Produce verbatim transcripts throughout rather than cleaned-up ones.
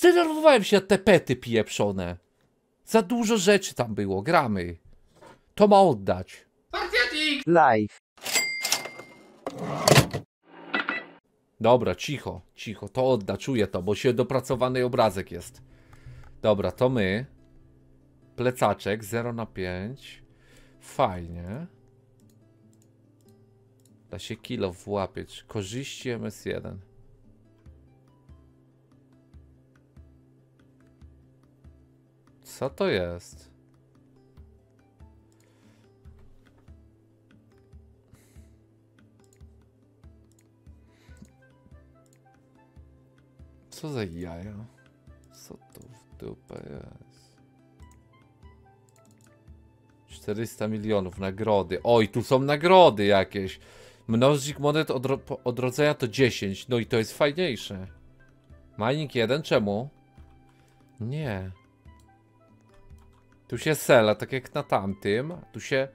Zdenerwowałem się na te pety pieprzone. Za dużo rzeczy tam było, gramy. To ma oddać. Spartiatix! Live. Dobra, cicho, cicho, to odda, czuję to, bo się dopracowany obrazek jest. Dobra, to my. Plecaczek, zero na pięć. Fajnie. Da się kilo włapieć. Korzyści M S jeden. Co to jest? Co za jaja? Co to w dupę jest? czterysta milionów nagrody. Oj, tu są nagrody jakieś. Mnożnik monet od, od rodzenia to dziesięć. No i to jest fajniejsze. Mining jeden? Czemu? Nie. Tu się sela, tak jak na tamtym. Tu się...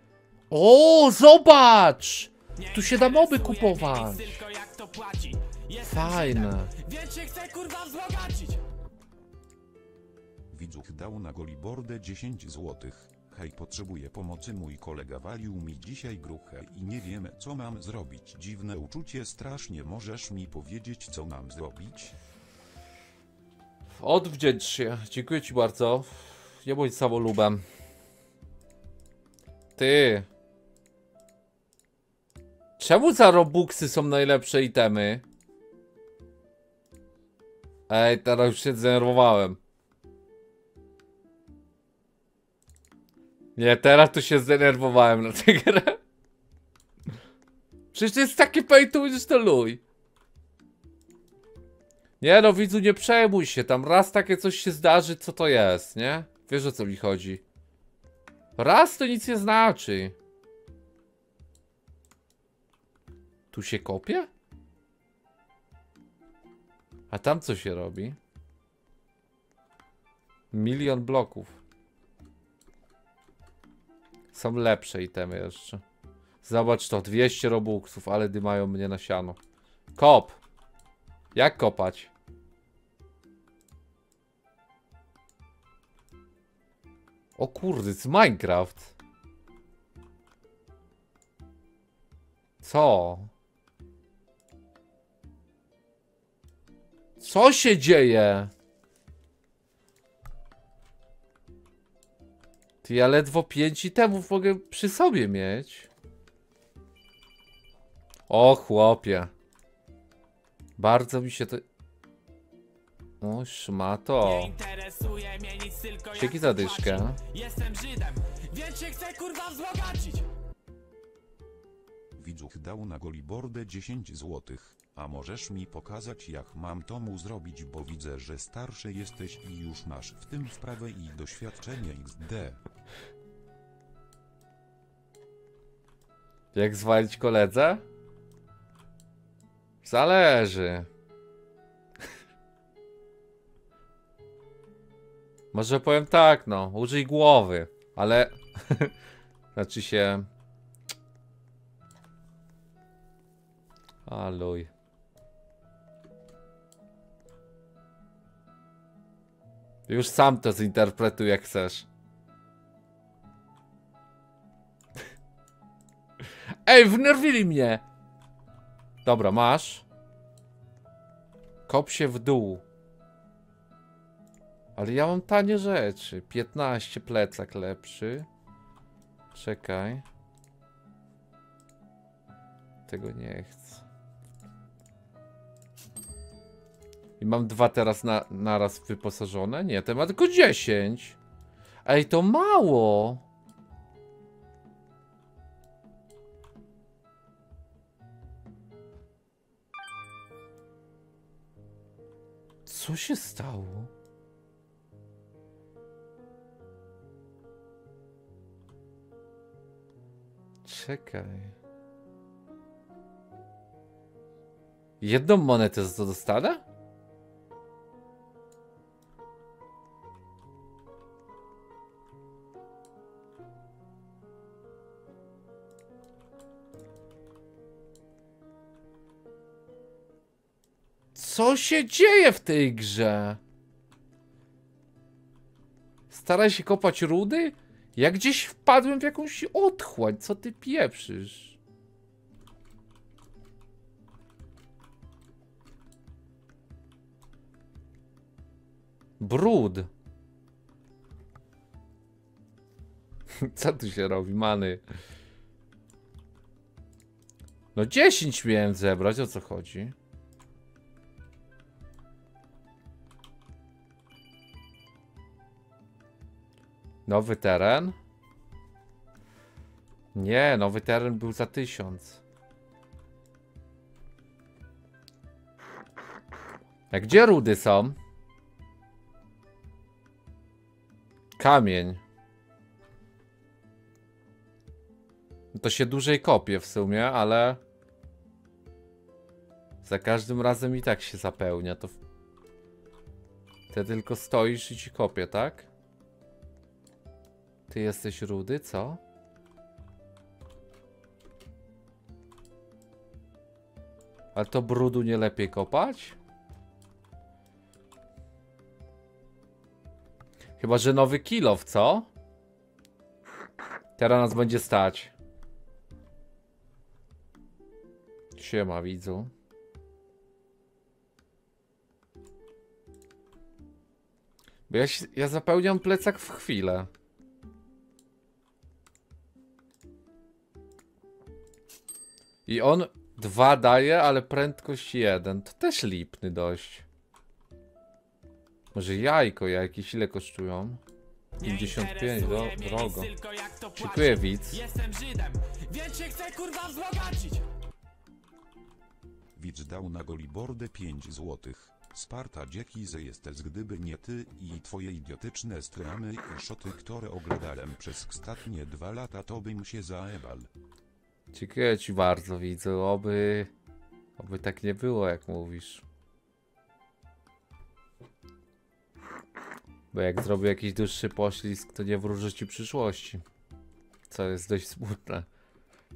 O, zobacz! Tu się da moby kupować. Fajne. Widzuch dał na Golibordę dziesięć złotych. Hej, potrzebuję pomocy, mój kolega walił mi dzisiaj gruchę i nie wiem co mam zrobić. Dziwne uczucie strasznie, możesz mi powiedzieć co mam zrobić? Odwdzięcz się, dziękuję ci bardzo. Nie bądź samolubem. Ty. Czemu za robuxy są najlepsze itemy? Ej, teraz już się zdenerwowałem. Nie, teraz tu się zdenerwowałem na tę grę. Przecież to jest taki pay to win, że to luj. Nie no, widzu, nie przejmuj się, tam raz takie coś się zdarzy, co to jest, nie? Wiesz o co mi chodzi. Raz to nic nie znaczy. Tu się kopie? A tam co się robi? Milion bloków. Są lepsze itemy jeszcze. Zobacz to, dwieście robuxów, ale dymają mnie na siano. Kop! Jak kopać? O kurde, z Minecraft. Co? Co się dzieje? Ty, ja ledwo pięć itemów mogę przy sobie mieć. O chłopie. Bardzo mi się to... O szmato. Dzięki za dyszkę. Jestem Żydem, więc się chcę kurwa wzbogacić. Widzuch dał na Golibordę dziesięć złotych. A możesz mi pokazać jak mam to mu zrobić, bo widzę, że starszy jesteś i już masz w tym wprawę i doświadczenie iks de. Jak zwalić koledze? Zależy. Może powiem tak, no, użyj głowy, ale... znaczy się... Aluj. Już sam to zinterpretuj jak chcesz. Ej, wnerwili mnie! Dobra, masz. Kop się w dół. Ale ja mam tanie rzeczy. piętnaście plecak lepszy. Czekaj. Tego nie chcę. I mam dwa teraz na, na raz wyposażone? Nie, to ma tylko dziesięć. Ej, to mało. Co się stało? Czekaj. Jedną monetę za to dostanę? Co się dzieje w tej grze? Staraj się kopać rudy? Ja gdzieś wpadłem w jakąś otchłań, co ty pieprzysz? Brud. Co tu się robi, many? No dziesięć miałem zebrać, o co chodzi? Nowy teren? Nie, nowy teren był za tysiąc. A gdzie rudy są? Kamień. To się dłużej kopie w sumie, ale za każdym razem i tak się zapełnia. To ty tylko stoisz i ci kopie, tak? Ty jesteś rudy, co? Ale to brudu nie lepiej kopać? Chyba że nowy kilof, co? Teraz nas będzie stać. Siema, widzu. Bo ja, się, ja zapełniam plecak w chwilę. I on dwa daje, ale prędkość jeden. To też lipny dość. Może jajko jakieś ile kosztują? pięćdziesiąt pięć, do, drogo. Dziękuję, widz. Jestem Żydem, więc się chcę kurwa wzbogacić. Widz dał na golibordę pięć złotych. Spartiatix, jesteś gdyby nie ty i twoje idiotyczne strony i szoty, które oglądałem przez ostatnie dwa lata, to bym się zaebal. Dziękuję ci bardzo, widzę, oby, oby tak nie było, jak mówisz. Bo jak zrobię jakiś dłuższy poślizg, to nie wróżę ci przyszłości. Co jest dość smutne.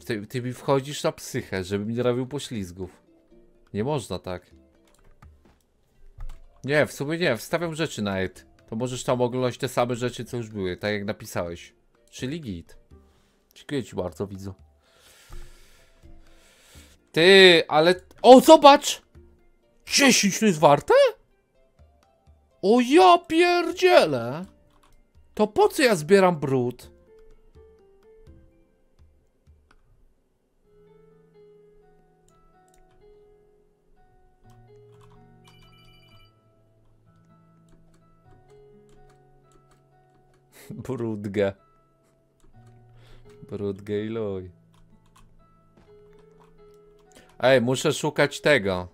Ty, ty mi wchodzisz na psychę, żebym nie robił poślizgów. Nie można tak. Nie, w sumie nie, wstawiam rzeczy na et. To możesz tam oglądać te same rzeczy, co już były, tak jak napisałeś. Czyli git. Dziękuję ci bardzo, widzu. Ty, ale... O, zobacz! dziesięć to jest warte? O ja pierdzielę! To po co ja zbieram brud? Brudge. Brudge i loj. Ej, muszę szukać tego.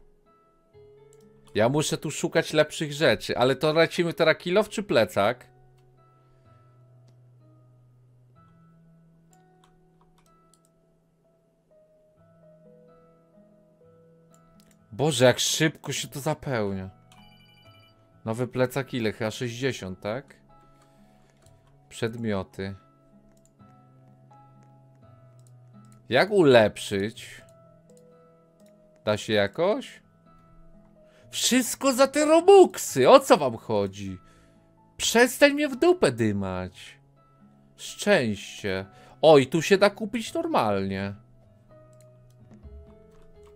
Ja muszę tu szukać lepszych rzeczy. Ale to lecimy teraz kilof czy plecak? Boże, jak szybko się to zapełnia. Nowy plecak ile? Chyba sześćdziesiąt, tak? Przedmioty. Jak ulepszyć? Da się jakoś? Wszystko za te robuxy! O co wam chodzi? Przestań mnie w dupę dymać. Szczęście. O, i tu się da kupić normalnie.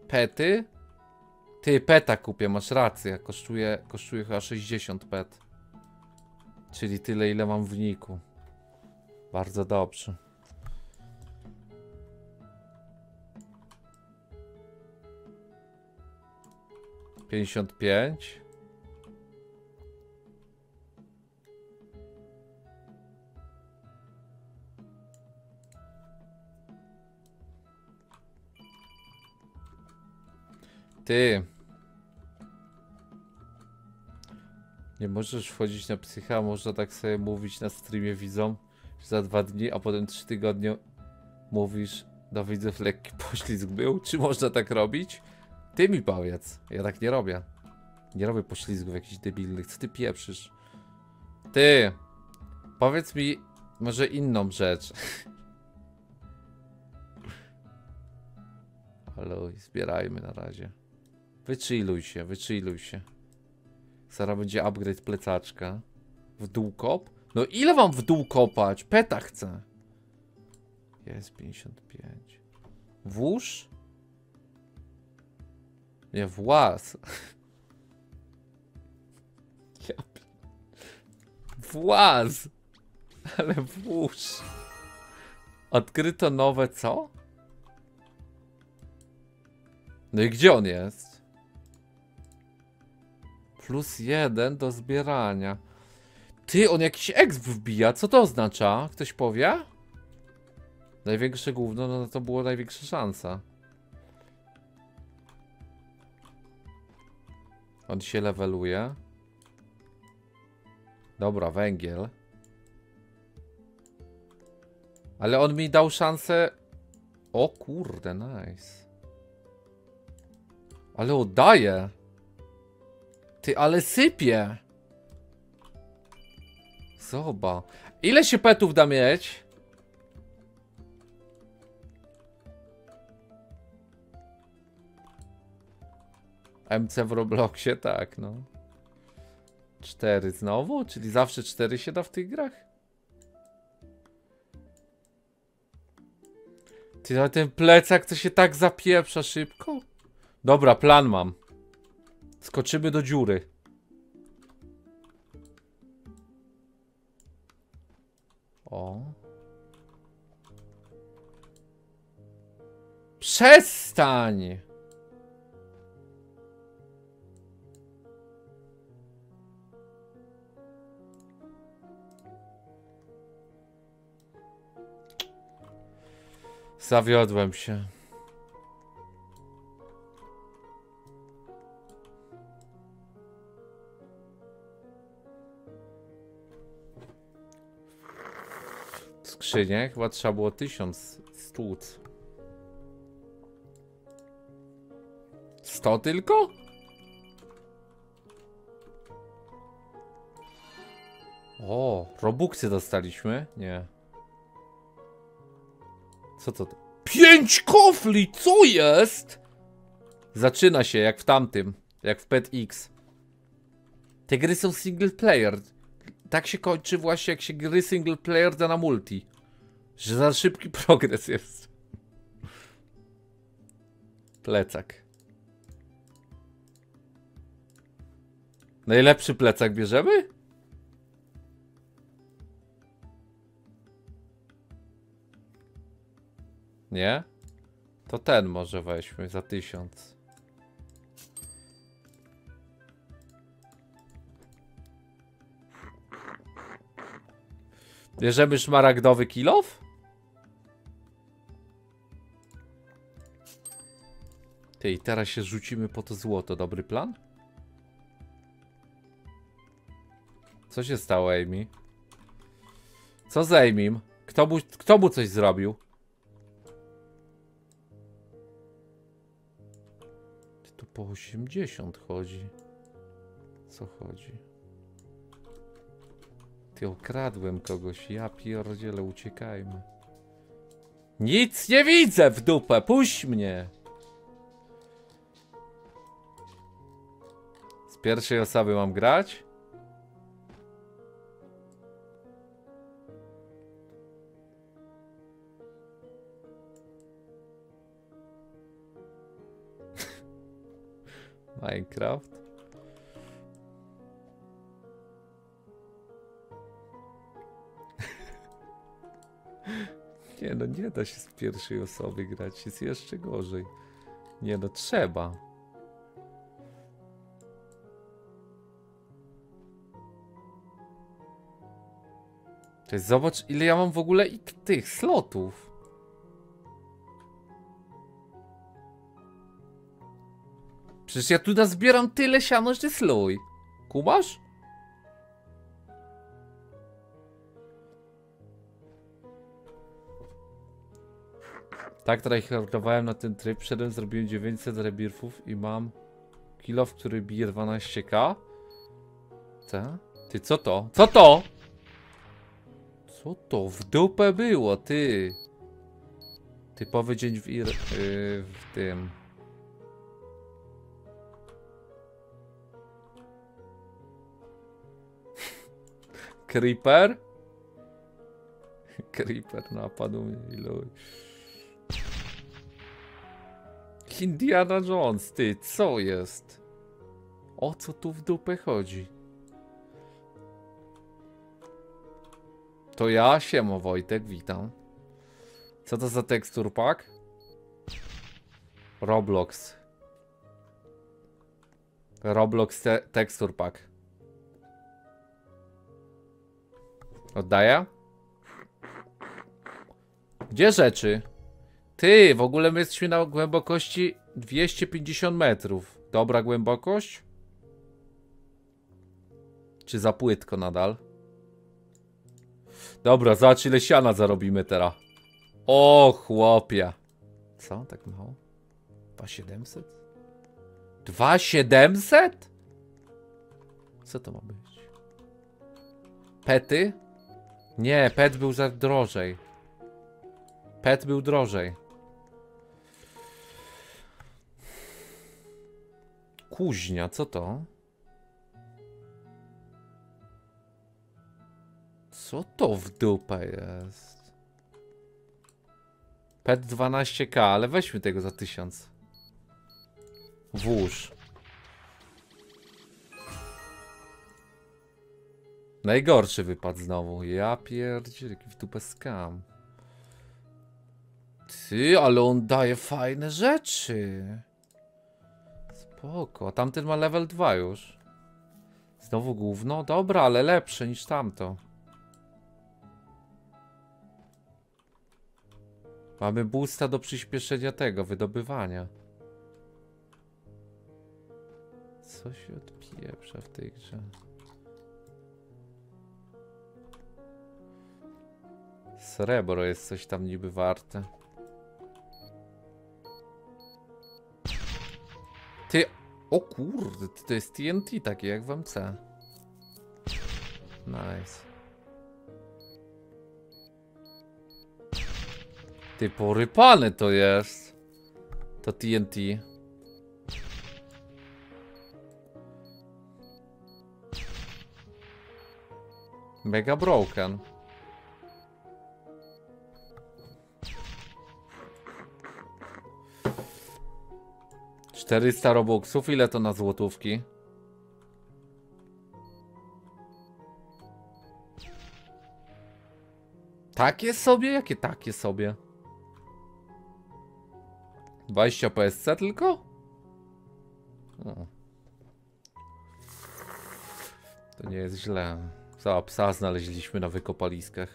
Pety? Ty, peta kupię, masz rację. Kosztuje, kosztuje chyba sześćdziesiąt pet. Czyli tyle, ile mam w niku. Bardzo dobrze. pięćdziesiąt pięć. Ty. Nie możesz wchodzić na psycha, można tak sobie mówić na streamie widzom za dwa dni, a potem trzy tygodnie mówisz do widzów lekki poślizg był. Czy można tak robić? Ty mi powiedz, ja tak nie robię. Nie robię poślizgów jakichś debilnych, co ty pieprzysz? Ty, powiedz mi może inną rzecz. Halo, zbierajmy na razie. Wychilluj się, wychilluj się. Zaraz będzie upgrade plecaczka. W dół kop? No ile wam w dół kopać? Peta chcę. Jest pięćdziesiąt pięć. Włóż? Nie, włas. Właz. Ale włóż. Odkryto nowe co? No i gdzie on jest? Plus jeden do zbierania. Ty, on jakiś exp wbija, co to oznacza? Ktoś powie? Największe gówno, no to było największa szansa. On się leveluje. Dobra, węgiel. Ale on mi dał szansę. O kurde, nice. Ale oddaję. Ty, ale sypie. Zoba. Ile się petów da mieć? M C w Robloxie, tak no. Cztery znowu? Czyli zawsze cztery się da w tych grach? Ty, ale ten plecak to się tak zapieprza szybko. Dobra, plan mam. Skoczymy do dziury. O. Przestań! Zawiodłem się. Skrzynie, chyba trzeba było tysiąc stłuc. Sto tylko? O, robuxy dostaliśmy? Nie. Co to? Pięć kofli, co jest? Zaczyna się jak w tamtym, jak w Pet X. Te gry są single player. Tak się kończy właśnie, jak się gry single player da na multi. Że za szybki progres jest. Plecak. Najlepszy plecak bierzemy? Nie? To ten może weźmy za tysiąc. Bierzemy szmaragdowy kilof? Ty, i teraz się rzucimy po to złoto. Dobry plan? Co się stało, Amy? Co z Amym? Kto mu, kto mu coś zrobił? Ty, tu po osiemdziesiąt chodzi. Co chodzi? Ty, okradłem kogoś, ja pierdzielę, uciekajmy. Nic nie widzę w dupę, puść mnie! Z pierwszej osoby mam grać? Minecraft? Nie no, nie da się z pierwszej osoby grać, jest jeszcze gorzej. Nie no, trzeba. Cześć, zobacz ile ja mam w ogóle i tych slotów. Przecież ja tu nazbieram tyle siano, że slój. Kumasz? Tak, tryhardowałem na ten tryb, przedem zrobiłem dziewięćset rebirfów i mam kilo, w który bije dwanaście ka. Co? Ty, co to? Co to? Co to w dupę było, ty? Typowy dzień w ir... Yy, w tym... Creeper? Creeper napadł mnie i luj. Indiana Jones, ty, co jest? O co tu w dupę chodzi? To ja, siemo Wojtek, witam. Co to za tekstur pack? Roblox. Roblox te tekstur pack. Oddaję? Gdzie rzeczy? Ty, w ogóle my jesteśmy na głębokości dwieście pięćdziesiąt metrów. Dobra głębokość? Czy za płytko nadal? Dobra, zobacz ile siana zarobimy teraz. O chłopie. Co? Tak mało? dwa tysiące siedemset? dwa tysiące siedemset? Co to ma być? Pety? Nie, pet był za drożej. Pet był drożej. Kuźnia, co to? Co to w dupę jest? Pet dwanaście tysięcy, ale weźmy tego za tysiąc. Włóż. Najgorszy wypadł znowu. Ja pierdzielę, jaki w dupę skam. Ty, ale on daje fajne rzeczy. Spoko, a tamten ma level dwa już. Znowu gówno? Dobra, ale lepsze niż tamto. Mamy boosta do przyspieszenia tego, wydobywania. Co się odpieprza w tej grze? Srebro jest coś tam niby warte. Ty, o kurde, to jest T N T takie jak w M C. Nice. Ty, porypane to jest. To T N T. Mega broken. czterysta robuxów, ile to na złotówki? Takie sobie? Jakie takie sobie? dwadzieścia P S C tylko? O. To nie jest źle. Cała psa znaleźliśmy na wykopaliskach.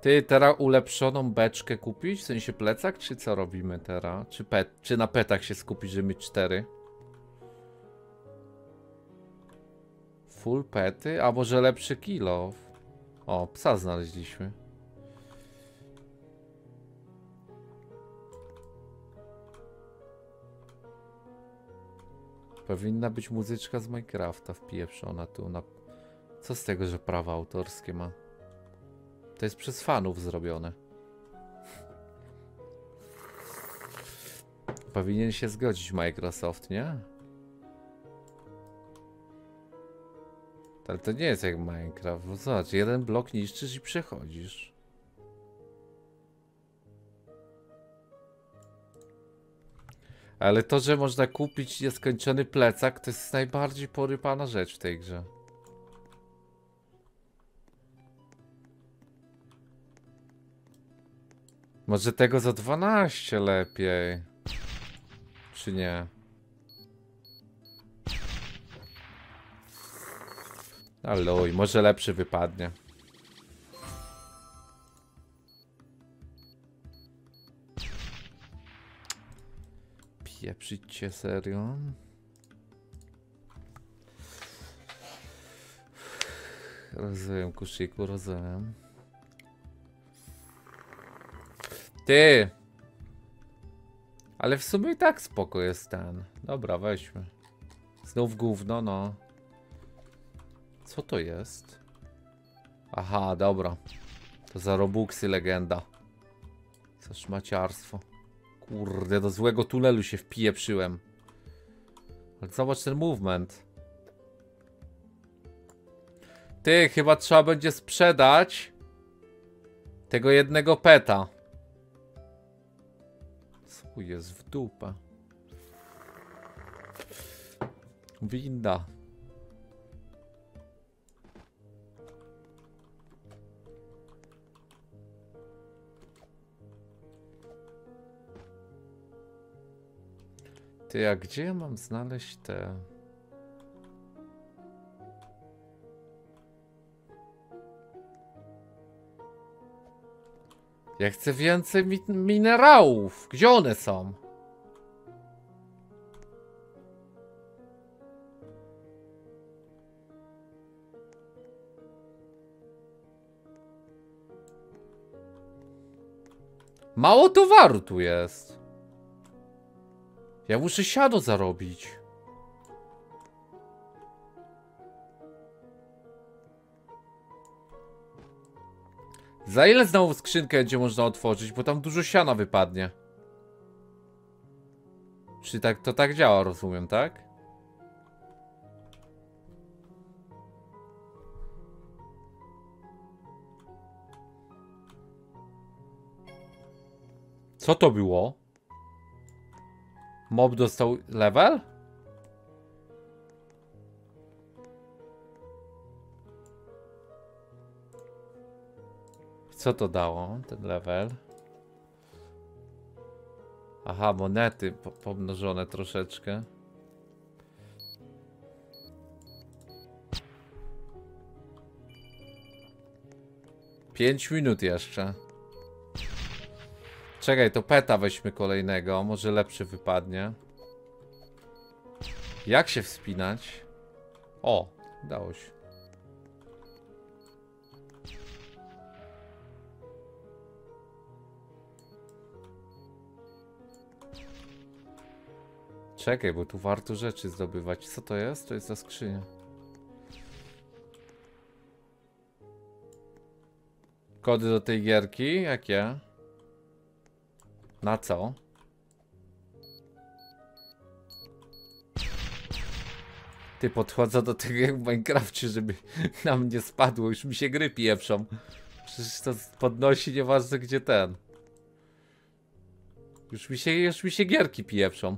Ty, teraz ulepszoną beczkę kupić? W sensie plecak, czy co robimy teraz? Czy, pet, czy na petach się skupić, żeby mieć cztery? Full pety? A może lepszy kilo? O, psa znaleźliśmy. Powinna być muzyczka z Minecrafta wpieprzona tu na... Co z tego, że prawa autorskie ma? To jest przez fanów zrobione. Powinien się zgodzić Microsoft, nie? Ale to nie jest jak Minecraft. Zobacz, jeden blok niszczysz i przechodzisz. Ale to, że można kupić nieskończony plecak, to jest najbardziej porypana rzecz w tej grze. Może tego za dwanaście lepiej. Czy nie? Aluj, może lepszy wypadnie. Pieprzyć cię serio? Rozumiem, kuszyku, rozumiem. Ty! Ale w sumie i tak spoko jest ten. Dobra, weźmy. Znów gówno, no. Co to jest? Aha, dobra. To za robuxy legenda. Co szmaciarstwo. Kurde, do złego tunelu się wpieprzyłem. Ale zobacz ten movement. Ty, chyba trzeba będzie sprzedać tego jednego peta. Co jest w dupę? Winda. Ty, a gdzie ja mam znaleźć te... Ja chcę więcej mi minerałów. Gdzie one są? Mało towaru tu jest. Ja muszę siano zarobić. Za ile znowu skrzynkę będzie można otworzyć, bo tam dużo siana wypadnie. Czy tak to tak działa, rozumiem, tak? Co to było? Mob dostał level? Co to dało, ten level? Aha, monety po pomnożone troszeczkę. Pięć minut jeszcze. Czekaj, to peta weźmy kolejnego, może lepszy wypadnie. Jak się wspinać? O, dało się. Czekaj, bo tu warto rzeczy zdobywać. Co to jest? To jest ta skrzynia. Kody do tej gierki? Jakie? Na co? Ty, podchodzę do tego jak w Minecrafcie, żeby na mnie spadło. Już mi się gry pieprzą. Przecież to podnosi nieważne gdzie ten. Już mi się, już mi się gierki pieprzą.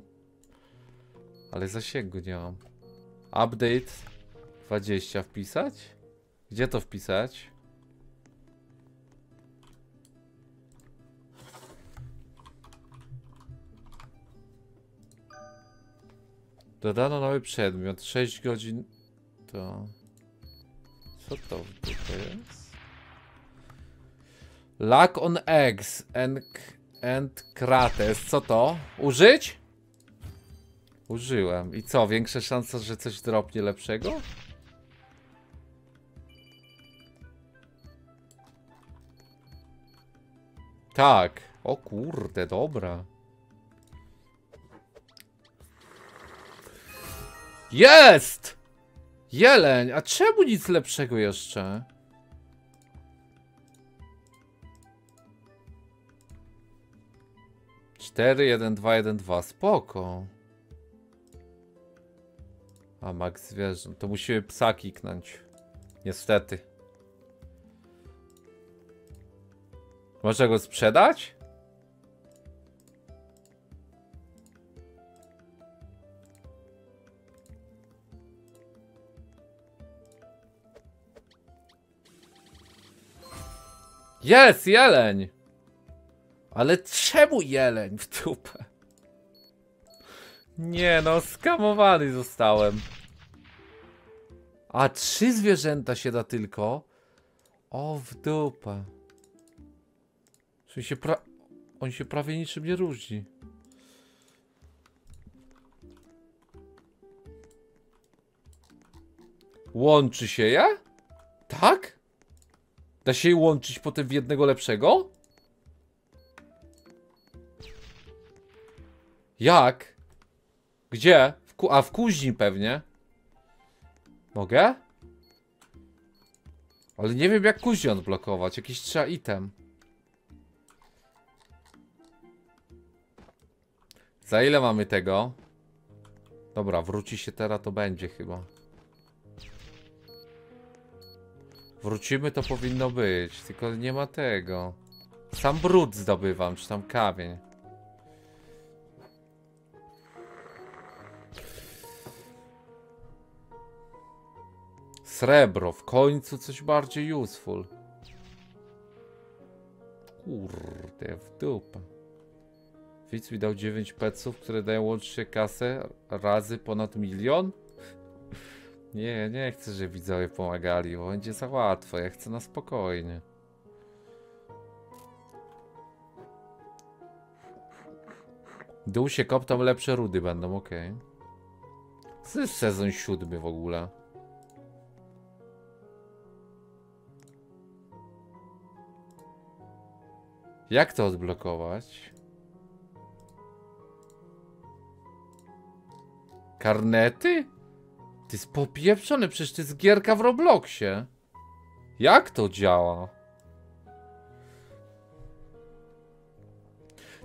Ale zasięgu nie mam. Update dwadzieścia wpisać? Gdzie to wpisać? Dodano nowy przedmiot, sześć godzin. To... Co to tutaj jest? Lack on eggs and, and crates. Co to? Użyć? Użyłem. I co? Większa szansa, że coś dropnie lepszego? Tak. O kurde, dobra. Jest! Jeleń! A czemu nic lepszego jeszcze? cztery, jeden, dwa, jeden, dwa. Spoko. A max zwierząt. To musimy psa kiknąć. Niestety. Można go sprzedać? Jest jeleń! Ale czemu jeleń w dupę? Nie no, skamowany zostałem. A trzy zwierzęta się da tylko. O w dupę. Czyli się pra... On się prawie niczym nie różni. Łączy się je? Tak? Da się je łączyć potem w jednego lepszego? Jak? Gdzie? W ku A w kuźni pewnie. Mogę? Ale nie wiem jak kuźnię odblokować. Jakiś trzeba item. Za ile mamy tego? Dobra, wróci się teraz to będzie chyba. Wrócimy, to powinno być, tylko nie ma tego. Sam brud zdobywam, czy tam kamień. Srebro, w końcu coś bardziej useful. Kurde, w dupę. Widz mi dał dziewięć peców, które dają łącznie kasę razy ponad milion? Nie, nie chcę, żeby widzowie pomagali, bo będzie za łatwo. Ja chcę na spokojnie. Dół się kop, tam lepsze rudy będą, ok. To jest sezon siódmy w ogóle. Jak to odblokować? Karnety? To jest popieprzone, przecież to jest gierka w Robloxie. Jak to działa?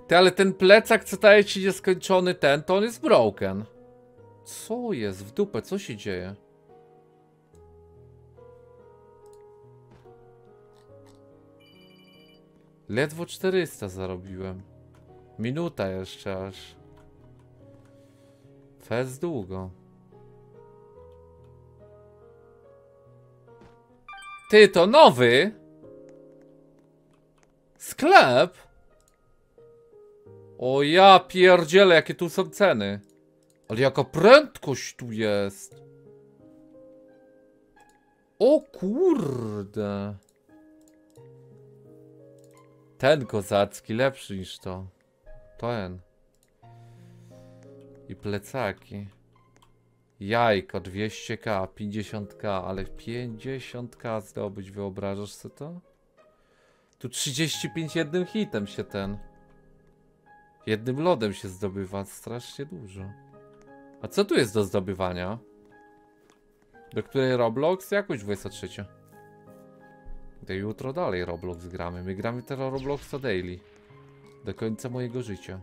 Ty, ale ten plecak, co daje ci nieskończony ten, to on jest broken. Co jest w dupę? Co się dzieje? Ledwo czterysta zarobiłem. Minuta jeszcze aż. To jest długo. Ty, to nowy sklep? O ja pierdzielę, jakie tu są ceny. Ale jaka prędkość tu jest. O kurde. Ten kozacki lepszy niż to. Ten. I plecaki. Jajko dwieście ka, pięćdziesiąt ka, ale pięćdziesiąt ka zdobyć, wyobrażasz sobie to? Tu trzydzieści pięć jednym hitem się ten. Jednym lodem się zdobywa strasznie dużo. A co tu jest do zdobywania? Do której Roblox? Jakoś dwudziesta trzecia. Do jutro dalej Roblox gramy. My gramy teraz Robloxa daily. Do końca mojego życia.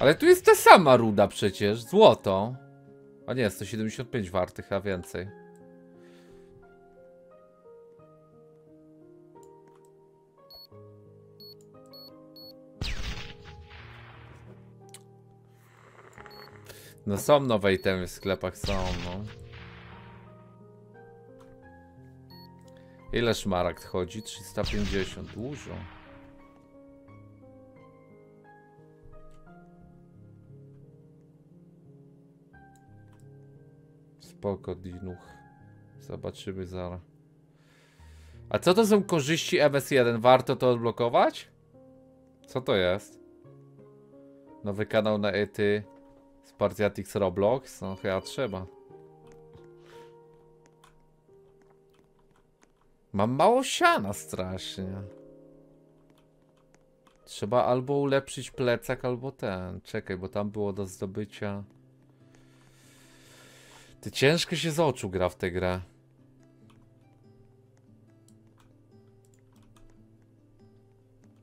Ale tu jest ta sama ruda przecież, złoto. A nie, sto siedemdziesiąt pięć wartych, a więcej. No są nowe itemy w sklepach, są no. Ile szmaragd chodzi? trzysta pięćdziesiąt, dużo. Spoko, dinuch. Zobaczymy zaraz. A co to są korzyści M S jeden? Warto to odblokować? Co to jest? Nowy kanał na ety. Spartiatix Roblox? No chyba trzeba. Mam mało siana strasznie. Trzeba albo ulepszyć plecak, albo ten. Czekaj, bo tam było do zdobycia. Ty, ciężko się z oczu gra w tę grę.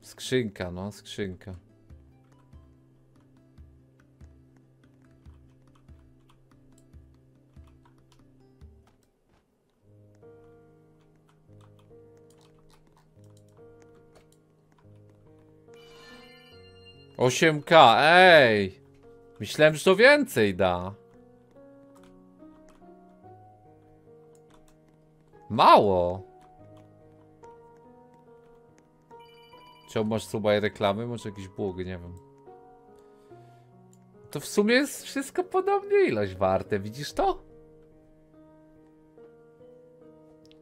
Skrzynka, no, skrzynka. osiem ka, ej! Myślałem, że to więcej da. Mało! Czy masz suba i reklamy? Może jakiś bóg, nie wiem. To w sumie jest wszystko podobnie ilość warte, widzisz to?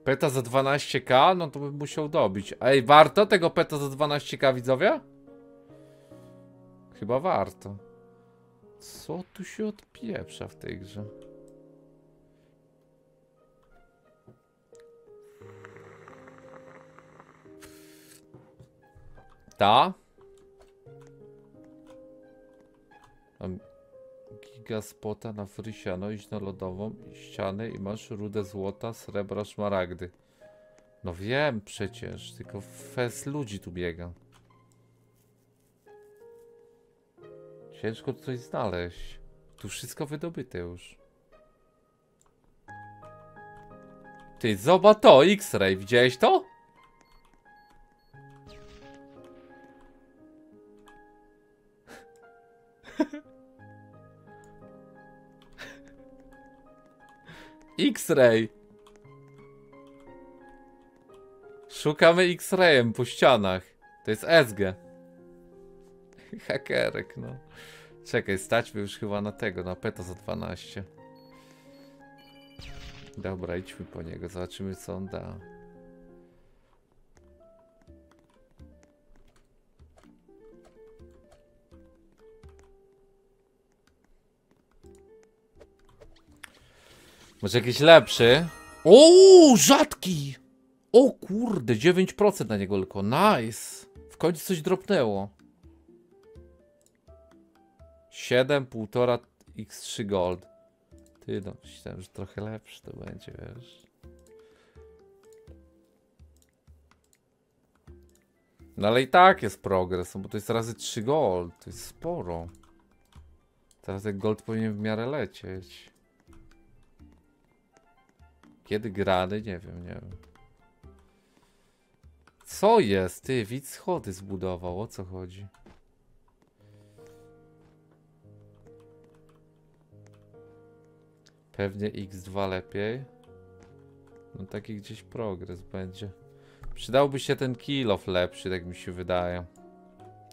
Peta za dwanaście ka? No to bym musiał dobić. Ej, warto tego peta za dwanaście ka, widzowie? Chyba warto. Co tu się odpieprza w tej grze? Ta gigaspota na frysiano, iść na lodową ścianę i masz rudę złota, srebra, szmaragdy. No wiem przecież, tylko fest ludzi tu biega. Ciężko coś znaleźć. Tu wszystko wydobyte już. Ty, zobacz to, X-Ray, widziałeś to? X-Ray. Szukamy X-Rayem po ścianach. To jest S G. Hakerek, no. Czekaj, stać mi już chyba na tego, na Peta za dwanaście. Dobra, idźmy po niego, zobaczymy co on da. Może jakiś lepszy? O, rzadki! O kurde, dziewięć procent na niego tylko, nice! W końcu coś dropnęło. siedem, półtora razy trzy gold. Ty no, myślałem, że trochę lepszy to będzie, wiesz. No ale i tak jest progres, bo to jest razy trzy gold, to jest sporo. Teraz jak gold powinien w miarę lecieć. Kiedy grany? Nie wiem, nie wiem. Co jest? Ty, widz schody zbudował, o co chodzi? Pewnie iks dwa lepiej. No taki gdzieś progres będzie. Przydałby się ten kill off lepszy, tak mi się wydaje.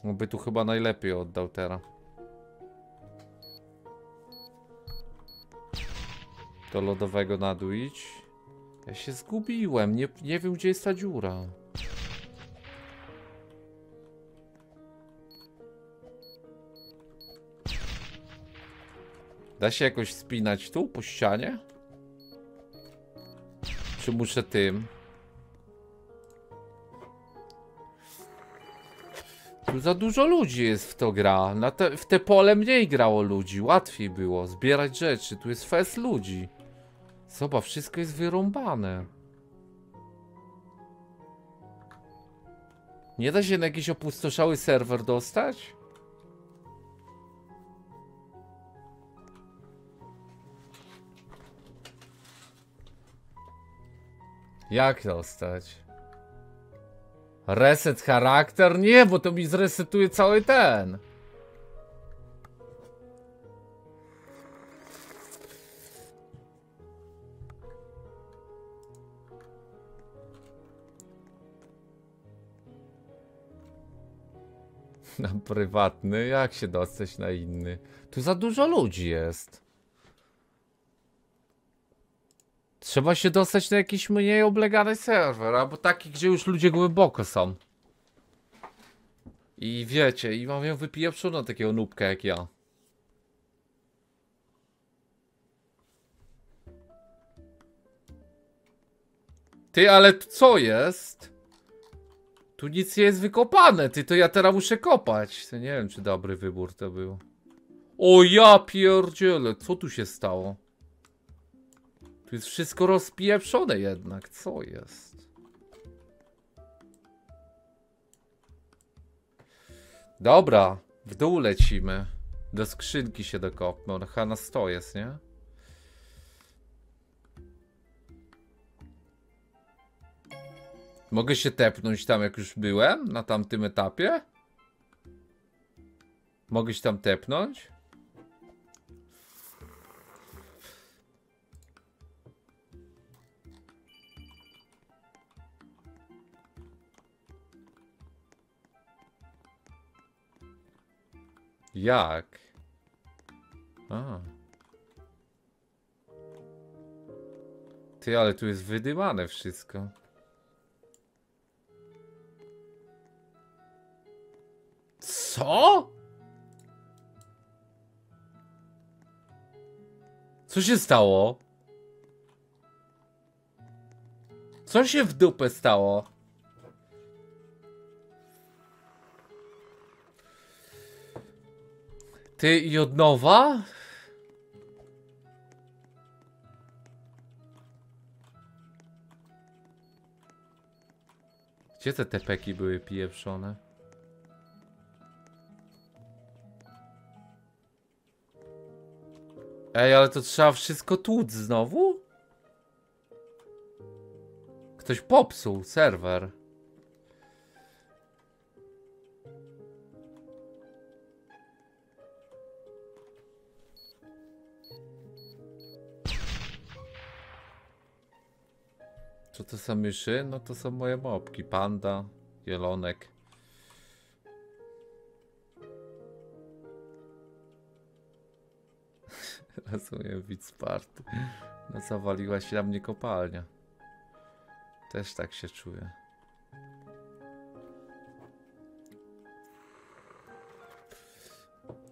No by tu chyba najlepiej oddał teraz. Do lodowego na dół idź. Ja się zgubiłem, nie, nie wiem gdzie jest ta dziura. Da się jakoś spinać tu, po ścianie? Czy muszę tym? Tu za dużo ludzi jest w to gra. Na te, w te pole mniej grało ludzi. Łatwiej było zbierać rzeczy. Tu jest fest ludzi. Zobacz, wszystko jest wyrąbane. Nie da się na jakiś opustoszały serwer dostać? Jak dostać? Reset charakter? Nie, bo to mi zresetuje cały ten. Na prywatny? Jak się dostać na inny? Tu za dużo ludzi jest. Trzeba się dostać na jakiś mniej oblegany serwer, albo taki, gdzie już ludzie głęboko są. I wiecie, i mam ją wypijewczoną takiego nubka jak ja. Ty, ale co jest? Tu nic nie jest wykopane, ty, to ja teraz muszę kopać. To nie wiem, czy dobry wybór to był. O ja pierdzielę, co tu się stało? Tu jest wszystko rozpieprzone jednak, co jest? Dobra, w dół lecimy. Do skrzynki się dokopmy, on chyba na sto jest, nie? Mogę się tepnąć tam jak już byłem, na tamtym etapie? Mogę się tam tepnąć? Jak? A. Ty, ale tu jest wydymane wszystko. Co? Co się stało? Co się w dupę stało? Ty i od nowa? Gdzie te tepeki były pieprzone? Ej, ale to trzeba wszystko tłuc znowu? Ktoś popsuł serwer. Co to są myszy? No to są moje mopki. Panda, jelonek. Rozumiem, widz Sparty. No zawaliła się na mnie kopalnia. Też tak się czuję.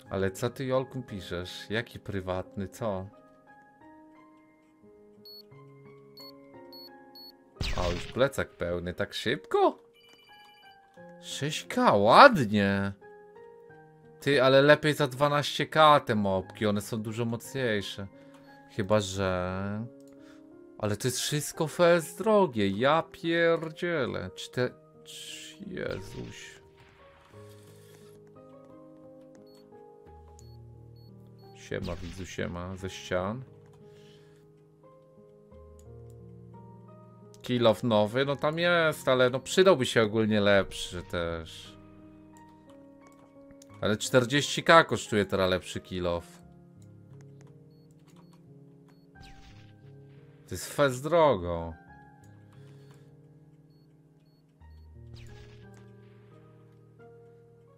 Ale co ty, Jolku, piszesz? Jaki prywatny, co? A już plecak pełny, tak szybko? sześć ka, ładnie! Ty, ale lepiej za dwanaście ka te mopki, one są dużo mocniejsze. Chyba że... Ale to jest wszystko fez drogie, ja pierdzielę. Czy te... Jezuś. Siema widzu, siema, ze ścian. Kilof nowy, no tam jest, ale no przydałby się ogólnie lepszy też. Ale czterdzieści ka kosztuje teraz lepszy kilof. To jest fez drogo.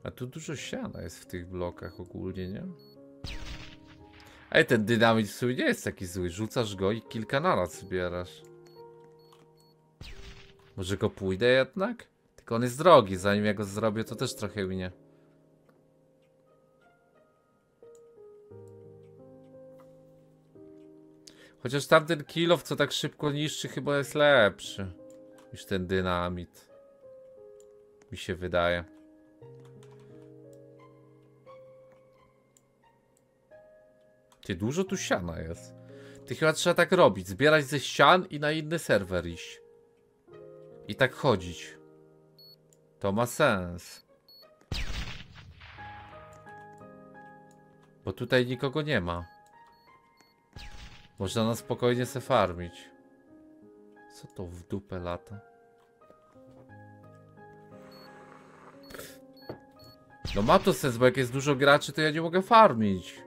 A tu dużo siana jest w tych blokach ogólnie, nie? Ej, ten dynamit w sumie nie jest taki zły. Rzucasz go i kilka naraz zbierasz. Może go pójdę jednak? Tylko on jest drogi, zanim ja go zrobię, to też trochę minie. Chociaż tamten kilof, co tak szybko niszczy, chyba jest lepszy niż ten dynamit. Mi się wydaje. Ty, dużo tu siana jest. Ty, chyba trzeba tak robić, zbierać ze ścian i na inny serwer iść. I tak chodzić. To ma sens. Bo tutaj nikogo nie ma. Można na spokojnie se farmić. Co to w dupę lata? No ma to sens, bo jak jest dużo graczy, to ja nie mogę farmić.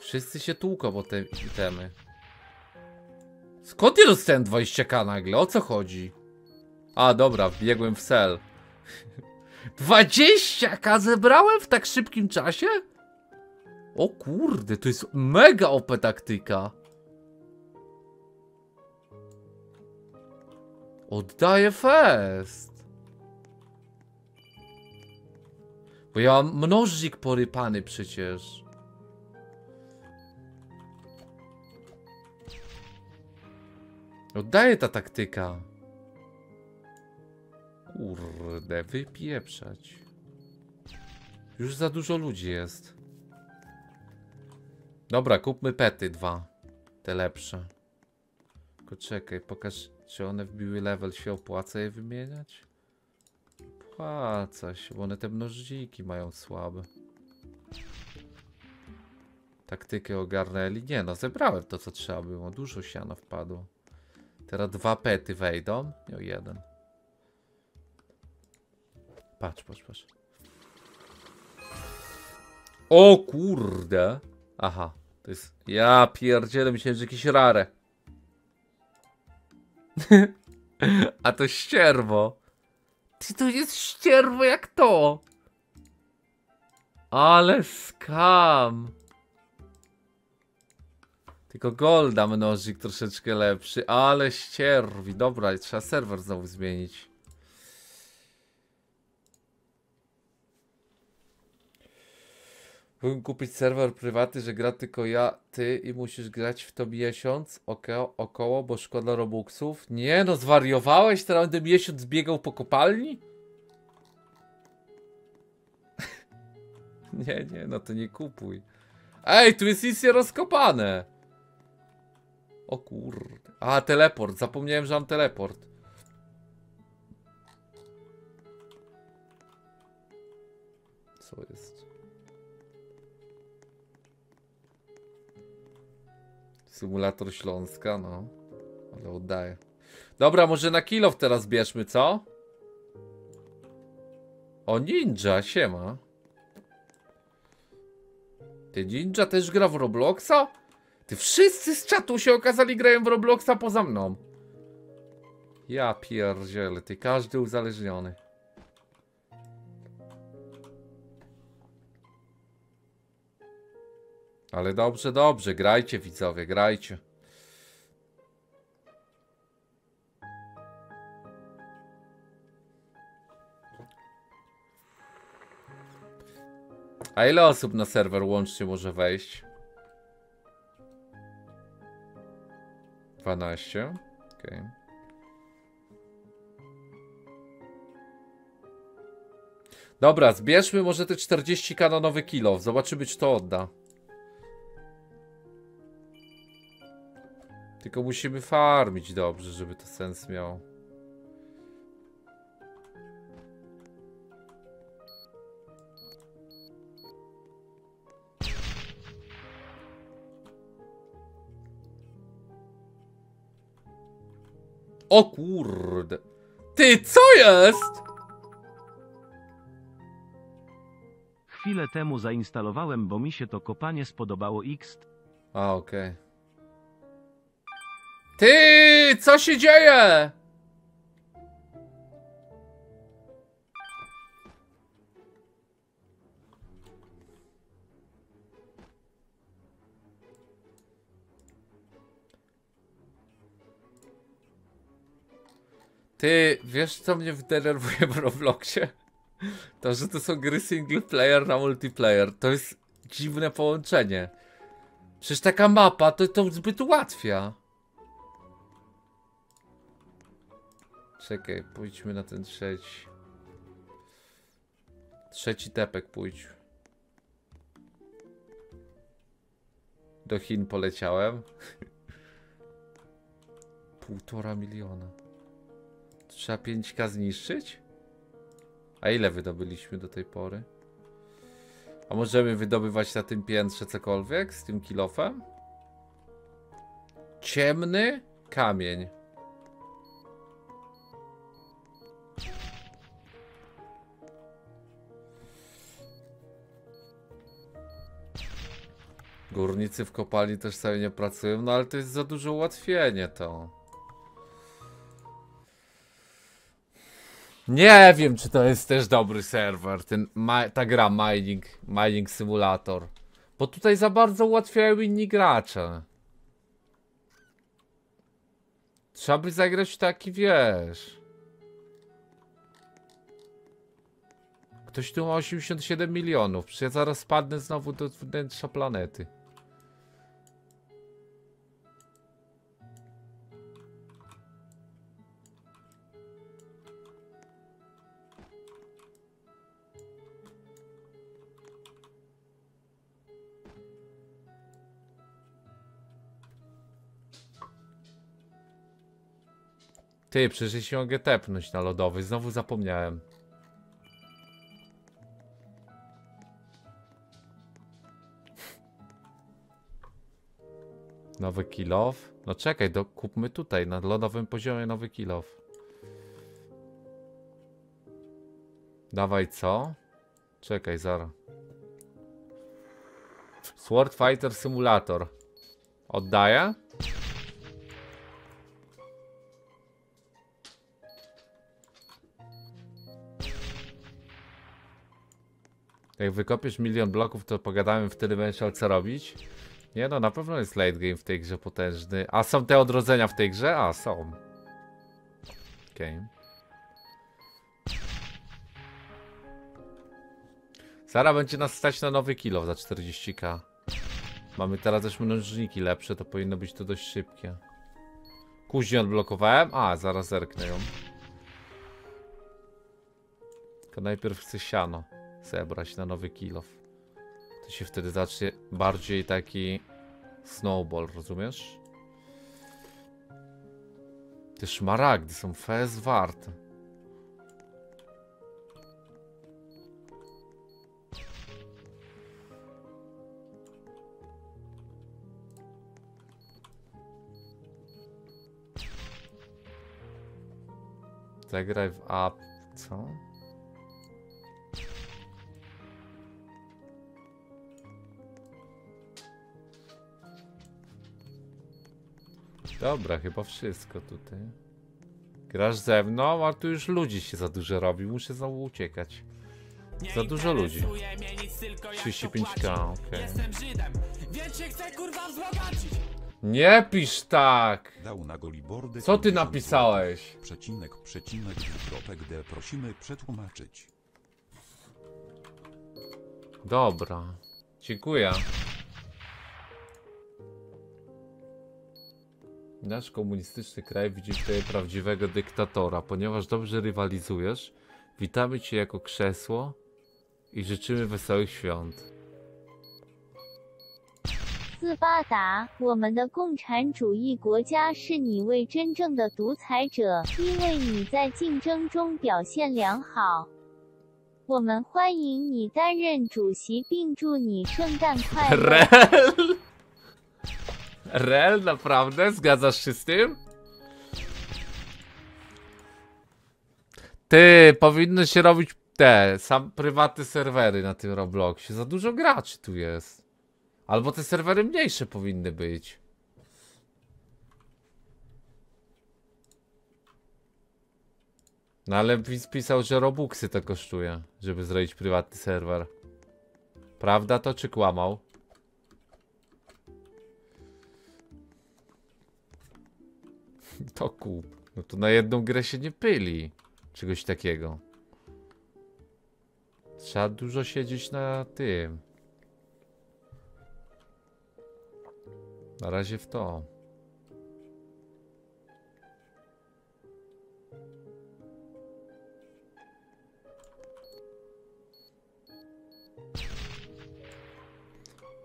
Wszyscy się tłuką po te itemy. Skąd ja dostałem dwadzieścia ka nagle? O co chodzi? A dobra, wbiegłem w cel. dwadzieścia ka zebrałem w tak szybkim czasie? O kurde, to jest mega O P taktyka. Oddaję fest. Bo ja mam mnożnik porypany przecież. Oddaję ta taktyka. Kurde, wypieprzać. Już za dużo ludzi jest. Dobra, kupmy pety dwa. Te lepsze. Tylko czekaj, pokaż, czy one wbiły level, się opłaca je wymieniać? Opłaca się, bo one te mnożniki mają słabe. Taktykę ogarnęli. Nie no, zebrałem to, co trzeba było. Dużo siana wpadło. Teraz dwa pety wejdą. No jeden. Patrz, patrz, patrz. O kurde. Aha, to jest... Ja pierdzielę, myślałem, że jakieś rare. A to ścierwo. Ty, to jest ścierwo jak to. Ale skam. Tylko golda mnożnik troszeczkę lepszy. Ale ścierwi. Dobra, trzeba serwer znowu zmienić. Mógłbym kupić serwer prywatny, że gra tylko ja, ty i musisz grać w to miesiąc oko około, bo szkoda robuxów. Nie no, zwariowałeś? Teraz będę miesiąc biegał po kopalni? Nie, nie, no to nie kupuj. Ej, tu jest nic nie rozkopane. O kurde. A, teleport, zapomniałem, że mam teleport. Co jest? Symulator Śląska, no. Ale oddaję. Dobra, może na kilof teraz bierzmy, co? O, ninja, siema. Ty, ninja też gra w Robloxa? Ty, wszyscy z czatu się okazali grają w Robloxa poza mną. Ja pierdzielę, ty, każdy uzależniony. Ale dobrze, dobrze, grajcie widzowie, grajcie. A ile osób na serwer łącznie może wejść? dwanaście? Okej. Okay. Dobra, zbierzmy może te czterdzieści ka na nowy kilo. Zobaczymy, czy to odda. Tylko musimy farmić dobrze, żeby to sens miało. O kurde. Ty, co jest? Chwilę temu zainstalowałem, bo mi się to kopanie spodobało X. A, okej. Okay. Ty, co się dzieje? Ty, wiesz co mnie wdenerwuje w Robloxie? To, że to są gry single player na multiplayer. To jest dziwne połączenie. Przecież taka mapa to, to zbyt ułatwia. Czekaj, pójdźmy na ten trzeci. Trzeci tepek pójdź. Do Chin poleciałem. Półtora miliona. Trzeba pięć ka zniszczyć? A ile wydobyliśmy do tej pory? A możemy wydobywać na tym piętrze cokolwiek z tym kilofem? Ciemny kamień. Górnicy w kopalni też sobie nie pracują, no ale to jest za duże ułatwienie to. Nie wiem, czy to jest też dobry serwer, ten, ta gra Mining, Mining Simulator. Bo tutaj za bardzo ułatwiają inni gracze. Trzeba by zagrać taki, wiesz... Ktoś tu ma osiemdziesiąt siedem milionów, przecież ja zaraz spadnę znowu do wnętrza planety. Ty, przecież ja się mogę tepnąć na lodowy, znowu zapomniałem. Nowy kilof? No czekaj, do, kupmy tutaj, na lodowym poziomie nowy kilof. Dawaj co? Czekaj, zaraz. Sword Fighter Simulator. Oddaję? Jak wykopiesz milion bloków, to pogadamy wtedy, będziesz miał co robić. Nie no, na pewno jest late game w tej grze potężny. A są te odrodzenia w tej grze? A, są. Okej. Okay. Zara będzie nas stać na nowy kilo za czterdzieści ka. Mamy teraz też mnożniki lepsze, to powinno być to dość szybkie. Później odblokowałem? A, zaraz zerknę ją. Tylko najpierw chcę siano zebrać na nowy kilof. To się wtedy zacznie bardziej taki snowball, rozumiesz? Te szmaragdy są fez warte. Zagraj w app... co? Dobra, chyba wszystko tutaj. Grasz ze mną, a tu już ludzi się za dużo robi, muszę znowu uciekać. Za dużo ludzi. trzydzieści pięć tysięcy, okej. Nie pisz tak! Co ty napisałeś? Przecinek, przecinek, kropek D, prosimy przetłumaczyć. Dobra, dziękuję. Nasz komunistyczny kraj widzi tutaj prawdziwego dyktatora. Ponieważ dobrze rywalizujesz, witamy cię jako krzesło i życzymy wesołych świąt. Rel? Rel, naprawdę? Zgadzasz się z tym? Ty, powinno się robić te, sam prywatne serwery na tym Robloxie. Za dużo graczy tu jest. Albo te serwery mniejsze powinny być. No ale Vince pisał, że Robuxy to kosztuje, żeby zrobić prywatny serwer. Prawda to, czy kłamał? To kup. No to na jedną grę się nie pyli. Czegoś takiego. Trzeba dużo siedzieć na tym. Na razie w to.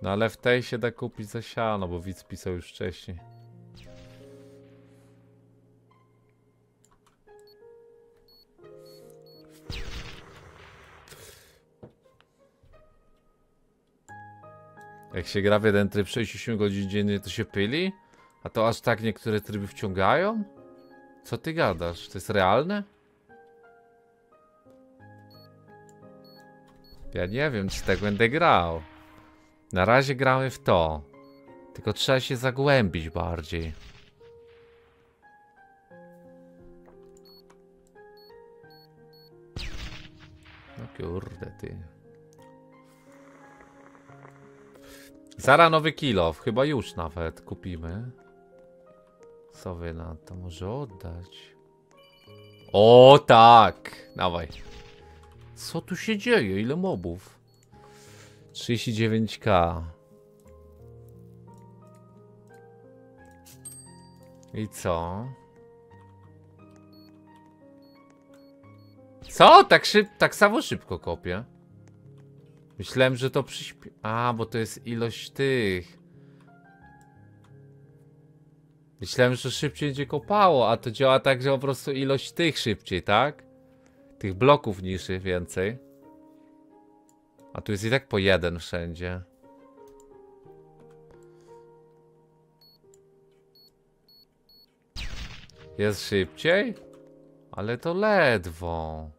No ale w tej się da kupić za siano, bo widz pisał już wcześniej. Jak się gra w jeden tryb sześćdziesiąt godzin dziennie, to się pyli? A to aż tak niektóre tryby wciągają? Co ty gadasz? To jest realne? Ja nie wiem, czy tak będę grał. Na razie gramy w to. Tylko trzeba się zagłębić bardziej. No kurde ty. Zara nowy kilof, chyba już nawet kupimy. Co wy na to może oddać? O tak! Dawaj. Co tu się dzieje? Ile mobów? trzydzieści dziewięć tysięcy. I co? Co? Tak, szyb tak samo szybko kopię. Myślałem, że to przyśpie... A, bo to jest ilość tych. Myślałem, że szybciej będzie kopało, a to działa tak, że po prostu ilość tych szybciej, tak? Tych bloków niższych więcej. A tu jest i tak po jeden wszędzie. Jest szybciej? Ale to ledwo.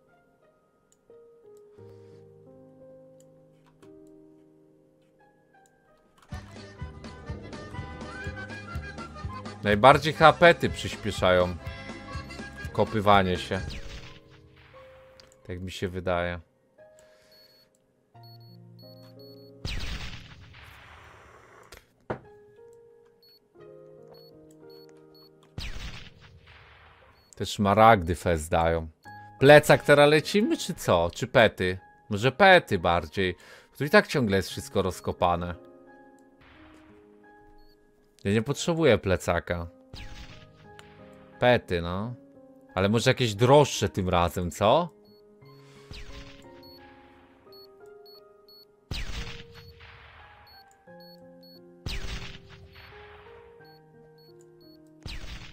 Najbardziej hapety przyspieszają kopywanie się. Tak mi się wydaje. Te szmaragdy fest dają. Plecak teraz lecimy czy co? Czy pety? Może pety bardziej. Tu i tak ciągle jest wszystko rozkopane. Ja nie potrzebuję plecaka. Pety, no. Ale może jakieś droższe tym razem, co?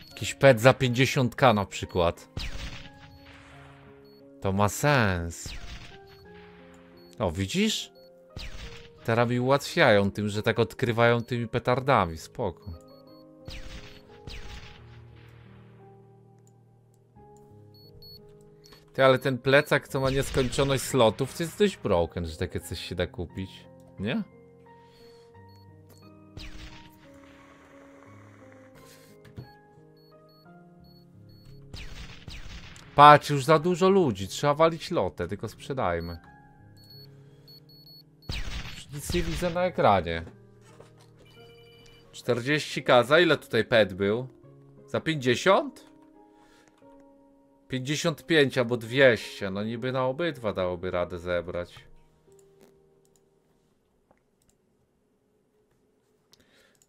Jakiś pet za pięćdziesiąt tysięcy na przykład. To ma sens. O, widzisz? Teraz mi ułatwiają tym, że tak odkrywają tymi petardami. Spoko. Ty, ale ten plecak, co ma nieskończoność slotów, to jest dość broken, że takie coś się da kupić, nie? Patrz, już za dużo ludzi, trzeba walić lotę, tylko sprzedajmy. Już nic nie widzę na ekranie. czterdzieści tysięcy, za ile tutaj pet był? Za pięćdziesiąt? pięćdziesiąt pięć albo dwieście, no niby na obydwa dałoby radę zebrać.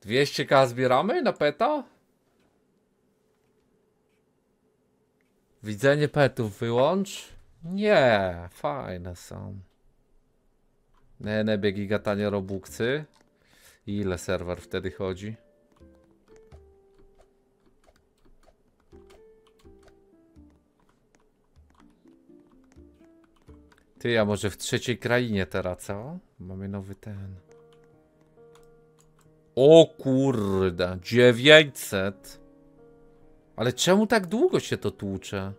dwieście tysięcy zbieramy na peta? Widzenie petów wyłącz? Nie, fajne są. Eneba giga tanie robuxy. Ile serwer wtedy chodzi? Ty, ja może w trzeciej krainie teraz, co? Mamy nowy ten. O kurde, dziewięćset. Ale czemu tak długo się to tłucze?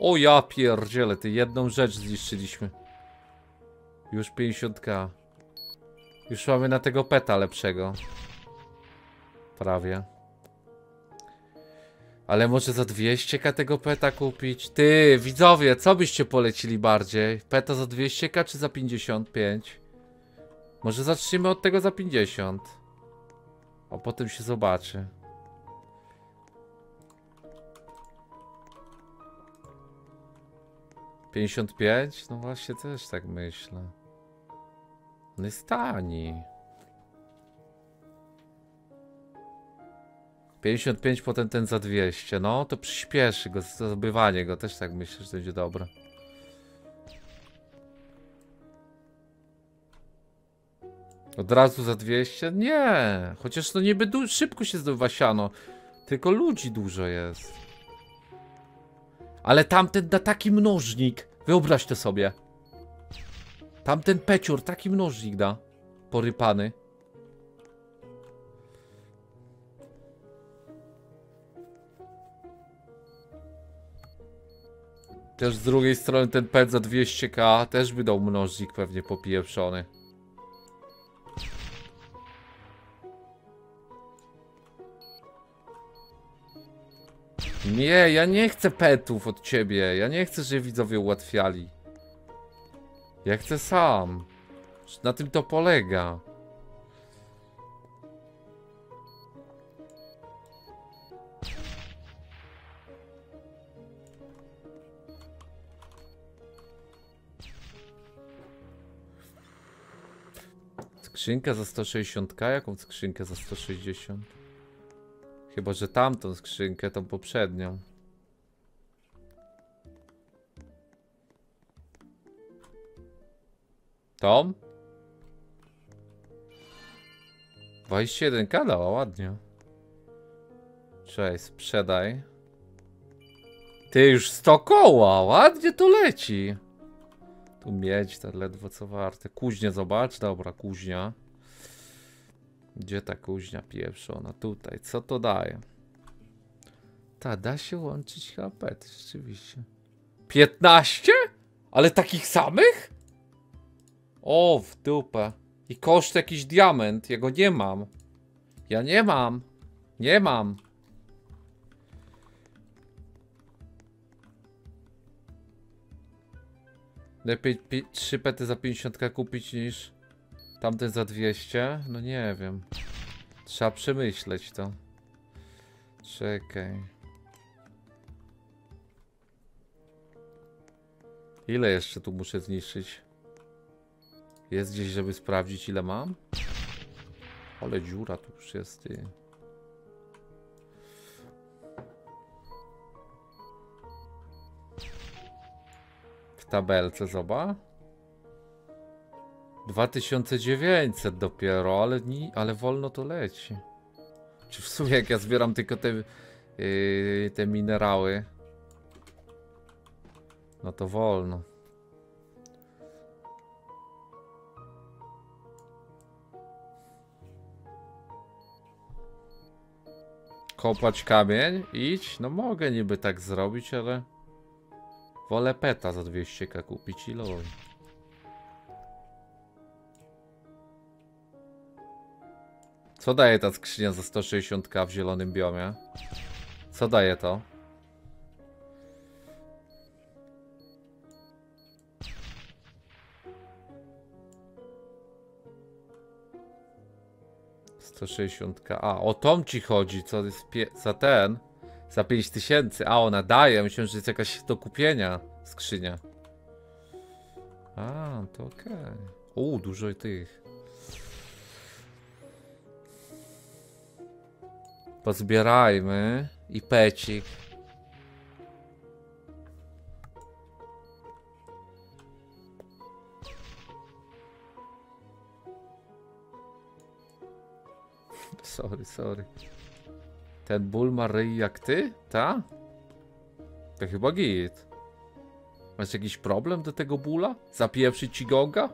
O ja pierdzielę, ty, jedną rzecz zniszczyliśmy. Już pięćdziesiąt tysięcy. Już mamy na tego peta lepszego. Prawie. Ale może za dwieście tysięcy tego peta kupić? Ty, widzowie, co byście polecili bardziej? Peta za dwieście tysięcy czy za pięćdziesiąt pięć? Może zaczniemy od tego za pięćdziesiąt. A potem się zobaczy. pięćdziesiąt pięć? No właśnie, też tak myślę. On jest tani. pięćdziesiąt pięć, potem ten za dwieście. No to przyspieszy go, zdobywanie go. Też tak myślę, że będzie dobre. Od razu za dwieście? Nie. Chociaż to niby szybko się zdobywa siano. Tylko ludzi dużo jest. Ale tamten da taki mnożnik. Wyobraź to sobie. Tamten pecior taki mnożnik da. Porypany. Też z drugiej strony ten pet za dwieście tysięcy też by dał mnożnik pewnie popieprzony. Nie, ja nie chcę petów od ciebie. Ja nie chcę, żeby widzowie ułatwiali. Ja chcę sam. Na tym to polega. Skrzynka za sto sześćdziesiąt tysięcy? Jaką skrzynkę za sto sześćdziesiąt? Chyba że tamtą skrzynkę, tą poprzednią. Tą? dwadzieścia jeden tysięcy dała, ładnie. Cześć, sprzedaj. Ty, już sto koła, ładnie to leci. Tu miedź, to ledwo co warte. Kuźnię zobacz, dobra, kuźnia. Gdzie ta kuźnia pieprzona? Tutaj, co to daje? Ta, da się łączyć H P, rzeczywiście. piętnaście? Ale takich samych? O, w dupę. I koszt jakiś diament, ja go nie mam. Ja nie mam. Nie mam. Lepiej trzy pety za pięćdziesiąt tysięcy kupić niż tamten za dwieście? No nie wiem. Trzeba przemyśleć to. Czekaj. Ile jeszcze tu muszę zniszczyć? Jest gdzieś, żeby sprawdzić, ile mam? Ale dziura tu już jest. I... w tabelce zobacz. dwa tysiące dziewięćset dopiero, ale, ni, ale wolno to leci. Czy w sumie jak ja zbieram tylko te, yy, te minerały, no to wolno. kopać kamień? Idź? No mogę niby tak zrobić, ale... Wolę peta za dwieście ka kupić i lol. Co daje ta skrzynia za sto sześćdziesiąt ka w zielonym biomie? Co daje to? sto sześćdziesiąt ka. A, o tom ci chodzi, co jest za ten? Za pięć tysięcy. A, ona daje. Myślałem, że jest jakaś do kupienia skrzynia. A, to okej. Okay. U, dużo tych. Pozbierajmy. I pecik. Sorry, sorry. Ten ból ma ryj jak ty? Ta? To chyba git. Masz jakiś problem do tego bóla? Zapieprzyć ci gonga?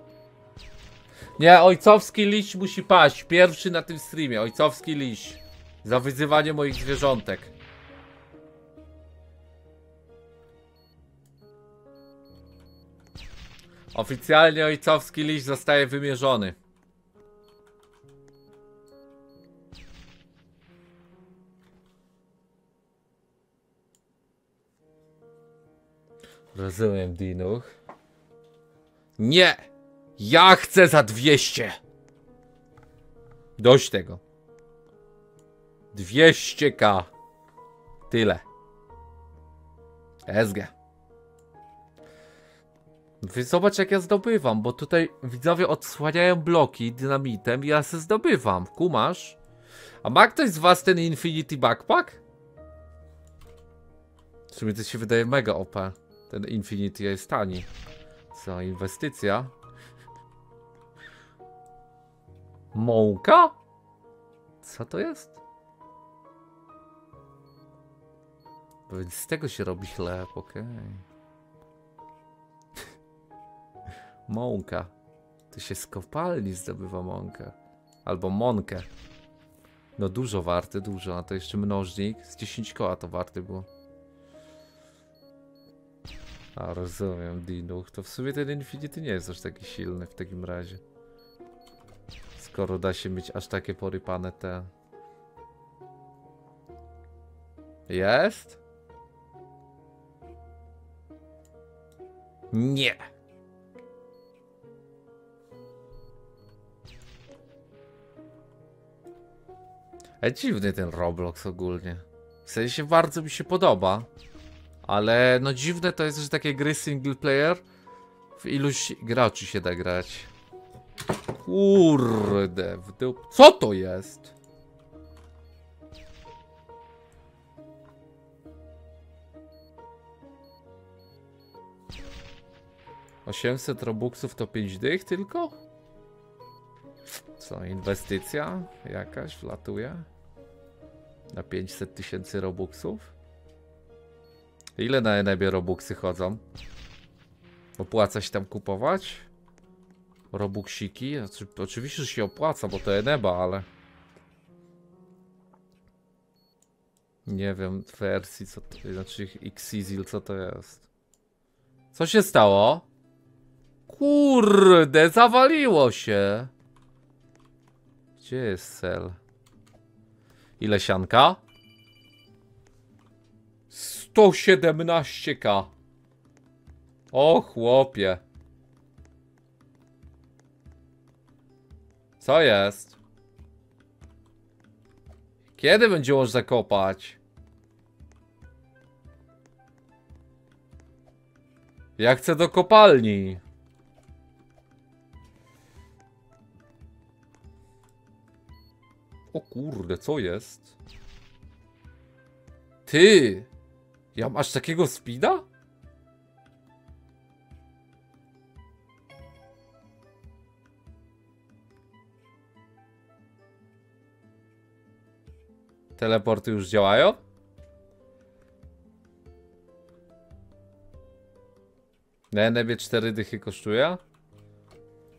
Nie, ojcowski liść musi paść. Pierwszy na tym streamie. Ojcowski liść. Za wyzywanie moich zwierzątek. Oficjalnie ojcowski liść zostaje wymierzony. Rozumiem, Dinuch. Nie! Ja chcę za dwieście! Dość tego. dwieście ka. Tyle. S G. Wy zobacz, jak ja zdobywam, bo tutaj widzowie odsłaniają bloki dynamitem i ja se zdobywam. Kumasz? A ma ktoś z was ten Infinity Backpack? W sumie to się wydaje mega O P. Ten Infinity jest tani. Co, inwestycja? Mąka? Co to jest? Bo więc z tego się robi chleb, okej. Okay. Mąka. To się z kopalni zdobywa mąkę. Albo mąkę. No dużo warte, dużo. A to jeszcze mnożnik. Z dziesięć koła to warte było. A, rozumiem, Dinuch. To w sumie ten Infinity nie jest aż taki silny w takim razie. Skoro da się mieć aż takie porypane te... Jest? Nie! E, dziwny ten Roblox ogólnie. W sensie bardzo mi się podoba. Ale no dziwne to jest, że takie gry single player w iluś graczy się da grać. Kurde, w dup... Co to jest? osiemset robuxów to pięć dych tylko? Co, inwestycja jakaś wlatuje? Na pięćset tysięcy robuxów? Ile na Enebie robuxy chodzą? Opłaca się tam kupować? Robuxiki? Znaczy, oczywiście, że się opłaca, bo to Eneba, ale... Nie wiem, wersji, co to jest, znaczy Xizil, co to jest? Co się stało? Kurde, zawaliło się! Gdzie jest cel? Ile sianka? sto siedemnaście ka. O chłopie. Co jest? Kiedy będzie można zakopać? Ja chcę do kopalni. O kurde, co jest? Ty! Ja mam aż takiego speeda? Teleporty już działają? Na Enebie cztery dychy kosztuje?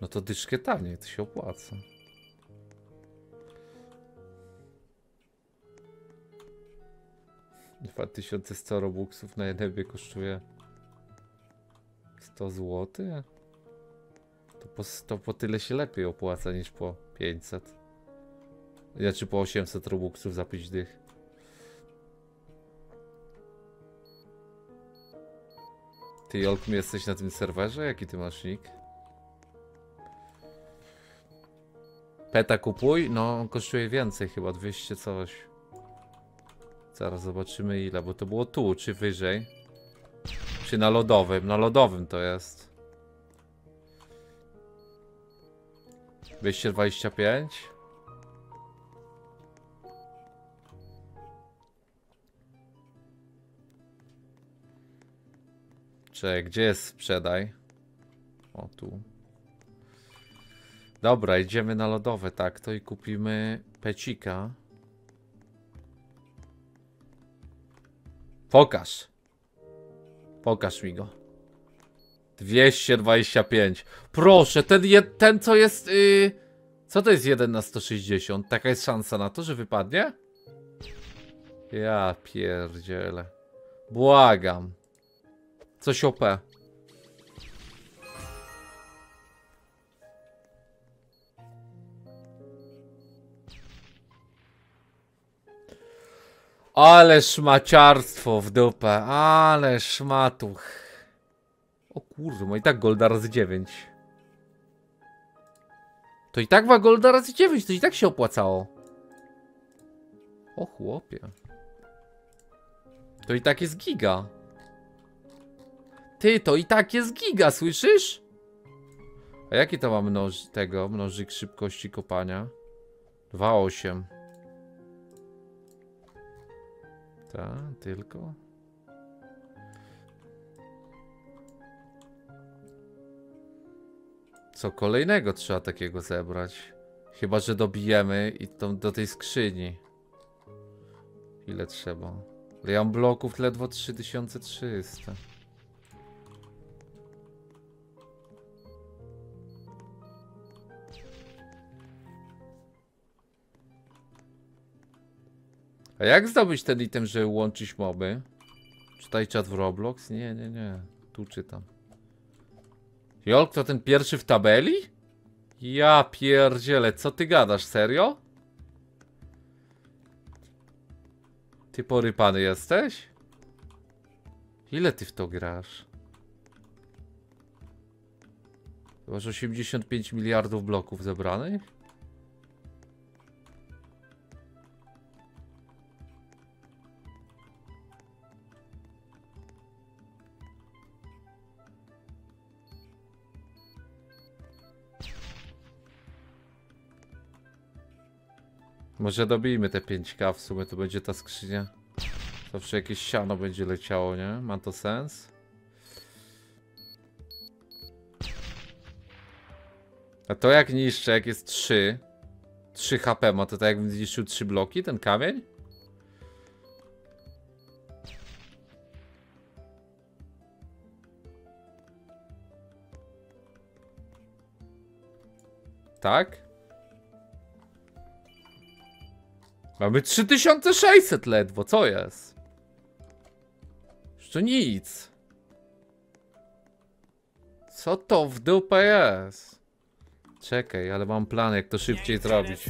No to dyszkę taniej, to się opłaca. dwa tysiące sto robuxów na Enebie kosztuje sto złotych? To po, to po tyle się lepiej opłaca niż po pięćset. Znaczy po osiemset robuxów za pięć dych. Ty, Jolku, jesteś na tym serwerze? Jaki ty masz nick? Peta kupuj? No, on kosztuje więcej chyba, dwieście coś. Zaraz zobaczymy ile, bo to było tu, czy wyżej? Czy na lodowym? Na lodowym to jest. dwieście dwadzieścia pięć? Czekaj, gdzie jest sprzedaj? O, tu. Dobra, idziemy na lodowe, tak, to i kupimy pecika. Pokaż. Pokaż mi go. dwieście dwadzieścia pięć. Proszę, ten, je, ten co jest... Yy, co to jest jeden na sto sześćdziesiąt? Taka jest szansa na to, że wypadnie? Ja pierdzielę. Błagam. Coś O P. Ale szmaciarstwo w dupę, ale szmatuch. O kurde, ma i tak golda razy dziewięć. To i tak ma golda razy dziewięć, to i tak się opłacało. O chłopie. To i tak jest giga. Ty, to i tak jest giga, słyszysz? A jaki to ma mnoż tego, mnożyk szybkości kopania? dwa przecinek osiem. Tak, tylko. Co kolejnego trzeba takiego zebrać? Chyba że dobijemy i to do tej skrzyni. Ile trzeba? Ja mam bloków ledwo trzy tysiące trzysta. A jak zdobyć ten item, że łączyć moby? Czytaj czat w Roblox? Nie, nie, nie. Tu czytam. Jolk, to ten pierwszy w tabeli? Ja pierdzielę, co ty gadasz? Serio? Ty porypany jesteś? Ile ty w to grasz? To masz osiemdziesiąt pięć miliardów bloków zebranych? Może dobijmy te pięć ka, w sumie to będzie ta skrzynia. Zawsze jakieś siano będzie leciało, nie? Ma to sens? A to jak niszczę, jak jest trzy HP ma, to tak jakbym zniszczył trzy bloki, ten kamień? Tak? Mamy trzy tysiące sześćset ledwo, co jest? Już to nic. Co to w dupę jest? Czekaj, ale mam plan, jak to szybciej zrobić.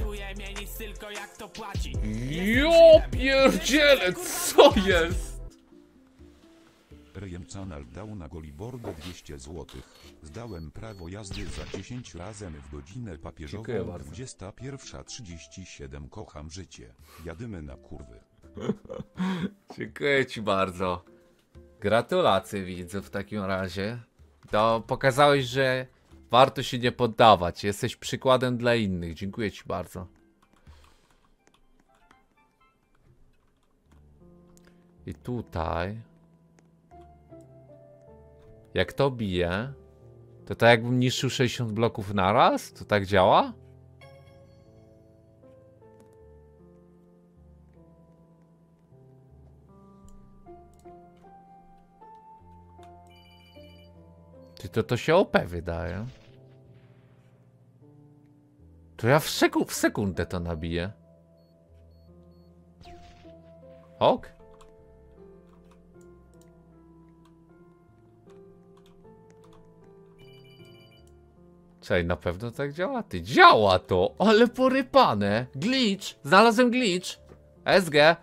Jo pierdziele, co jest? Rejem Canal dał na Golibordę dwieście złotych. Zdałem prawo jazdy za dziesięć razem w godzinę papieżową. Dwudziesta pierwsza trzydzieści siedem. Kocham życie. Jadymy na kurwy. Dziękuję ci bardzo. Gratulacje widzę w takim razie. To pokazałeś, że warto się nie poddawać. Jesteś przykładem dla innych. Dziękuję ci bardzo. I tutaj... Jak to bije, to tak jakbym niszczył sześćdziesiąt bloków naraz? To tak działa? Czy to to się O P wydaje? To ja w, seku w sekundę to nabiję. Ok? Czekaj, na pewno tak działa? Ty, działa to! Ale porypane! Glitch! Znalazłem glitch! S G!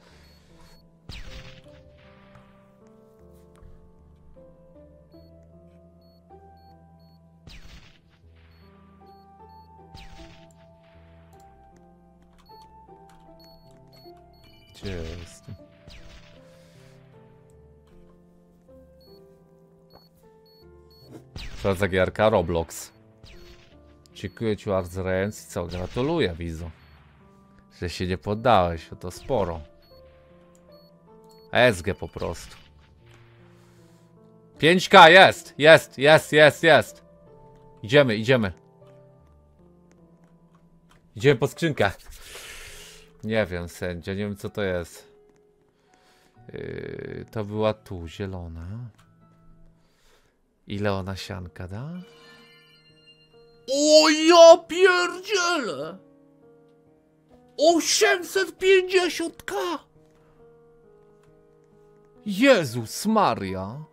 Gdzie jestem? Co za gierka? Roblox. Dziękuję ci bardzo, Renz, i co? Gratuluję, widzu, że się nie poddałeś, to sporo. S G po prostu. pięć K jest! Jest, jest, jest, jest! Idziemy, idziemy. Idziemy po skrzynkach. Nie wiem, sędzia, nie wiem co to jest. Yy, to była tu, zielona. Ile ona sianka da? O ja pierdzielę! osiemset pięćdziesiąt K! Jezus Maria!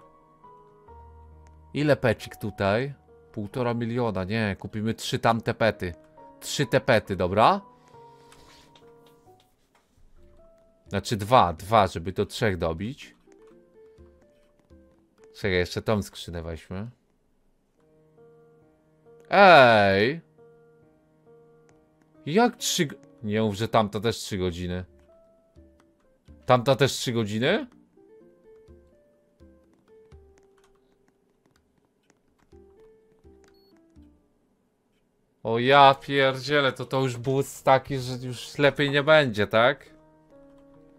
Ile pecik tutaj? Półtora miliona, nie, kupimy trzy tamte pety. Trzy te pety, dobra? Znaczy dwa, dwa, żeby do trzech dobić. Czekaj, jeszcze tą skrzynę weźmy. Ej! Jak trzy... Nie mów, że tamta też trzy godziny. Tamta też trzy godziny? O ja pierdzielę, to to już boost taki, że już lepiej nie będzie, tak?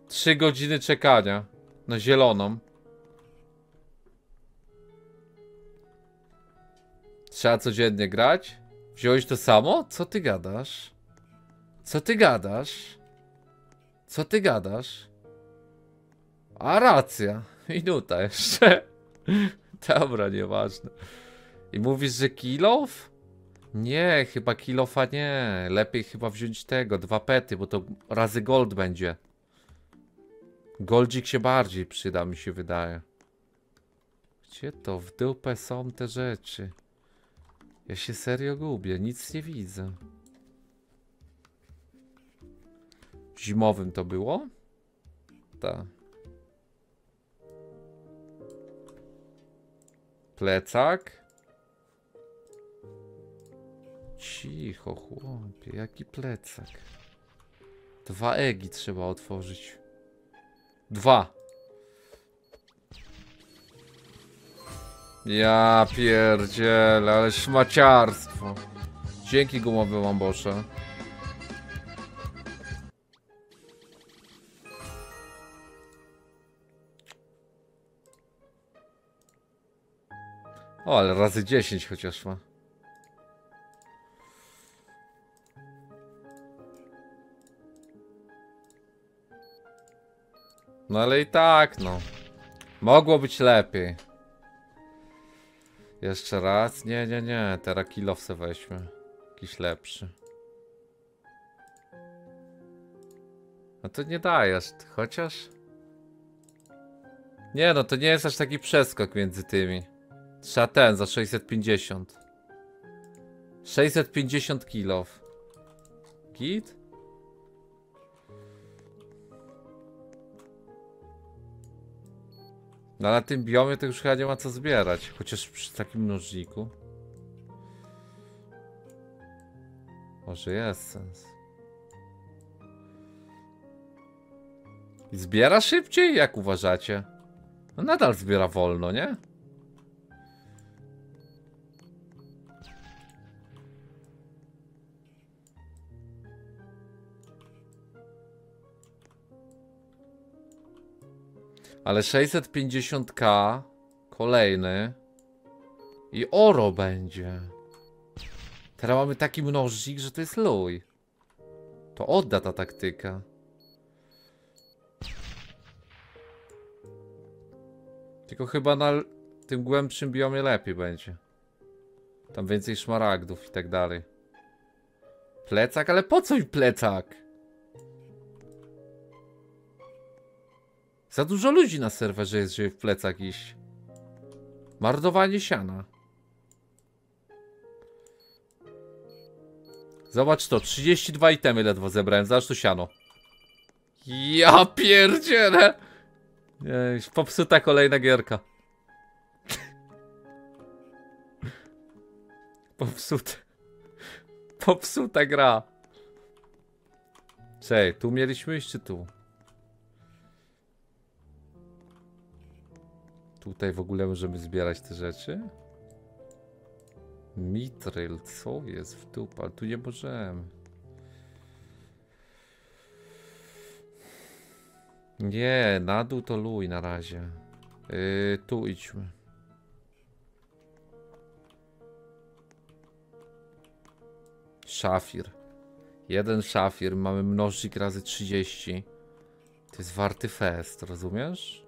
Trzy godziny czekania na zieloną. Trzeba codziennie grać? Wziąłeś to samo? Co ty gadasz? Co ty gadasz? Co ty gadasz? A racja. Minuta jeszcze. Dobra, nieważne. I mówisz, że kilof? Nie, chyba kilofa nie. Lepiej chyba wziąć tego, dwa pety, bo to razy gold będzie. Goldzik się bardziej przyda, mi się wydaje. Gdzie to w dupę są te rzeczy? Ja się serio gubię, nic nie widzę. Zimowym to było? Tak. Plecak? Cicho, chłopie, jaki plecak? Dwa egi trzeba otworzyć. Dwa. Ja pierdzielę, ale szmaciarstwo. Dzięki gumowy łambosze. O, ale razy dziesięć chociaż ma. No ale i tak, no. Mogło być lepiej. Jeszcze raz? Nie, nie, nie. Teraz kilowce weźmy. Jakiś lepszy. No to nie dajesz. Chociaż... Nie, no to nie jest aż taki przeskok między tymi. Trzeba ten za sześćset pięćdziesiąt. sześćset pięćdziesiąt kilow. Git? No na tym biomie to już chyba nie ma co zbierać, chociaż przy takim mnożniku. Może jest sens. I zbiera szybciej, jak uważacie? No nadal zbiera wolno, nie? Ale sześćset pięćdziesiąt K kolejny i oro będzie. Teraz mamy taki mnożnik, że to jest luj. To odda ta taktyka. Tylko chyba na tym głębszym biomie lepiej będzie. Tam więcej szmaragdów i tak dalej. Plecak? Ale po co mi plecak? Za dużo ludzi na serwerze jest, żeby w plecach iść. Marnowanie siana. Zobacz to, trzydzieści dwa itemy ledwo zebrałem, zobacz to siano. Ja pierdzielę! Ej, popsuta kolejna gierka. Popsuta. Popsuta gra. Czej, tu mieliśmy iść czy tu? Tutaj w ogóle możemy zbierać te rzeczy. Mitryl, co jest w dupie? Ale tu nie możemy. Nie, na dół to luj na razie. Yy, tu idźmy. Szafir. Jeden szafir, mamy mnożnik razy trzydzieści. To jest warty fest, rozumiesz?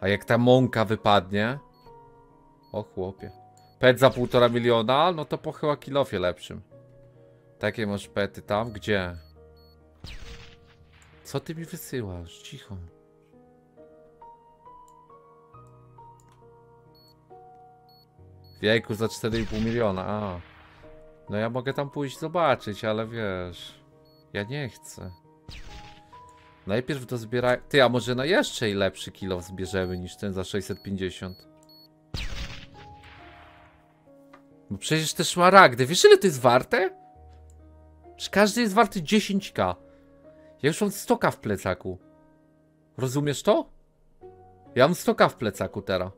A jak ta mąka wypadnie? O chłopie. Pet za półtora miliona? No to po chyba kilofie lepszym. Takie masz pety tam? Gdzie? Co ty mi wysyłasz? Cicho. Wieku za cztery i pół miliona. A. No ja mogę tam pójść zobaczyć, ale wiesz... Ja nie chcę. Najpierw dozbieraj... Ty, a może na jeszcze i lepszy kilo zbierzemy niż ten za sześćset pięćdziesiąt? Bo przecież te szmaragdy, wiesz ile to jest warte? Przecież każdy jest warty dziesięć ka. Ja już mam sto ka w plecaku. Rozumiesz to? Ja mam sto ka w plecaku teraz.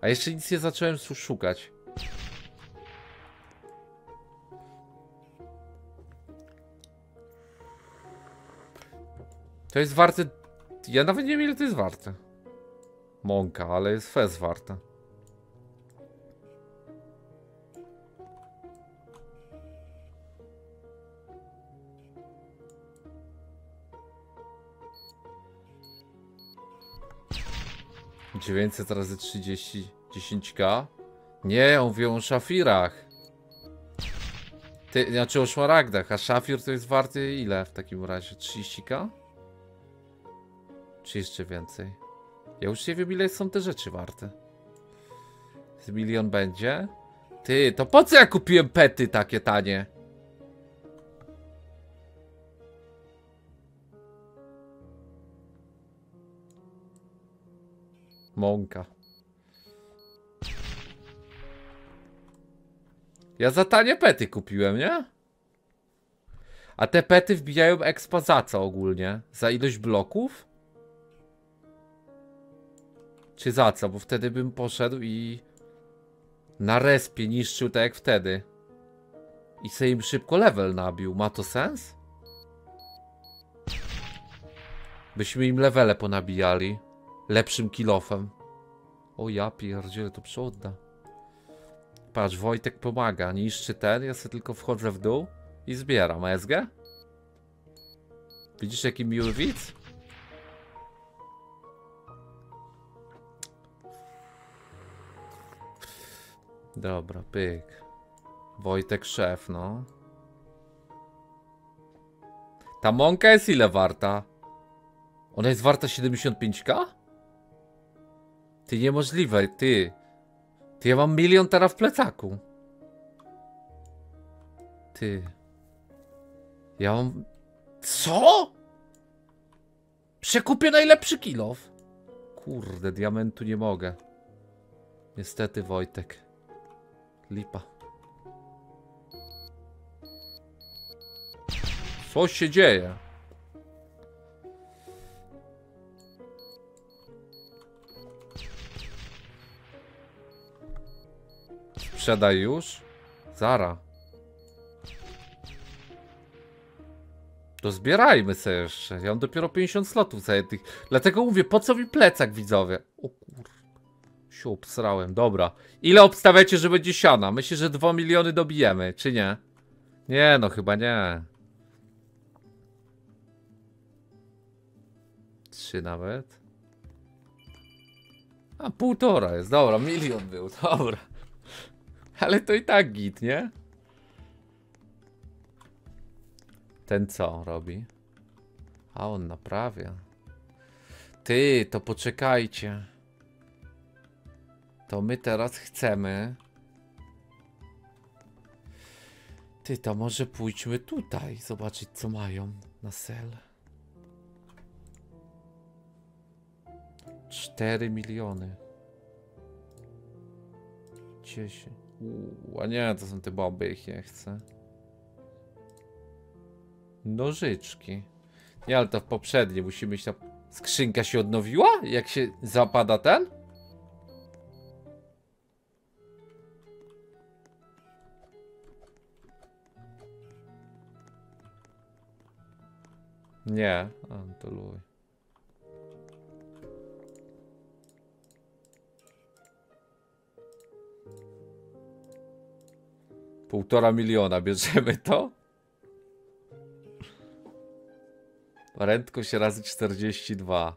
A jeszcze nic nie zacząłem szukać. To jest warte... Ja nawet nie wiem ile to jest warte. Mąka, ale jest fez warte. dziewięćset razy trzydzieści, dziesięć ka? Nie, on mówi o szafirach. Ty, znaczy o szmaragdach, a szafir to jest warty ile w takim razie? trzydzieści ka? Czy jeszcze więcej? Ja już nie wiem ile są te rzeczy warte. Z milion będzie? Ty, to po co ja kupiłem pety takie tanie? Mąka. Ja za tanie pety kupiłem, nie? A te pety wbijają expa za co ogólnie? Za ilość bloków? Czy za co? Bo wtedy bym poszedł i na respie niszczył tak jak wtedy. I sobie im szybko level nabił. Ma to sens? Byśmy im levele ponabijali. Lepszym kilofem. O ja pierdzielę, to przodda. Patrz, Wojtek pomaga, niszczy ten, ja sobie tylko wchodzę w dół i zbieram S G. Widzisz jaki miły widz? Dobra, pyk. Wojtek szef, no. Ta mąka jest ile warta? Ona jest warta siedemdziesiąt pięć ka? Ty, niemożliwe, ty. Ty, ja mam milion teraz w plecaku. Ty. Ja mam... Co? Przekupię najlepszy kilof. Kurde, diamentu nie mogę. Niestety, Wojtek. Lipa. Co się dzieje? Sprzedaj już? Zara. To zbierajmy sobie jeszcze. Ja mam dopiero pięćdziesiąt slotów zajętych. Dlatego mówię, po co mi plecak, widzowie? O kur... Się obsrałem. Dobra. Ile obstawiacie, że będzie siana? Myślę, że dwa miliony dobijemy, czy nie? Nie, no chyba nie. Trzy nawet. A półtora jest. Dobra, milion był. Dobra. Ale to i tak git, nie? Ten co robi? A on naprawia. Ty, to poczekajcie. to my teraz chcemy... Ty, to może pójdźmy tutaj, zobaczyć co mają na sel. cztery miliony. dziesięć. Uuu, a nie, to są te bomby, ich nie chcę. Nożyczki. Nie, ale to w poprzedniej musimy iść na... Skrzynka się odnowiła? Jak się zapada ten? Nie, a, to luj. Półtora miliona bierzemy to. Prędkość razy czterdzieści dwa.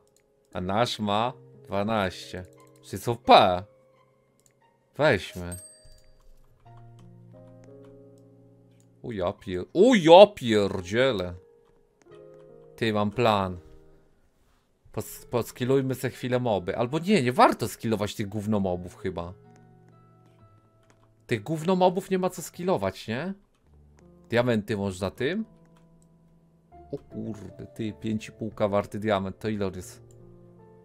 A nasz ma dwanaście. Czy co P? Weźmy. Uja pier... Uja pierdziele. Ty, mam plan. Pos Poskilujmy se chwilę moby. Albo nie, nie warto skillować tych gównomobów chyba. Tych gównomobów nie ma co skillować, nie? Diamenty można tym? O kurde, ty, pięć i pół warty diament, to ile jest?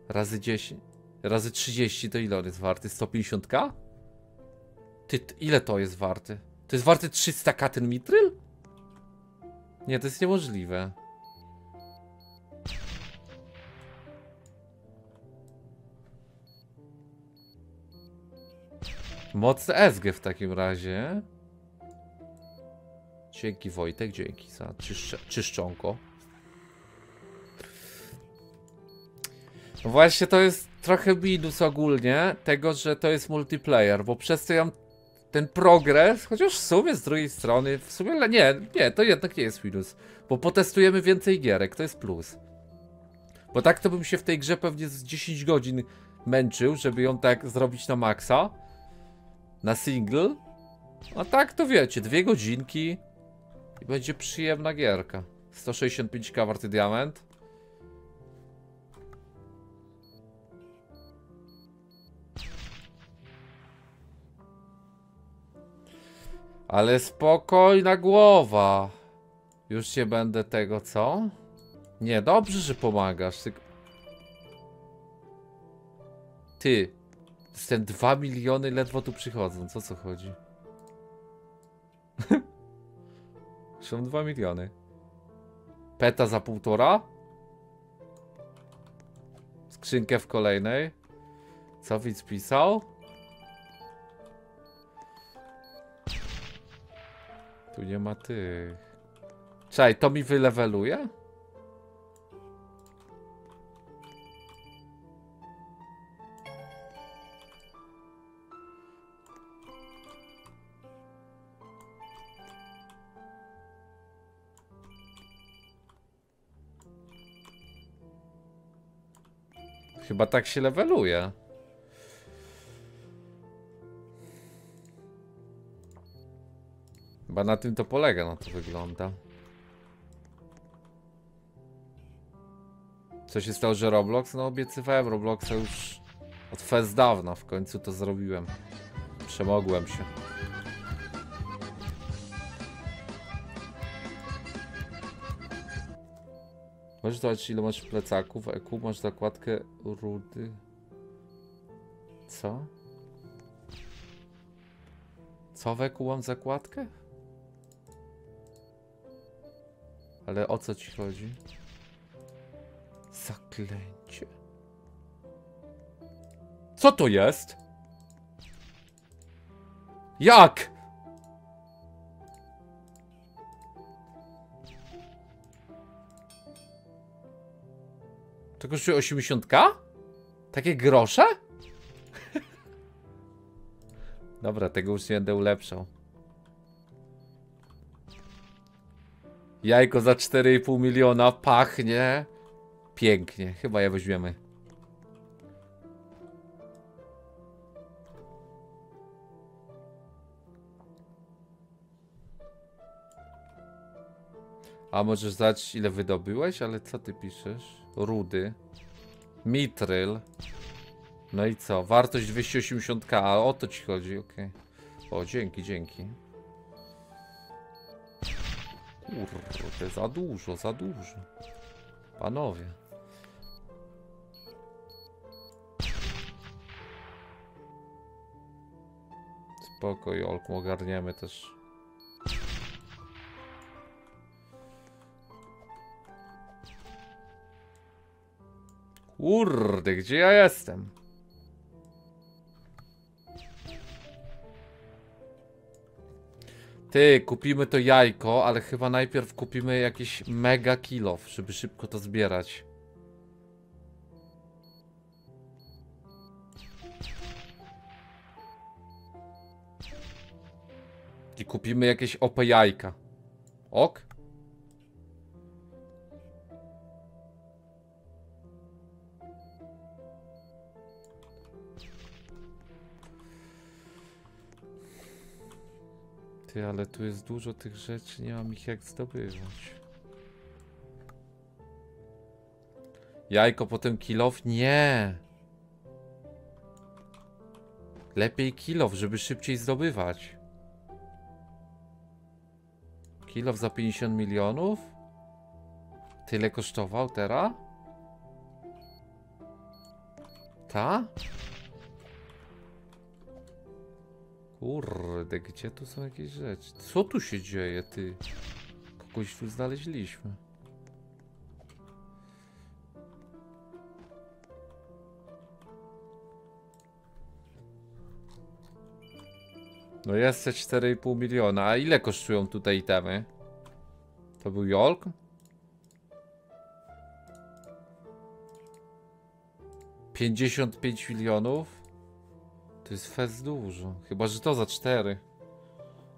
Razy dziesięć, razy trzydzieści, to ile jest warty? sto pięćdziesiąt tysięcy? Ty, ile to jest warty? To jest warty trzysta tysięcy ten mitryl? Nie, to jest niemożliwe. Mocne S G w takim razie. Dzięki Wojtek, dzięki za czyszcze, czyszczonko. No właśnie, to jest trochę minus ogólnie tego, że to jest multiplayer, bo przez to ja mam ten progres, chociaż w sumie z drugiej strony, w sumie ale nie, nie, to jednak nie jest minus, bo potestujemy więcej gierek, to jest plus. Bo tak to bym się w tej grze pewnie z dziesięć godzin męczył, żeby ją tak zrobić na maksa, na single. A tak to wiecie, dwie godzinki i będzie przyjemna gierka. sto sześćdziesiąt pięć tysięcy warty diament. Ale spokojna głowa. Już nie będę tego, co? Nie, dobrze, że pomagasz. Ty, Ty. z ten dwa miliony ledwo tu przychodzą. Co co chodzi? Są dwa miliony. Peta za półtora. Skrzynkę w kolejnej. Co widz pisał? Tu nie ma tych. Czekaj, to mi wyleweluje? Chyba tak się leveluje. Chyba na tym to polega, na to wygląda. Co się stało, że Roblox? No obiecywałem Robloxa już od fez dawna. W końcu to zrobiłem. Przemogłem się. Możesz dodać ile masz plecaków, E Q, masz zakładkę rudy. Co? Co w E Q mam zakładkę? Ale o co ci chodzi? Zaklęcie. Co to jest? Jak? To kosztuje osiemdziesiąt tysięcy? Takie grosze? Dobra, tego już nie będę ulepszał. Jajko za cztery i pół miliona pachnie pięknie. Chyba je weźmiemy. A możesz znać ile wydobyłeś? Ale co ty piszesz? Rudy. Mitryl. No i co? Wartość dwieście osiemdziesiąt ka, a o to ci chodzi, okej. Okay. O, dzięki, dzięki. Kurwa, to jest za dużo, za dużo. Panowie. Spoko, Jolku, ogarniemy też. Kurde, gdzie ja jestem? Ty, kupimy to jajko, ale chyba najpierw kupimy jakiś mega kilof, żeby szybko to zbierać. I kupimy jakieś O P jajka. Ok? Ty, ale tu jest dużo tych rzeczy, nie mam ich jak zdobywać. Jajko, potem kilof? Nie! Lepiej kilof, żeby szybciej zdobywać. Kilof za pięćdziesiąt milionów? Tyle kosztował teraz? Ta? Kurde, gdzie tu są jakieś rzeczy? Co tu się dzieje, ty? Kogoś tu znaleźliśmy. No jest cztery i pół miliona. A ile kosztują tutaj itemy? To był Jolk? pięćdziesiąt pięć milionów? To jest fez dużo. Chyba że to za cztery.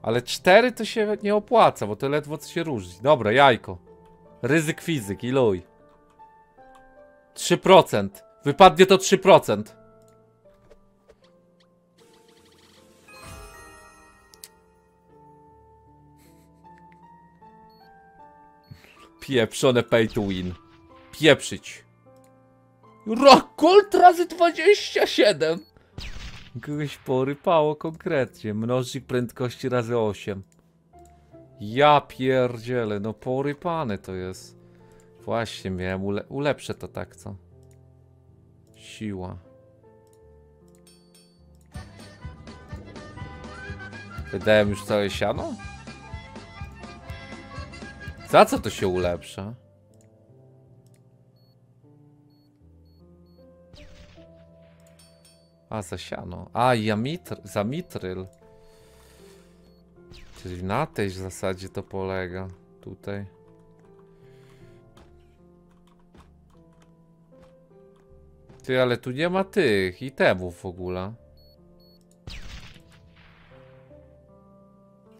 Ale cztery to się nie opłaca, bo to ledwo co się różni. Dobra, jajko. Ryzyk fizyk, iluj. trzy procent. Wypadnie to trzy procent. Pieprzone pay to win. Pieprzyć. Rokult razy dwadzieścia siedem. Kogoś porypało konkretnie. Mnożnik prędkości razy osiem. Ja pierdzielę, no porypane to jest. Właśnie miałem, ule ulepszę to tak, co? Siła. Wydałem już całe siano? Za co to się ulepsza? A, za siano. A, ja mitr, za mitryl. Czyli na tej zasadzie to polega. Tutaj. Ty, ale tu nie ma tych itemów w ogóle.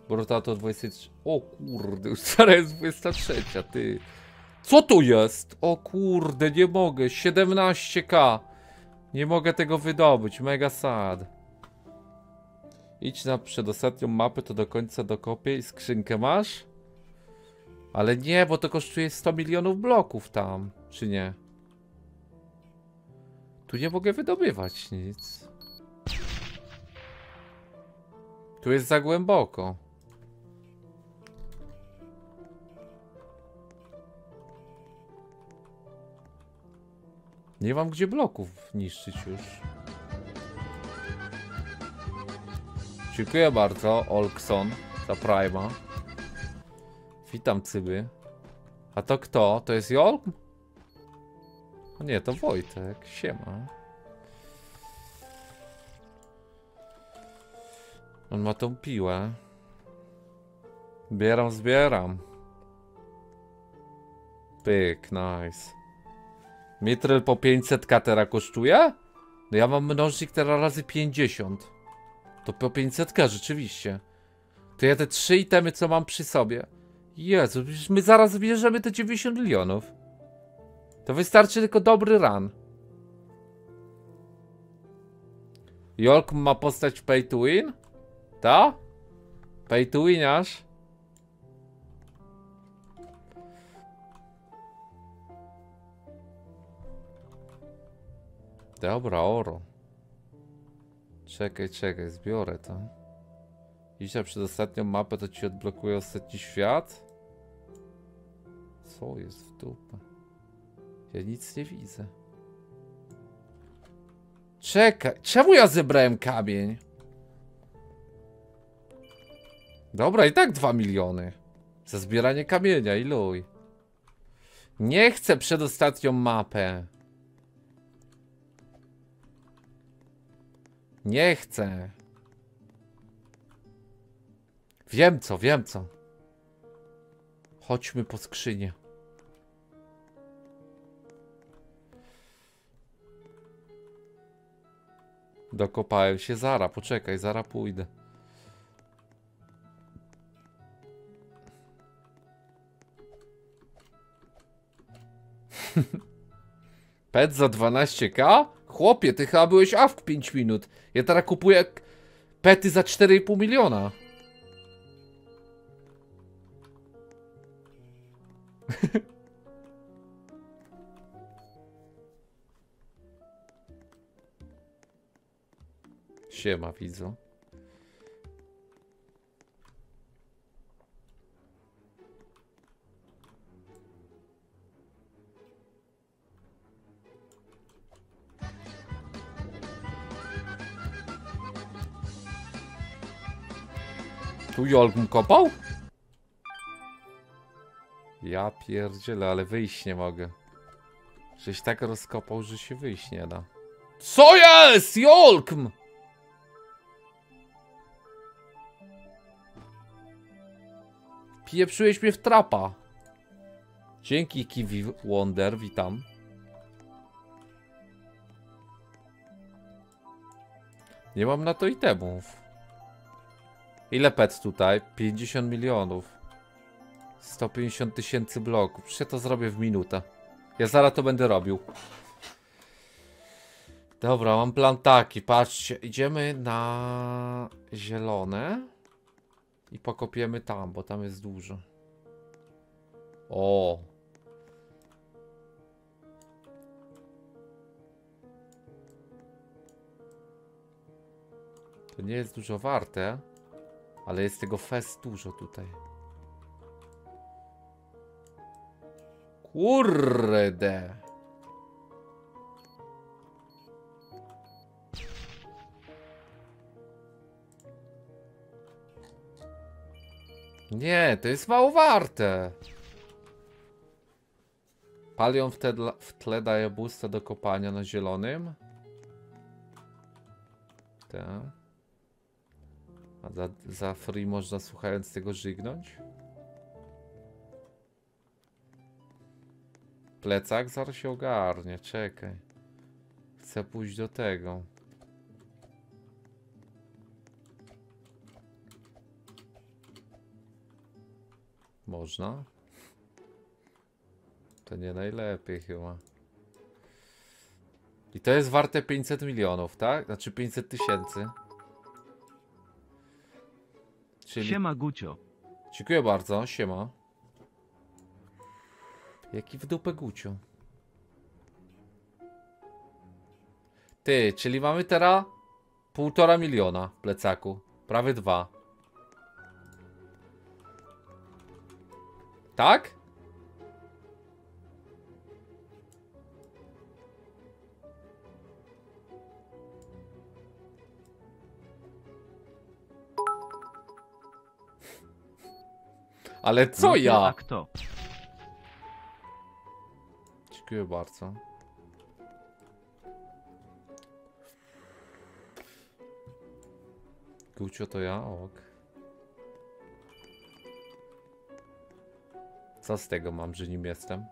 Brotato dwadzieścia trzy. O kurde, już teraz jest dwudziesta trzecia, ty. Co tu jest? O kurde, nie mogę. siedemnaście ka. Nie mogę tego wydobyć, mega sad. Idź na przedostatnią mapę, to do końca dokopię i skrzynkę masz? Ale nie, bo to kosztuje sto milionów bloków tam, czy nie? Tu nie mogę wydobywać nic. Tu jest za głęboko. Nie mam gdzie bloków niszczyć już. Dziękuję bardzo, Olkson, za Prima. Witam, cyby. A to kto? To jest Jolk? O nie, to Wojtek. Siema. On ma tą piłę. Zbieram, zbieram. Pyk, nice. Mitryl po pięćset ka teraz kosztuje? No ja mam mnożnik teraz razy pięćdziesiąt. To po pięćset ka rzeczywiście. To ja te trzy itemy co mam przy sobie. Jezu, my zaraz bierzemy te dziewięćdziesiąt milionów. To wystarczy tylko dobry run. Jolk ma postać pay to win? Ta? Pay to win aż? Dobra, oro. Czekaj, czekaj, zbiorę tam. Idź na przedostatnią mapę, to ci odblokuje ostatni świat? Co jest w dupę? Ja nic nie widzę. Czekaj, czemu ja zebrałem kamień? Dobra, i tak dwa miliony. Za zbieranie kamienia, iluj. Nie chcę przedostatnią mapę. Nie chcę. Wiem co, wiem co. Chodźmy po skrzynię. Dokopałem się, zara, poczekaj, zara pójdę. Pet za dwanaście ka? Chłopie, ty chyba byłeś awk pięć minut. Ja teraz kupuję pety za cztery i pół miliona. Siema, widzę. Tu Jolgum kopał? Ja pierdzielę, ale wyjść nie mogę. Żeś tak rozkopał, że się wyjść nie da. Co jest, Jolgum? Pieprzyłeś mnie w trapa. Dzięki Kiwi Wonder, witam. Nie mam na to itemów. Ile pet tutaj? pięćdziesiąt milionów. sto pięćdziesiąt tysięcy bloków. Przecież ja to zrobię w minutę. Ja zaraz to będę robił. Dobra, mam plan taki. Patrzcie, idziemy na zielone. I pokopiemy tam, bo tam jest dużo. O! To nie jest dużo warte, ale jest tego fest dużo tutaj. Kurde! Nie, to jest mało warte. Palion w, w tle daje busta do kopania na zielonym. Tak. A za, za free można słuchając tego żygnąć. Plecak zaraz się ogarnie, czekaj. Chcę pójść do tego. Można? To nie najlepiej chyba. I to jest warte pięćset milionów, tak? Znaczy pięćset tysięcy. Czyli... Siema Gucio. Dziękuję bardzo, siema. Jaki w dupę Gucio. Ty, czyli mamy teraz półtora miliona w plecaku. Prawie dwa. Tak? Ale co ja? A kto? Dziękuję bardzo. Gucio to ja? Ok. Co z tego mam, że nim jestem?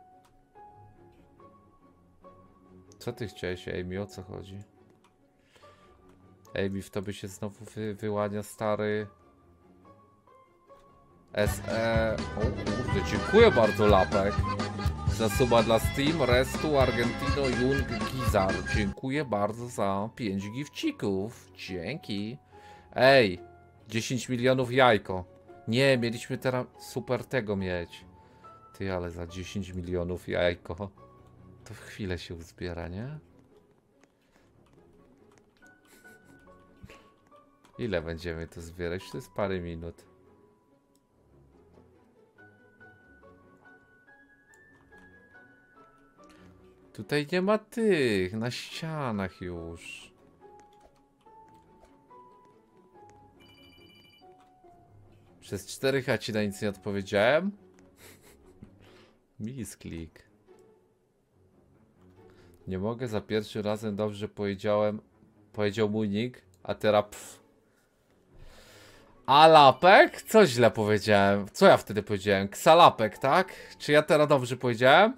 Co ty chciałeś, Amy? O co chodzi? Amy, w tobie się znowu wy wyłania stary... S E... O kurde, dziękuję bardzo, Lapek. Za suba dla Steam, Restu, Argentino, Jung, Gizar. Dziękuję bardzo za pięć gifcików. Dzięki. Ej, dziesięć milionów jajko. Nie, mieliśmy teraz super tego mieć. Ty, ale za dziesięć milionów jajko to w chwilę się uzbiera, nie? Ile będziemy to zbierać? To jest parę minut. Tutaj nie ma tych, na ścianach już. Przez cztery H ci na nic nie odpowiedziałem? Misklik. Nie mogę, za pierwszym razem dobrze powiedziałem, powiedział mój nick, a teraz pff. A lapek? Co źle powiedziałem? Co ja wtedy powiedziałem? Ksalapek, tak? Czy ja teraz dobrze powiedziałem?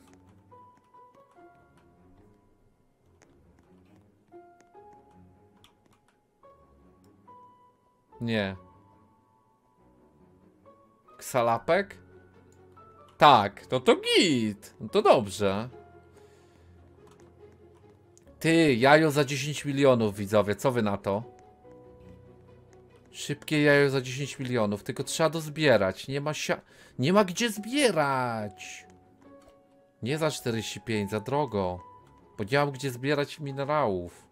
Nie. Ksalapek? Tak, no to git. No to dobrze. Ty, jajo za dziesięć milionów, widzowie, co wy na to? Szybkie jajo za dziesięć milionów, tylko trzeba dozbierać, nie ma się, nie ma gdzie zbierać. Nie za czterdzieści pięć, za drogo. Bo nie mam gdzie zbierać minerałów.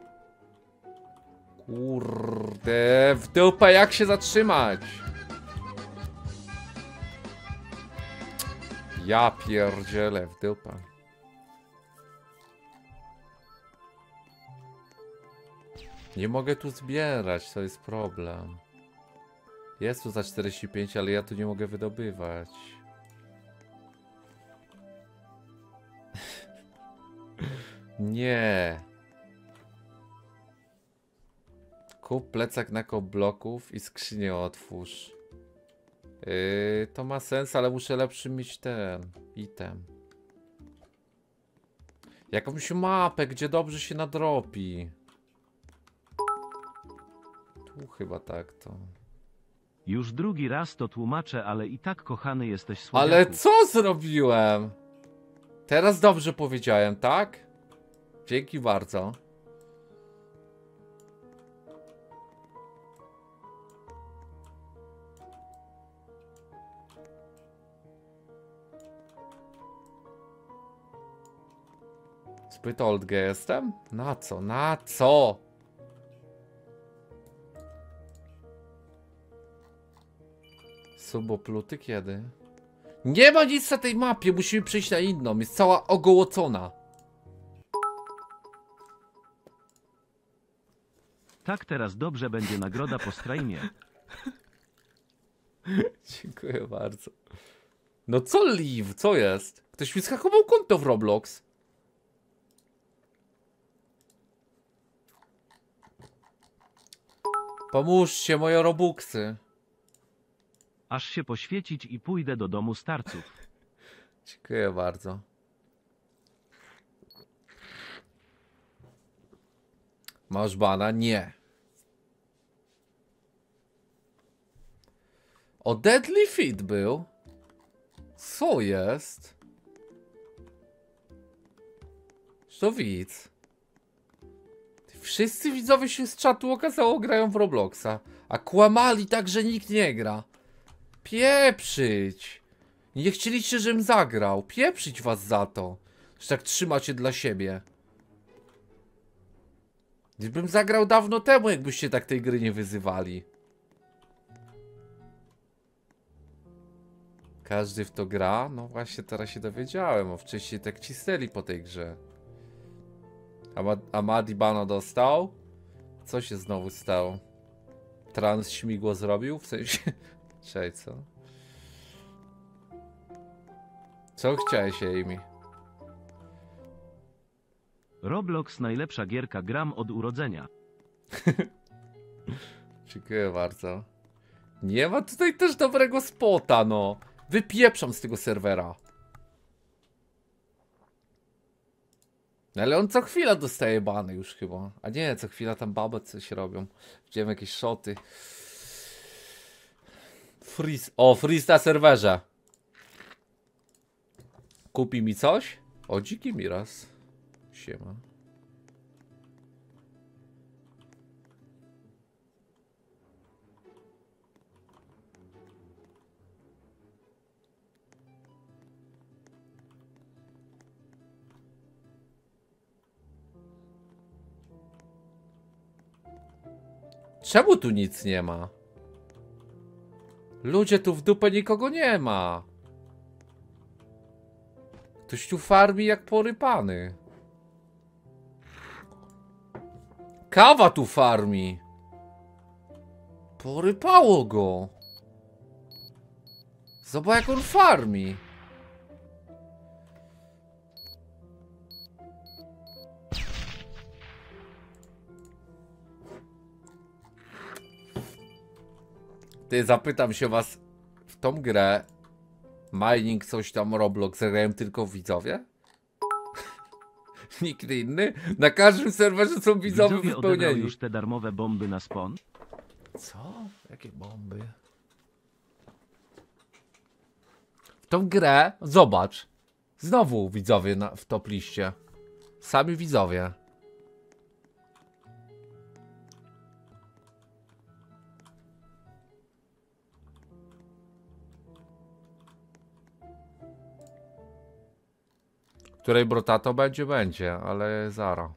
Kurde, w dupę, jak się zatrzymać? Ja pierdzielę, w dupę. Nie mogę tu zbierać, to jest problem. Jest tu za czterdzieści pięć, ale ja tu nie mogę wydobywać. Nie. Kup plecak na kobloków i skrzynię otwórz. Yy, to ma sens, ale muszę lepszy mieć ten item. Jakąś mapę, gdzie dobrze się nadrobi. U, chyba tak to. Już drugi raz to tłumaczę, ale i tak kochany jesteś słowiaku. Ale co zrobiłem? Teraz dobrze powiedziałem, tak? Dzięki bardzo. Zbyt oldge jestem? Na co? Na co? Subopluty kiedy? Nie ma nic na tej mapie, musimy przejść na inną, jest cała ogołocona. Tak, teraz dobrze będzie nagroda po strajmie. Dziękuję bardzo. No co live, co jest? Ktoś mi schakował konto w Roblox. Pomóżcie, moje robuxy. Aż się poświecić i pójdę do domu starców. Dziękuję bardzo. Masz bana? Nie. O, Deadly Fit był. Co jest? Co widz? Wszyscy widzowie się z czatu okazało grają w Robloxa. A kłamali tak, że nikt nie gra. Pieprzyć! Nie chcieliście, żebym zagrał. Pieprzyć was za to, że tak trzymacie dla siebie. Gdybym zagrał dawno temu, jakbyście tak tej gry nie wyzywali. Każdy w to gra? No właśnie teraz się dowiedziałem, bo wcześniej tak cisnęli po tej grze. A Madi bana dostał? Co się znowu stało? Trans śmigło zrobił? W sensie... Czekaj, co? Co chciałeś, Amy? Roblox najlepsza gierka, gram od urodzenia. Dziękuję bardzo. Nie ma tutaj też dobrego spota, no. Wypieprzam z tego serwera. Ale on co chwila dostaje bany już chyba. A nie, co chwila tam babę coś robią. Widziałem jakieś szoty. Freeze. O, freeze na serwerze. Kupi mi coś? O, dziki mi raz. Siema. Czemu tu nic nie ma? Ludzie, tu w dupę nikogo nie ma. Ktoś tu farmi jak porypany. Kawa tu farmi. Porypało go. Zobacz, jak on farmi. Ty, zapytam się was, w tą grę Mining coś tam Roblox grają tylko widzowie? Nikt inny? Na każdym serwerze są widzowie wypełnieni. Widzowie odebrał już te darmowe bomby na spawn? Co? Jakie bomby? W tą grę, zobacz, znowu widzowie na, w top liście. Sami widzowie. Której Brotato będzie, będzie, ale zaraz.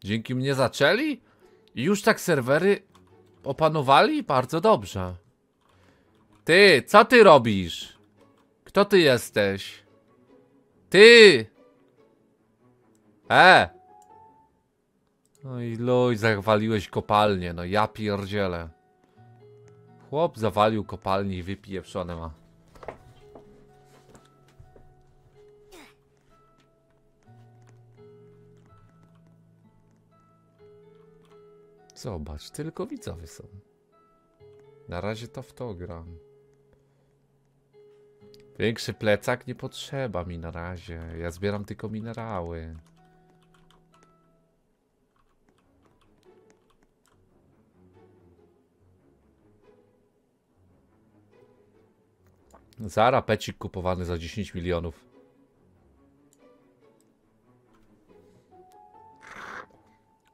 Dzięki mnie zaczęli? I już tak serwery opanowali? Bardzo dobrze. Ty, co ty robisz? Kto ty jesteś? Ty! E! No i luj, zawaliłeś kopalnię, no ja pierdzielę. Chłop zawalił kopalnię i wypieprzone ma. Zobacz, tylko widzowie są. Na razie to w to gram. Większy plecak nie potrzeba mi na razie. Ja zbieram tylko minerały. Zara, pecik kupowany za dziesięć milionów.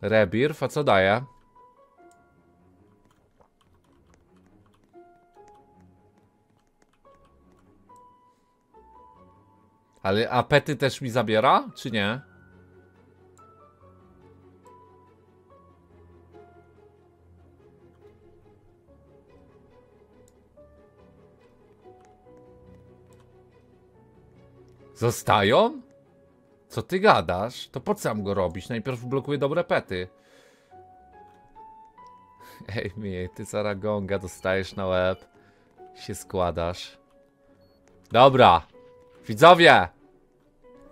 Rebirth, a co daje? Ale apety też mi zabiera, czy nie? Zostają? Co ty gadasz? To po co mam go robić? Najpierw blokuję dobre pety. Ej mi, ty zaragonga dostajesz na łeb. Się składasz. Dobra. Widzowie,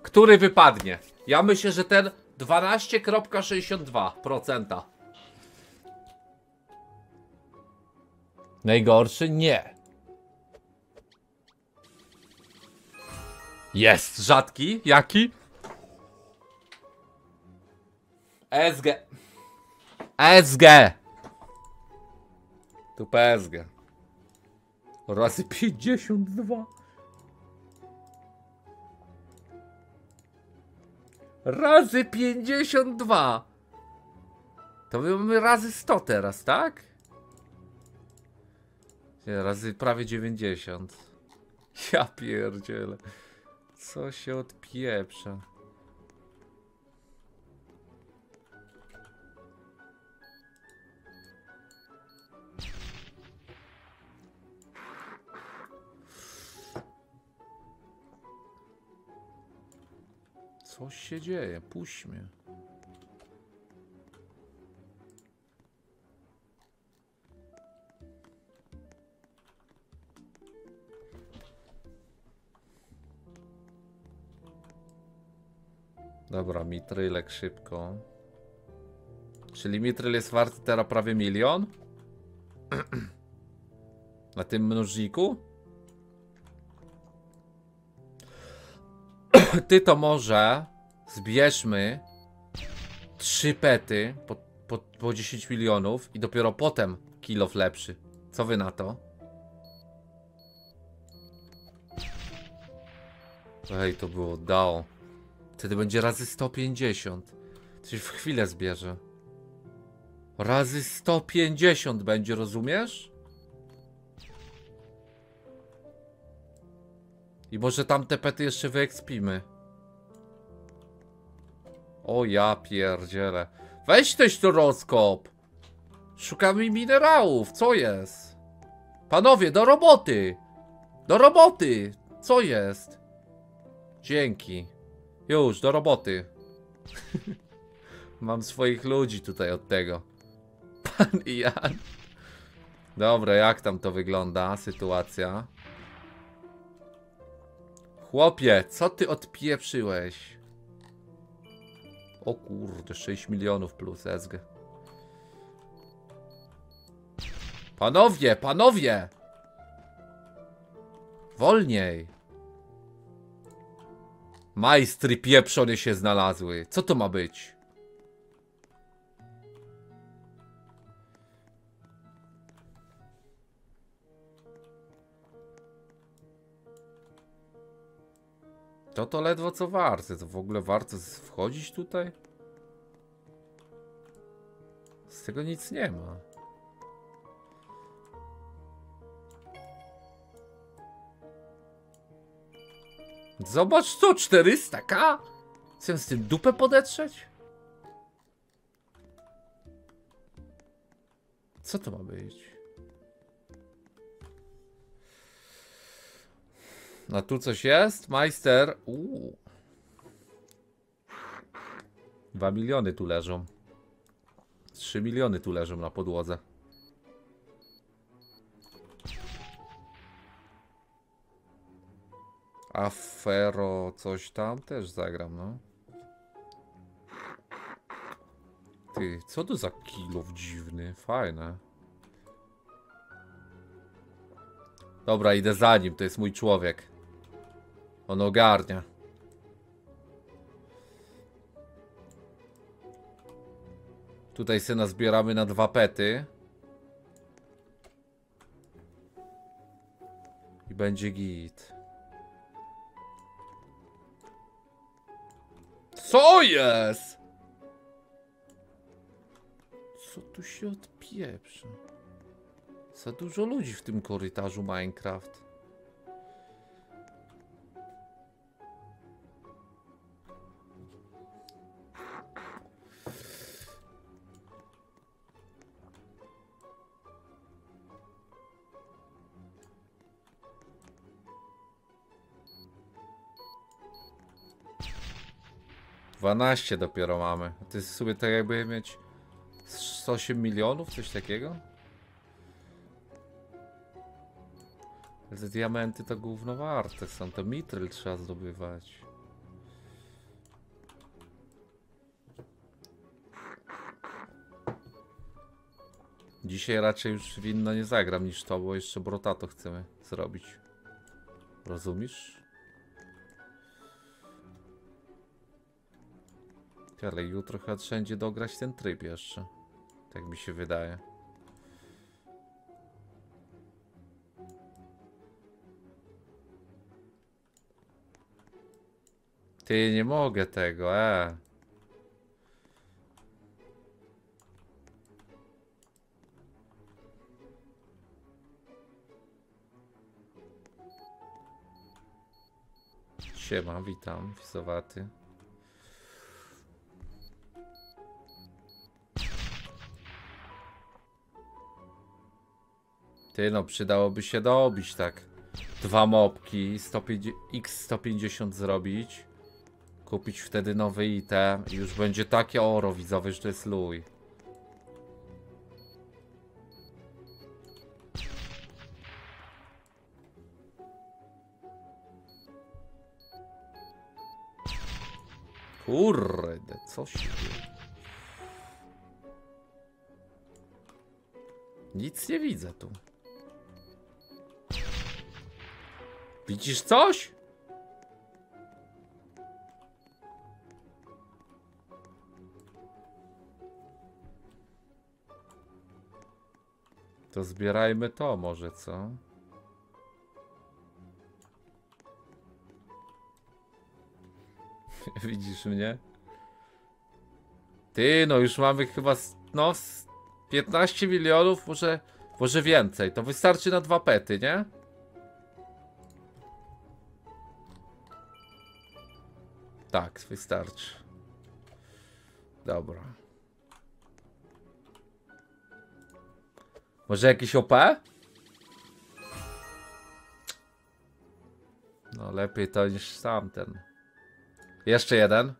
który wypadnie? Ja myślę, że ten dwanaście przecinek sześćdziesiąt dwa procent. Najgorszy? Nie. Jest rzadki? Jaki? S G. S G. Tu P S G. Razy pięćdziesiąt dwa. Razy pięćdziesiąt dwa. To my mamy razy sto teraz, tak? Nie, razy prawie dziewięćdziesiąt. Ja pierdzielę. Co się odpieprza? Co się dzieje? Puść mnie. Dobra, mitrylek szybko. Czyli mitryl jest wart teraz prawie milion? Na tym mnożniku? Ty, to może zbierzmy trzy pety po, po, po dziesięć milionów i dopiero potem kilof lepszy. Co wy na to? Ej, to było dało. Wtedy będzie razy sto pięćdziesiąt. Czyli w chwilę zbierze. Razy sto pięćdziesiąt będzie, rozumiesz? I może tamte pety jeszcze wyekspimy. O ja pierdzielę. Weź też to rozkop. Szukamy minerałów, co jest? Panowie, do roboty. Do roboty. Co jest? Dzięki. Już, do roboty. Mam swoich ludzi tutaj od tego. Pan i Jan. Dobra, jak tam to wygląda sytuacja? Chłopie, co ty odpieprzyłeś? O kurde, sześć milionów plus S G. Panowie, panowie! Wolniej! Majstry pieprzone się znalazły. Co to ma być? To to ledwo co warte. To w ogóle warto wchodzić tutaj? Z tego nic nie ma. Zobacz to, czterysta ka? Chcę z tym dupę podetrzeć? Co to ma być? No tu coś jest, majster. Uuu. Dwa miliony tu leżą. Trzy miliony tu leżą na podłodze. Afero coś tam też zagram, no. Ty, co to za kilof dziwny, fajne. Dobra, idę za nim, to jest mój człowiek. On ogarnia. Tutaj se nazbieramy na dwa pety. I będzie git. Co jest? Co tu się odpieprza? Za dużo ludzi w tym korytarzu Minecraft. dwanaście dopiero mamy. To jest sobie tak jakby mieć sto osiem milionów, coś takiego. Te diamenty to gówno warte są, to mitryl trzeba zdobywać. Dzisiaj raczej już w inno nie zagram niż to, bo jeszcze Brotato chcemy zrobić. Rozumiesz? Ale jutro chyba wszędzie dograć ten tryb jeszcze. Tak mi się wydaje. Ty, nie mogę tego, e. Siema, witam, wizowaty. Ty, no przydałoby się dobić tak. Dwa mopki, sto pięćdziesiąt razy sto pięćdziesiąt zrobić. Kupić wtedy nowy item i już będzie takie oro, widzowie, że to jest luj. Kurde, co się dzieje? Nic nie widzę tu. Widzisz coś? To zbierajmy to może, co? Widzisz mnie? Ty, no już mamy chyba no, piętnaście milionów, może, może więcej. To wystarczy na dwa pety, nie? Tak, wystarczy. Dobra. Może jakiś O P? No lepiej to niż tamten. Jeszcze jeden.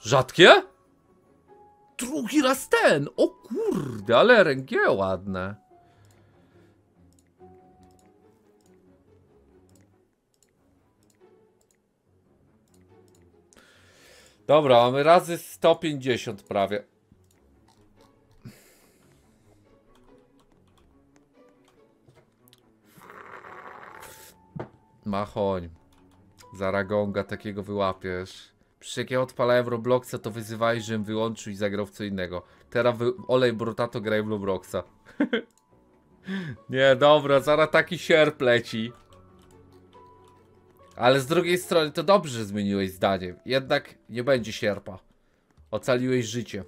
Rzadkie? Drugi raz ten! O kurde, ale ręgie ładne. Dobra, mamy razy sto pięćdziesiąt prawie. Machoń. Zaragonga takiego wyłapiesz. Przecież jak ja odpalałem Robloxa, to wyzywaj, żebym wyłączył i zagrał w co innego. Teraz olej Brotato, graj w Robloxa. Nie, dobra, zaraz taki sierp leci. Ale z drugiej strony to dobrze zmieniłeś zdanie. Jednak nie będzie sierpa. Ocaliłeś życie.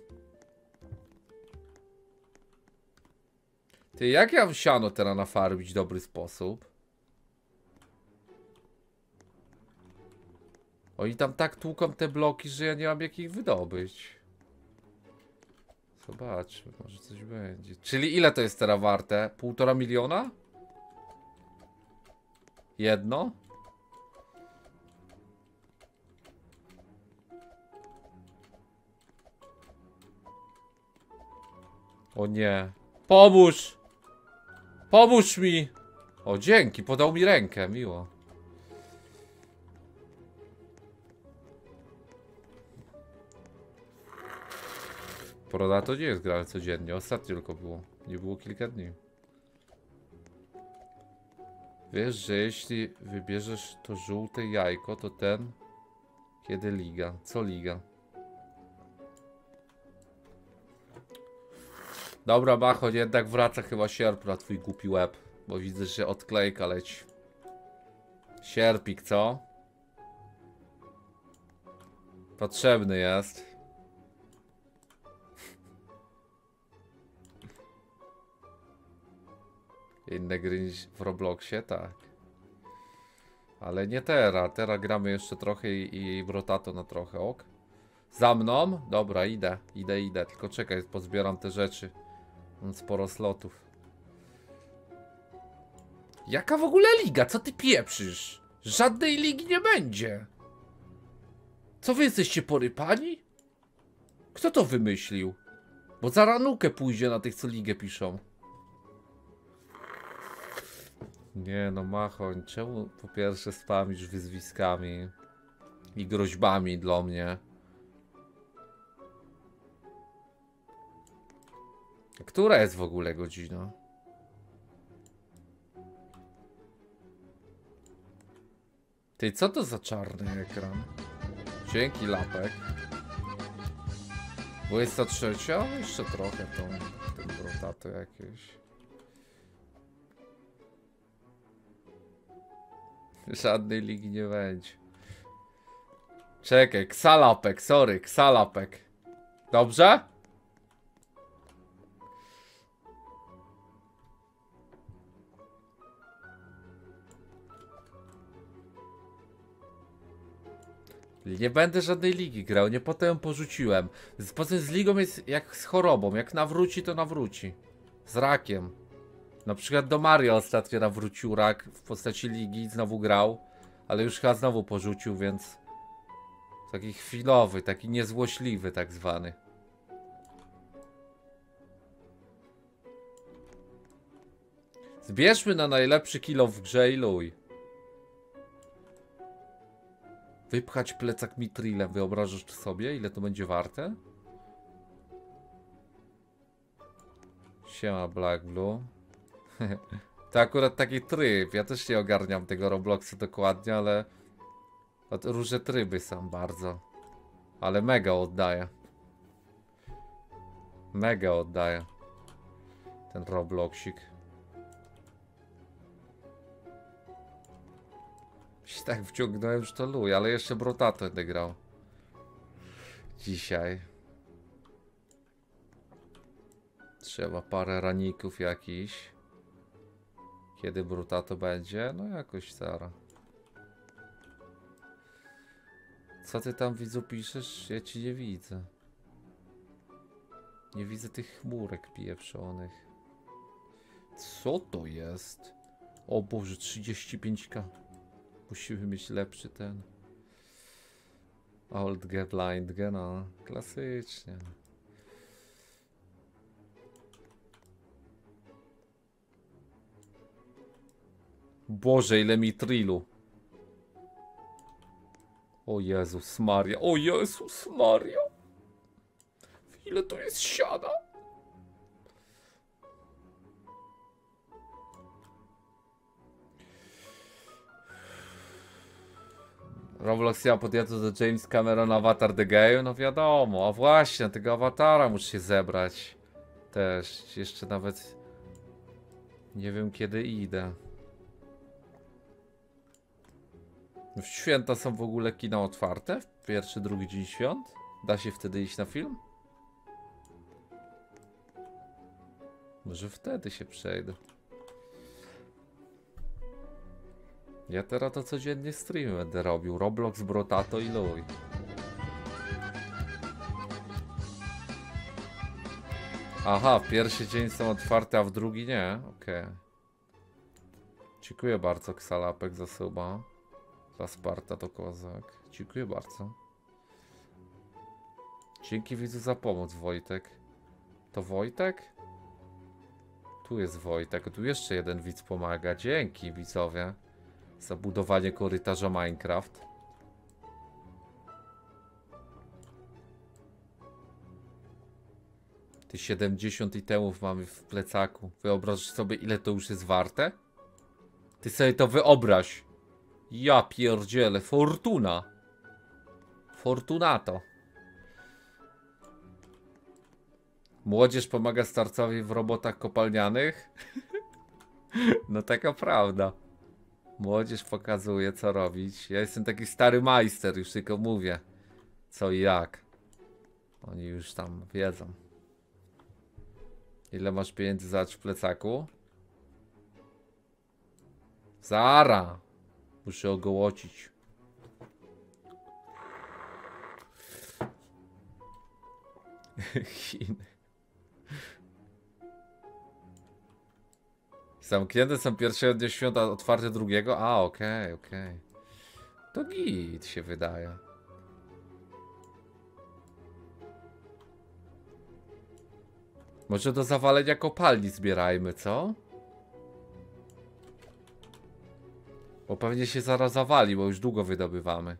Ty, jak ja mam siano teraz nafarmić w dobry sposób? Oni tam tak tłuką te bloki, że ja nie mam jak ich wydobyć. Zobaczmy, może coś będzie. Czyli ile to jest teraz warte? Półtora miliona? Jedno? O nie. Pomóż! Pomóż mi! O, dzięki, podał mi rękę, miło. Brotato nie jest grane codziennie, ostatnio tylko było. Nie było kilka dni. Wiesz, że jeśli wybierzesz to żółte jajko, to ten... Kiedy liga? Co liga? Dobra, machoń, jednak wraca chyba sierp na twój głupi łeb. Bo widzę, że odklejka leci. Sierpik, co? Potrzebny jest. Inne gry niż w Robloxie, tak. Ale nie teraz, teraz gramy jeszcze trochę i, i Brotato na trochę, ok? Za mną? Dobra, idę, idę, idę, tylko czekaj, pozbieram te rzeczy. Mam sporo slotów. Jaka w ogóle liga? Co ty pieprzysz? Żadnej ligi nie będzie. Co wy jesteście porypani? Kto to wymyślił? Bo za ranukę pójdzie na tych, co ligę piszą. Nie no, machoń, czemu po pierwsze spamisz wyzwiskami i groźbami dla mnie? Która jest w ogóle godzina? Ty, co to za czarny ekran? Dzięki, lapek. dwudziesta trzecia? Jeszcze trochę tą, ten Brotato jakieś. Żadnej ligi nie będzie. Czekaj, ksalapek, sorry, ksalapek. Dobrze? Nie będę żadnej ligi grał, nie potem porzuciłem. Poza tym z ligą jest jak z chorobą, jak nawróci to nawróci. Z rakiem. Na przykład do Mario ostatnio nawrócił rak w postaci ligi, znowu grał, ale już chyba znowu porzucił, więc taki chwilowy, taki niezłośliwy tak zwany. Zbierzmy na najlepszy kilo w grze i luj. Wypchać plecak mitrilem, wyobrażasz sobie, ile to będzie warte? Siema Black Blue. To akurat taki tryb, ja też nie ogarniam tego Robloxa dokładnie, ale różne tryby są bardzo. Ale mega oddaje. Mega oddaje ten Robloxik. Się tak wciągnąłem, że to luj, ale jeszcze Brotato będę grał dzisiaj. Trzeba parę raników jakiś. Kiedy Brotato będzie? No jakoś stara. Co ty tam, widzu, piszesz? Ja ci nie widzę. Nie widzę tych chmurek pieprzonych. Co to jest? O Boże, trzydzieści pięć ka. Musimy mieć lepszy ten. Old G, Blind G, no. Klasycznie. Boże, ile mi trilu. O Jezus Maria, o Jezus Maria. Ile to jest siada? Roblox ja podjadł do James Cameron Avatar The Game, no wiadomo, a właśnie, tego Avatara muszę się zebrać. Też, jeszcze nawet nie wiem kiedy idę. Święta są w ogóle kina otwarte? Pierwszy, drugi dzień świąt? Da się wtedy iść na film? Może wtedy się przejdę. Ja teraz to codziennie streamy będę robił. Roblox, Brotato i Luj. Aha, pierwszy dzień są otwarte, a w drugi nie. Okej. Okay. Dziękuję bardzo, Ksalapek, za suba. Dla Sparta to kozak. Dziękuję bardzo. Dzięki widzu za pomoc, Wojtek. To Wojtek? Tu jest Wojtek. Tu jeszcze jeden widz pomaga. Dzięki widzowie. Za budowanie korytarza Minecraft. Ty siedemdziesiąt itemów mamy w plecaku. Wyobraź sobie, ile to już jest warte? Ty sobie to wyobraź. Ja pierdzielę, fortuna. Fortunato. Młodzież pomaga starcowi w robotach kopalnianych? No taka prawda. Młodzież pokazuje co robić. Ja jestem taki stary majster, już tylko mówię co i jak. Oni już tam wiedzą. Ile masz pieniędzy za w plecaku? Zara! Muszę ogołocić. Chiny. Zamknięte są pierwszego dnia świąta, otwarte drugiego. A, okej, okay, okej. Okay. To git się wydaje. Może do zawalenia kopalni zbierajmy, co? Bo pewnie się zaraz zawali, bo już długo wydobywamy.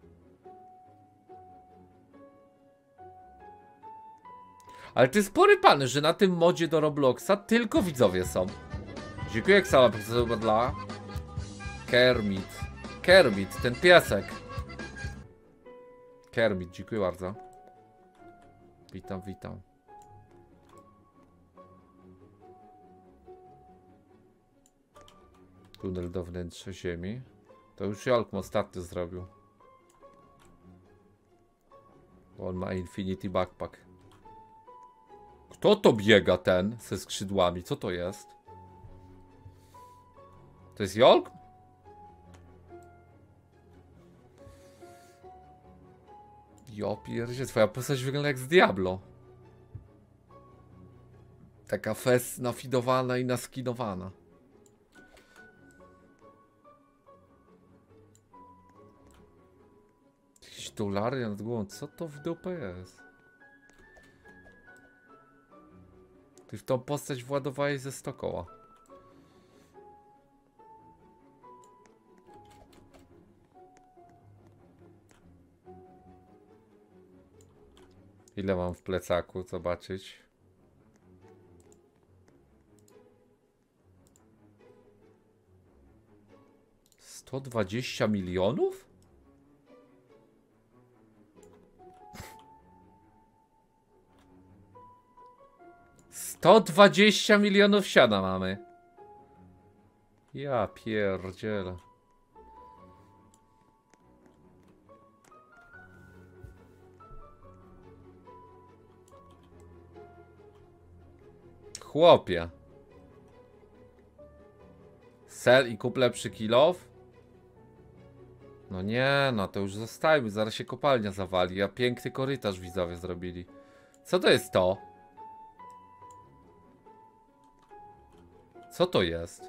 Ale ty spory pan, że na tym modzie do Robloxa tylko widzowie są. Dziękuję Xala dla Kermit. Kermit, ten piesek. Kermit, dziękuję bardzo. Witam, witam. Tunel do wnętrza ziemi. To już Jolk ostatnio zrobił. Bo on ma Infinity Backpack. Kto to biega ten ze skrzydłami? Co to jest? To jest Jolk? Jo pierdzie, twoja postać wygląda jak z Diablo. Taka fest nafidowana i naskinowana. Dolaria nad głową, co to w dupę jest? Ty w tą postać władowałeś ze sto koła. Ile mam w plecaku, zobaczyć. sto dwadzieścia milionów? sto dwadzieścia milionów siada mamy. Ja pierdzielę. Chłopie. Sel i kup lepszy kilof. No nie, no to już zostajmy, zaraz się kopalnia zawali, a piękny korytarz widzowie zrobili. Co to jest to? Co to jest?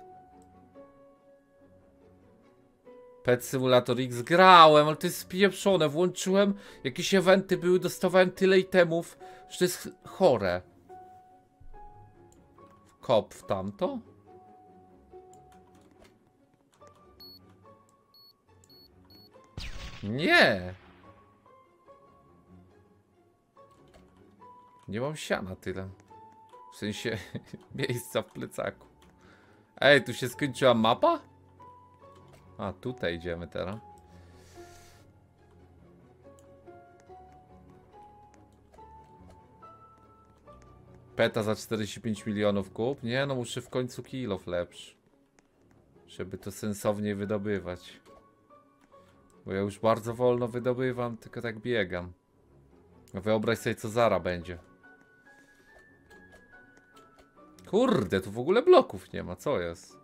Pet Simulator X grałem, ale to jest spieprzone, włączyłem, jakieś eventy były, dostawałem tyle itemów, że to jest chore. Kop w tamto? Nie! Nie mam siana tyle. W sensie miejsca w plecaku. Ej, tu się skończyła mapa? A, tutaj idziemy teraz. Peta za czterdzieści pięć milionów kup? Nie, no muszę w końcu kilof lepszy. Żeby to sensownie wydobywać. Bo ja już bardzo wolno wydobywam, tylko tak biegam. Wyobraź sobie, co zara będzie. Kurde, tu w ogóle bloków nie ma, co jest?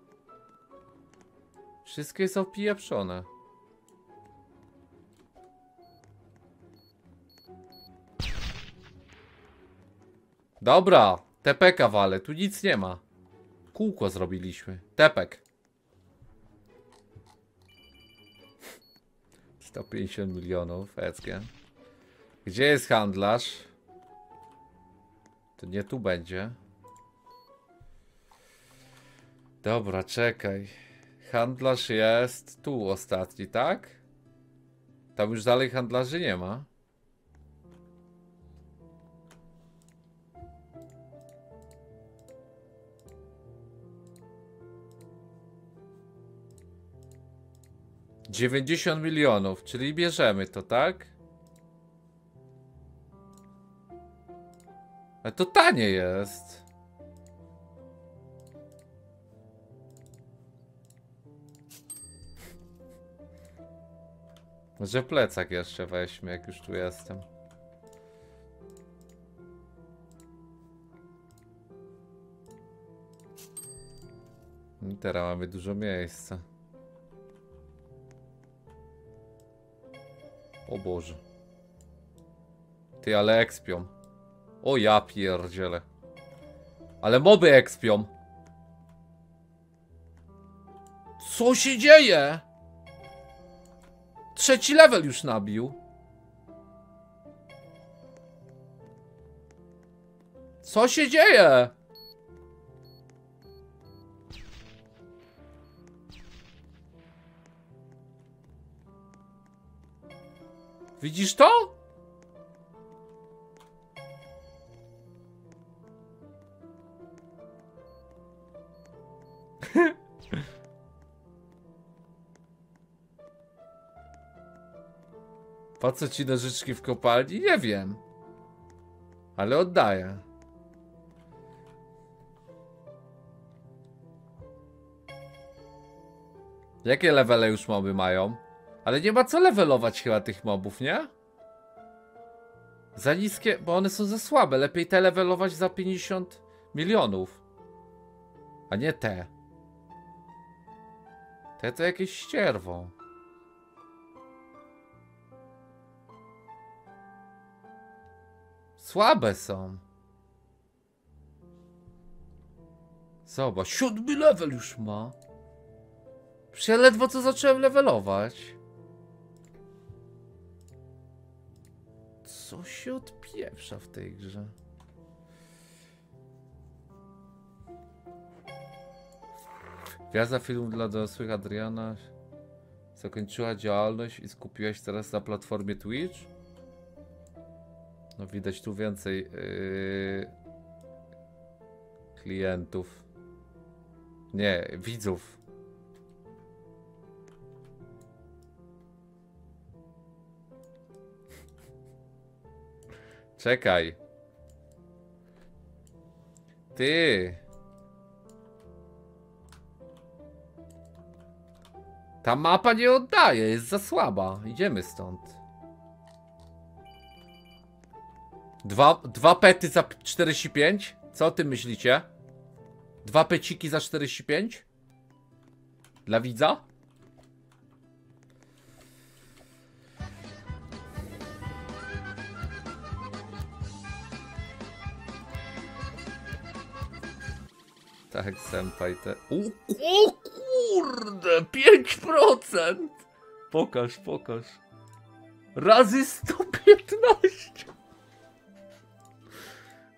Wszystko jest opieprzone. Dobra, tepeka wale, tu nic nie ma. Kółko zrobiliśmy, tepek. sto pięćdziesiąt milionów, eckie. Gdzie jest handlarz? To nie tu będzie. Dobra, czekaj. Handlarz jest tu ostatni, tak? Tam już dalej handlarzy nie ma. dziewięćdziesiąt milionów, czyli bierzemy to, tak? Ale to tanie jest. Może plecak jeszcze weźmy, jak już tu jestem. I teraz mamy dużo miejsca. O Boże. Ty, ale ekspią. O ja pierdzielę. Ale moby ekspią. Co się dzieje? Trzeci level już nabił. Co się dzieje? Widzisz to? Po co ci nożyczki w kopalni? Nie wiem. Ale oddaję. Jakie levele już moby mają? Ale nie ma co levelować chyba tych mobów, nie? Za niskie, bo one są za słabe. Lepiej te levelować za pięćdziesiąt milionów. A nie te. Te to jakieś ścierwo. Słabe są. Zobacz, siódmy level już ma. Przecież ja ledwo co zacząłem levelować. Co się odpieprza w tej grze? Gwiazda filmu dla dorosłych Adriana zakończyła działalność i skupiła się teraz na platformie Twitch. No widać tu więcej yy, klientów. Nie, widzów. Czekaj. Ty. Ta mapa nie oddaje, jest za słaba. Idziemy stąd. Dwa, dwa pety za czterdzieści pięć? Co o tym myślicie? Dwa peciki za czterdzieści pięć? Dla widza? Stachek Senpai te... O, o kurde, pięć procent! Pokaż, pokaż. Razy sto piętnaście!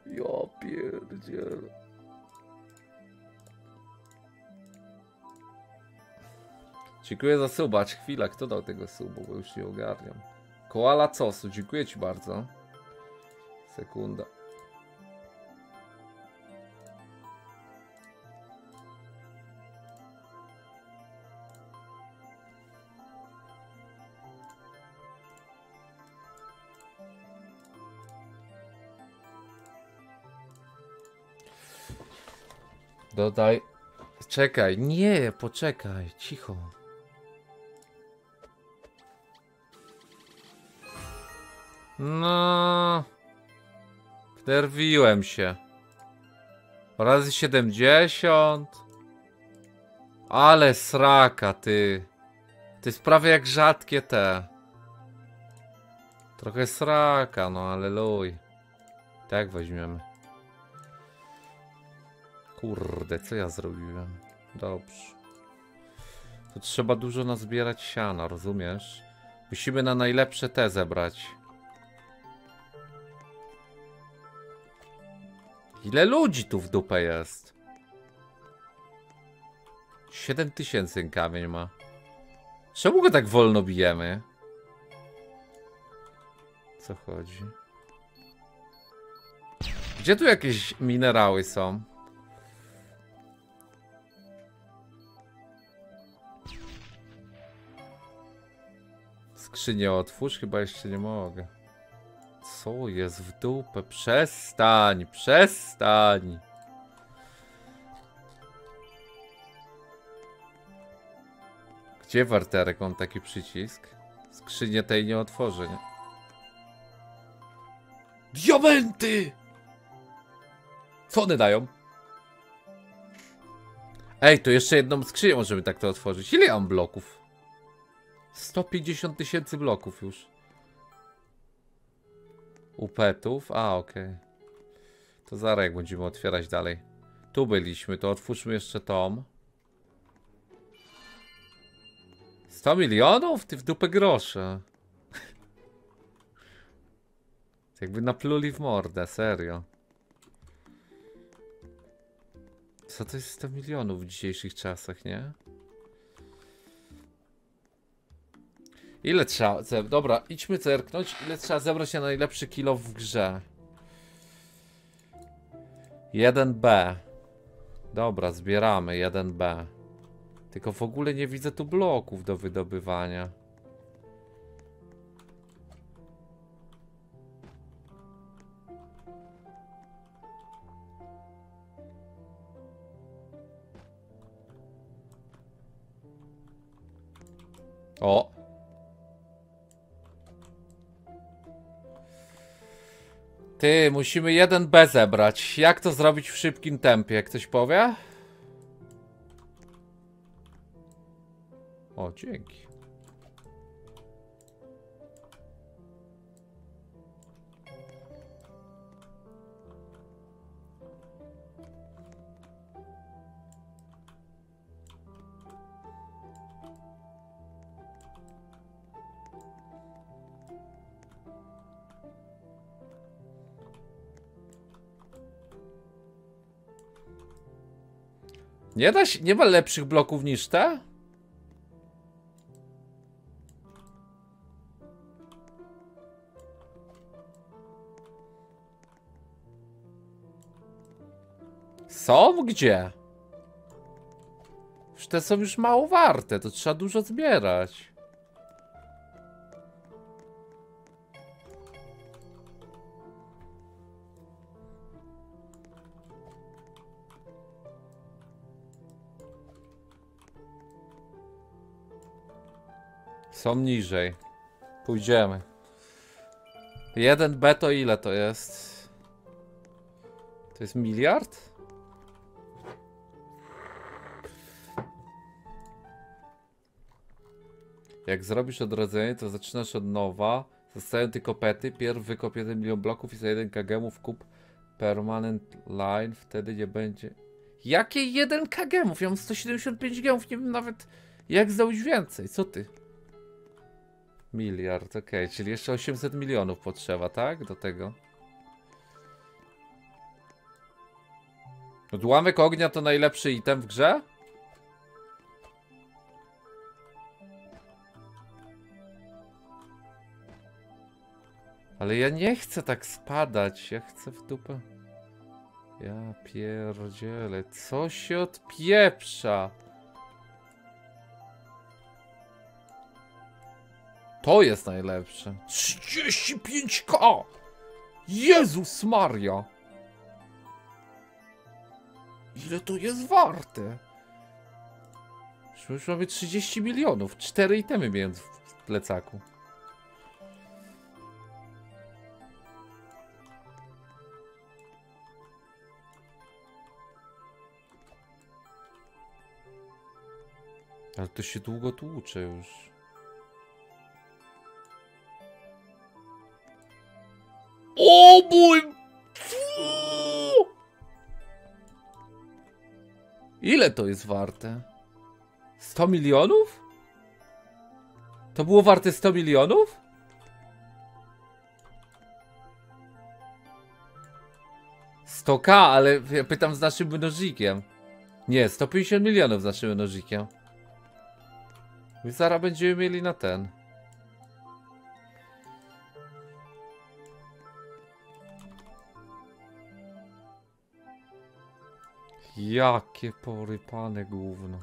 Ja pierdziel. Dziękuję za suba. Chwila, kto dał tego subu, bo już nie ogarniam. Koala Cosu, dziękuję ci bardzo. Sekunda. Dodaj. Czekaj, nie, poczekaj, cicho. No, wnerwiłem się. Razy siedemdziesiąt. Ale sraka, ty. To jest prawie jak rzadkie te. Trochę sraka, no ale luj. Tak weźmiemy. Kurde, co ja zrobiłem? Dobrze. To trzeba dużo nazbierać siana, rozumiesz? Musimy na najlepsze te zebrać. Ile ludzi tu w dupę jest? siedem tysięcy kamień ma. Czemu go tak wolno bijemy? Co chodzi? Gdzie tu jakieś minerały są? Skrzynię otwórz, chyba jeszcze nie mogę. Co jest w dupę? Przestań, przestań. Gdzie warterek? Mam taki przycisk. Skrzynię tej nie otworzę, nie? Diamenty! Co one dają? Ej, to jeszcze jedną skrzynię możemy tak to otworzyć. Ile mam bloków? sto pięćdziesiąt tysięcy bloków już. Upetów? A, okej. Okay. To zaraz jak będziemy otwierać dalej. Tu byliśmy, to otwórzmy jeszcze tom. sto milionów? Ty w dupę grosze. Jakby napluli w mordę, serio. Co to jest sto milionów w dzisiejszych czasach, nie? Ile trzeba zebrać? Dobra, idźmy zerknąć. Ile trzeba zebrać na najlepszy kilo w grze? jeden B. Dobra, zbieramy jeden B. Tylko w ogóle nie widzę tu bloków do wydobywania. O! Ty, musimy jeden B zebrać. Jak to zrobić w szybkim tempie? Ktoś powie? O, dzięki. Nie da się, nie ma lepszych bloków niż te? Są? Gdzie? Już te są już mało warte, to trzeba dużo zbierać. Są niżej. Pójdziemy. jeden B to ile to jest? To jest miliard? Jak zrobisz odrodzenie, to zaczynasz od nowa. Zostają tylko pety. Pierw wykop jeden milion bloków i za jeden kilogramów kup permanent line. Wtedy nie będzie Jakie jeden ka gemów? Ja mam sto siedemdziesiąt pięć gemów, nie wiem nawet jak zdobyć więcej, co ty? Miliard, okej, okay. Czyli jeszcze osiemset milionów potrzeba, tak? Do tego. Odłamek ognia to najlepszy item w grze? Ale ja nie chcę tak spadać, ja chcę w dupę. Ja pierdzielę, co się odpieprza? To jest najlepsze. trzydzieści pięć ka! Jezus Maria! Ile to jest warte? Już mamy trzydzieści milionów. Cztery itemy miałem w plecaku. Ale to się długo tłucze już. O mój! Ile to jest warte? sto milionów? To było warte sto milionów? sto ka, ale ja pytam z naszym mnożnikiem. Nie, sto pięćdziesiąt milionów z naszym mnożnikiem. My zaraz będziemy mieli na ten. Jakie porypane gówno.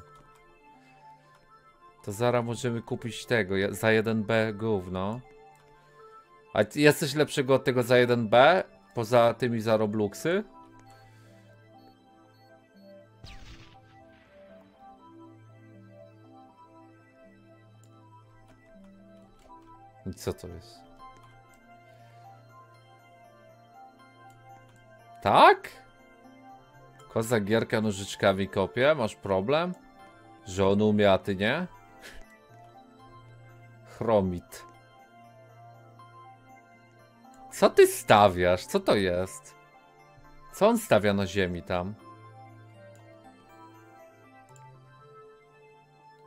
To zaraz możemy kupić tego za jeden be gówno. A jest coś lepszego od tego za jeden be? Poza tymi za Robluxy? I co to jest? Tak? Koza gierka nożyczkami kopie, masz problem? Że on umie, a ty nie? Chromit. Co ty stawiasz? Co to jest? Co on stawia na ziemi tam?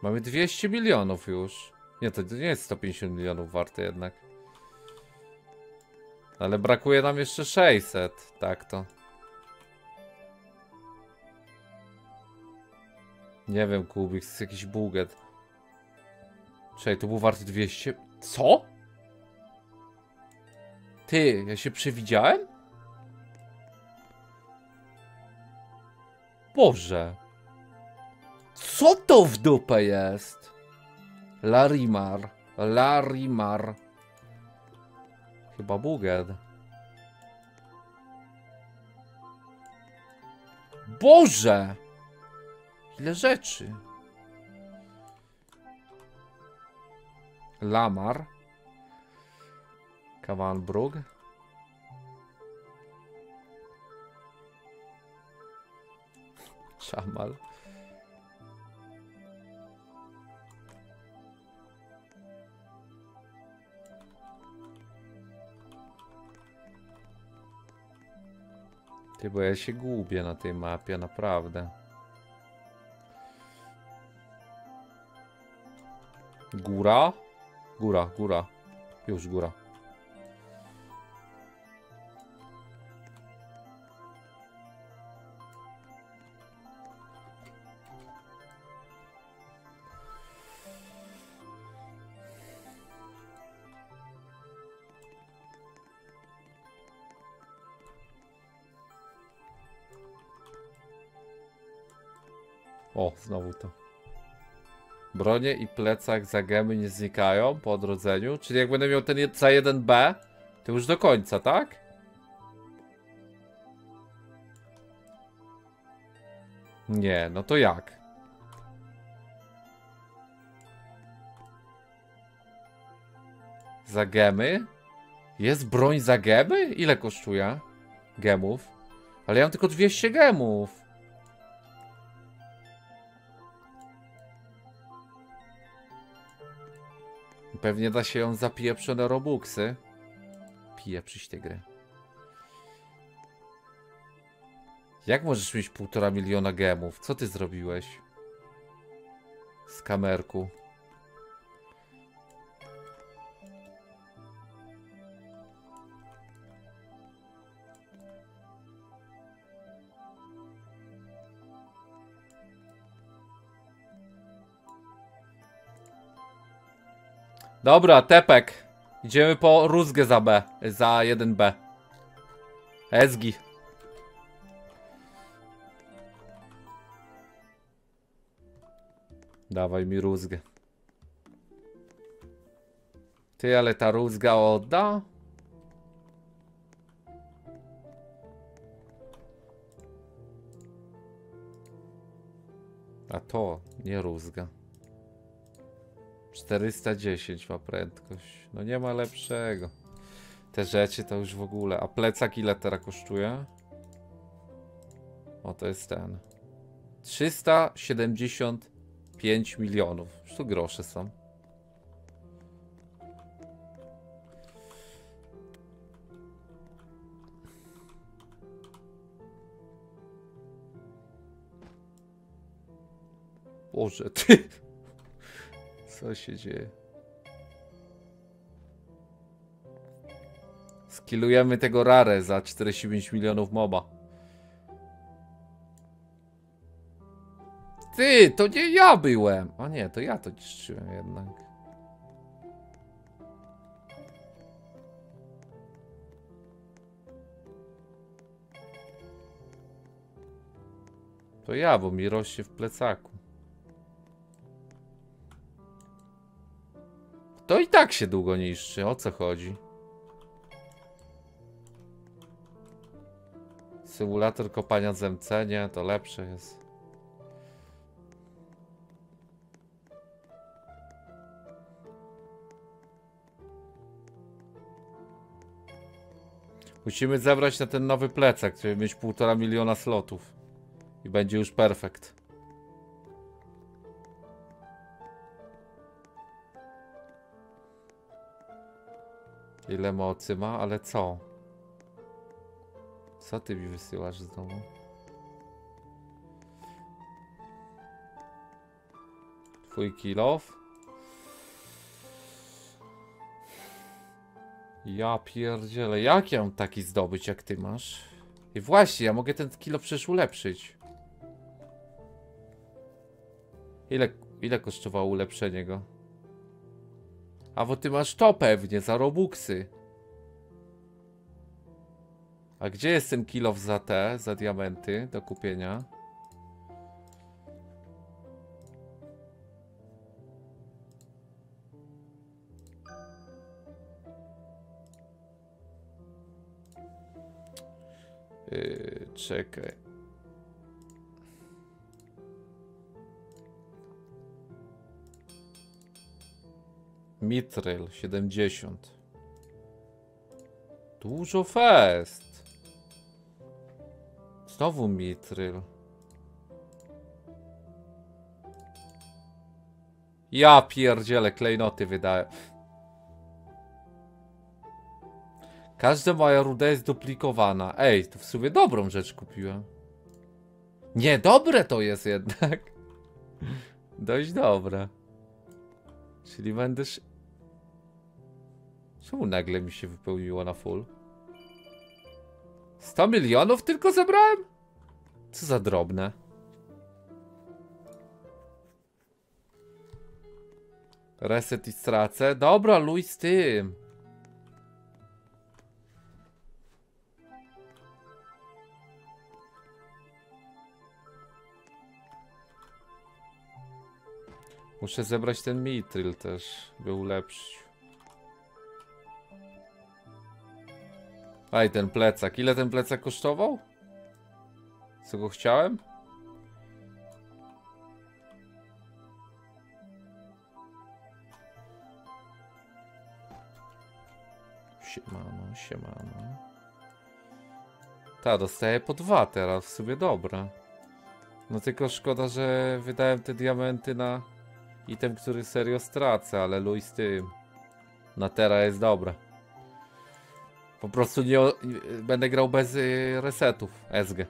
Mamy dwieście milionów już. Nie, to nie jest sto pięćdziesiąt milionów warte jednak. Ale brakuje nam jeszcze sześćset. Tak to. Nie wiem, Kubik, to jest jakiś buget. Czekaj, to był wart dwieście... Co? Ty, ja się przewidziałem? Boże. Co to w dupę jest? Larimar. Larimar. Chyba buget. Boże! Ile rzeczy. Lamar. Kawanbrug. Szamal. Ty, bo ja się gubię na tej mapie, naprawdę. Góra? Góra, góra. Już góra. O, znowu to. Bronie i plecak za gemy nie znikają po odrodzeniu. Czyli jak będę miał ten za jeden be, to już do końca, tak? Nie, no to jak? Za gemy? Jest broń za gemy? Ile kosztuje? Gemów? Ale ja mam tylko dwieście gemów. Pewnie da się ją za pieprzone robuxy. Pieprzyć te gry. Jak możesz mieć półtora miliona gemów? Co ty zrobiłeś? Z kamerku. Dobra, tepek. Idziemy po rózgę za B. Za jeden B. Ezgi. Dawaj mi rózgę. Ty, ale ta rózga odda? A to nie rózga. czterysta dziesięć ma prędkość. No nie ma lepszego. Te rzeczy to już w ogóle. A plecak ile teraz kosztuje? O, to jest ten. trzysta siedemdziesiąt pięć milionów. Już tu grosze są. Boże, ty... Co się dzieje? Skillujemy tego rarę za czterdzieści pięć milionów moba. Ty, to nie ja byłem! A nie, to ja to niszczyłem jednak. To ja, bo mi rośnie w plecaku. To i tak się długo niszczy, o co chodzi? Symulator kopania zemcenia to lepsze jest. Musimy zebrać na ten nowy plecak, żeby mieć półtora miliona slotów. I będzie już perfekt. Ile mocy ma, ale co? Co ty mi wysyłasz znowu? Twój kilof? Ja pierdzielę, jak ja mam taki zdobyć, jak ty masz? I właśnie, ja mogę ten kilo przecież ulepszyć. Ile, ile kosztowało ulepszenie go? A bo ty masz to pewnie, za robuxy. A gdzie jest ten kilof za te, za diamenty do kupienia? Yy, czekaj. Mitryl siedemdziesiąt. Dużo fest. Znowu mitryl. Ja pierdzielę, klejnoty wydaję. Każda moja ruda jest duplikowana. Ej, to w sumie dobrą rzecz kupiłem. Nie, dobre to jest jednak. Dość dobre. Czyli będziesz... Czemu nagle mi się wypełniło na full? sto milionów tylko zebrałem? Co za drobne. Reset i stracę. Dobra, luj z tym. Muszę zebrać ten mitryl też, by ulepszyć. A i ten plecak. Ile ten plecak kosztował? Co go chciałem? Siemano, siemano. Ta, dostaję po dwa teraz, w sumie dobra. No tylko szkoda, że wydałem te diamenty na item, który serio stracę, ale luj z tym. Na teraz jest dobra. Po prostu nie, będę grał bez resetów S G.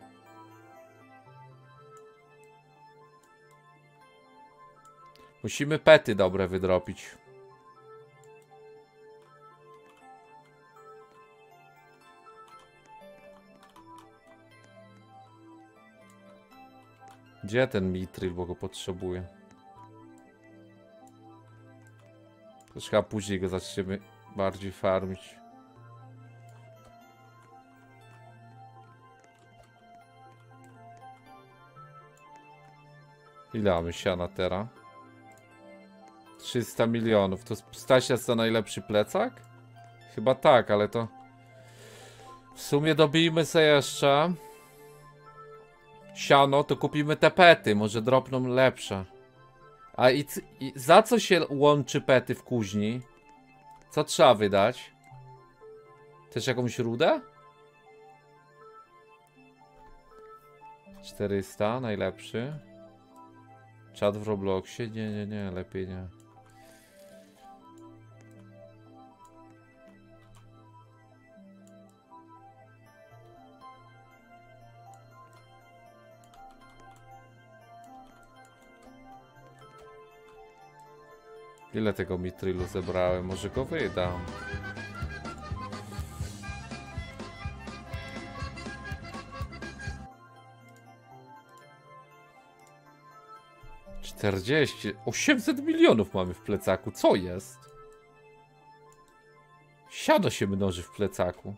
Musimy pety dobre wydropić. Gdzie ten mitryl, bo go potrzebuję? To chyba później go zaczniemy bardziej farmić. Ile mamy siana teraz? trzysta milionów. To Stasia jest to najlepszy plecak? Chyba tak, ale to... W sumie dobijmy sobie jeszcze siano, to kupimy te pety, może drobną lepsze. A i, i za co się łączy pety w kuźni? Co trzeba wydać? Też jakąś rudę? czterysta, najlepszy. Czat w Robloxie? Nie, nie, nie, lepiej nie. Ile tego mitrylu zebrałem? Może go wydam. czterdzieści... osiemset milionów mamy w plecaku. Co jest? Siano się mnoży w plecaku.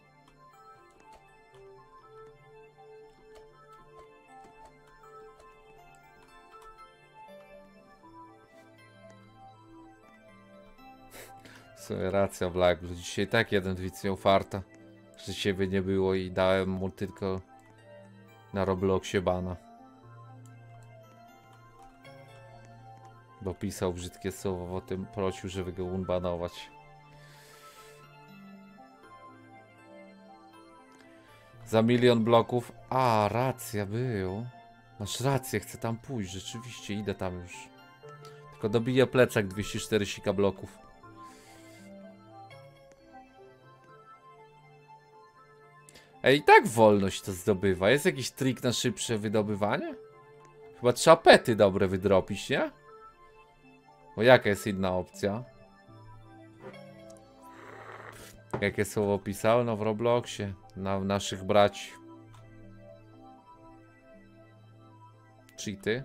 Racja, Black Blue. Dzisiaj tak jeden widz miał farta, że ciebie nie było i dałem mu tylko na Robloxie bana. Bo pisał brzydkie słowo, o tym prosił, żeby go unbanować. Za milion bloków. A, racja, był. Masz rację, chcę tam pójść. Rzeczywiście, idę tam już. Tylko dobiję plecak dwieście cztery sika bloków. Ej, i tak wolność to zdobywa. Jest jakiś trik na szybsze wydobywanie? Chyba trzeba pety dobre wydropić, nie? Bo jaka jest inna opcja? Jakie słowo pisałem? No w Robloxie. Na naszych braci. Cheaty.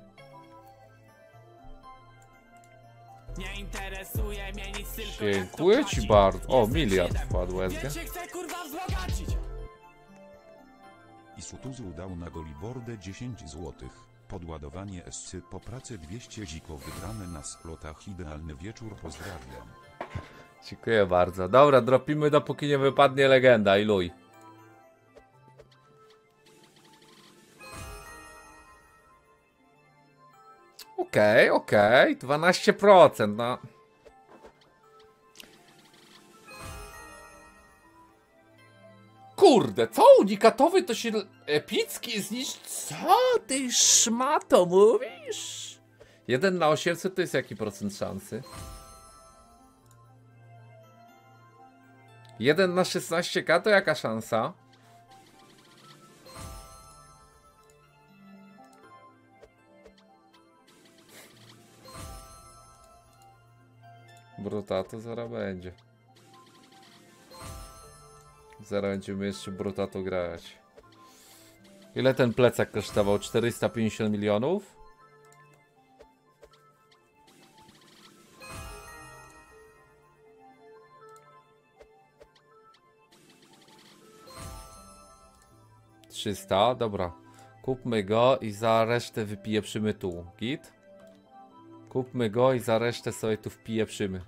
Nie interesuje mnie nic, tylko dziękuję ci bardzo. O, miliard wpadł. I Sutuzu dał na golibordę dziesięć złotych. Podładowanie escy po pracy dwieście ziko wygrane na slotach. Idealny wieczór, pozdrawiam. Dziękuję bardzo. Dobra, dropimy dopóki nie wypadnie legenda i luj. Okej, okej, dwanaście procent, no. Kurde, co? Unikatowy to się epicki zniszczy? Co ty szmato mówisz? jeden na osiemset to jest jaki procent szansy? jeden na szesnaście ka to jaka szansa? Brotato zaraz będzie. Zaraz będziemy jeszcze Brotato grać. Ile ten plecak kosztował? czterysta pięćdziesiąt milionów? trzysta, dobra. Kupmy go i za resztę wypieprzymy tu. Git? Kupmy go i za resztę sobie tu wpieprzymy.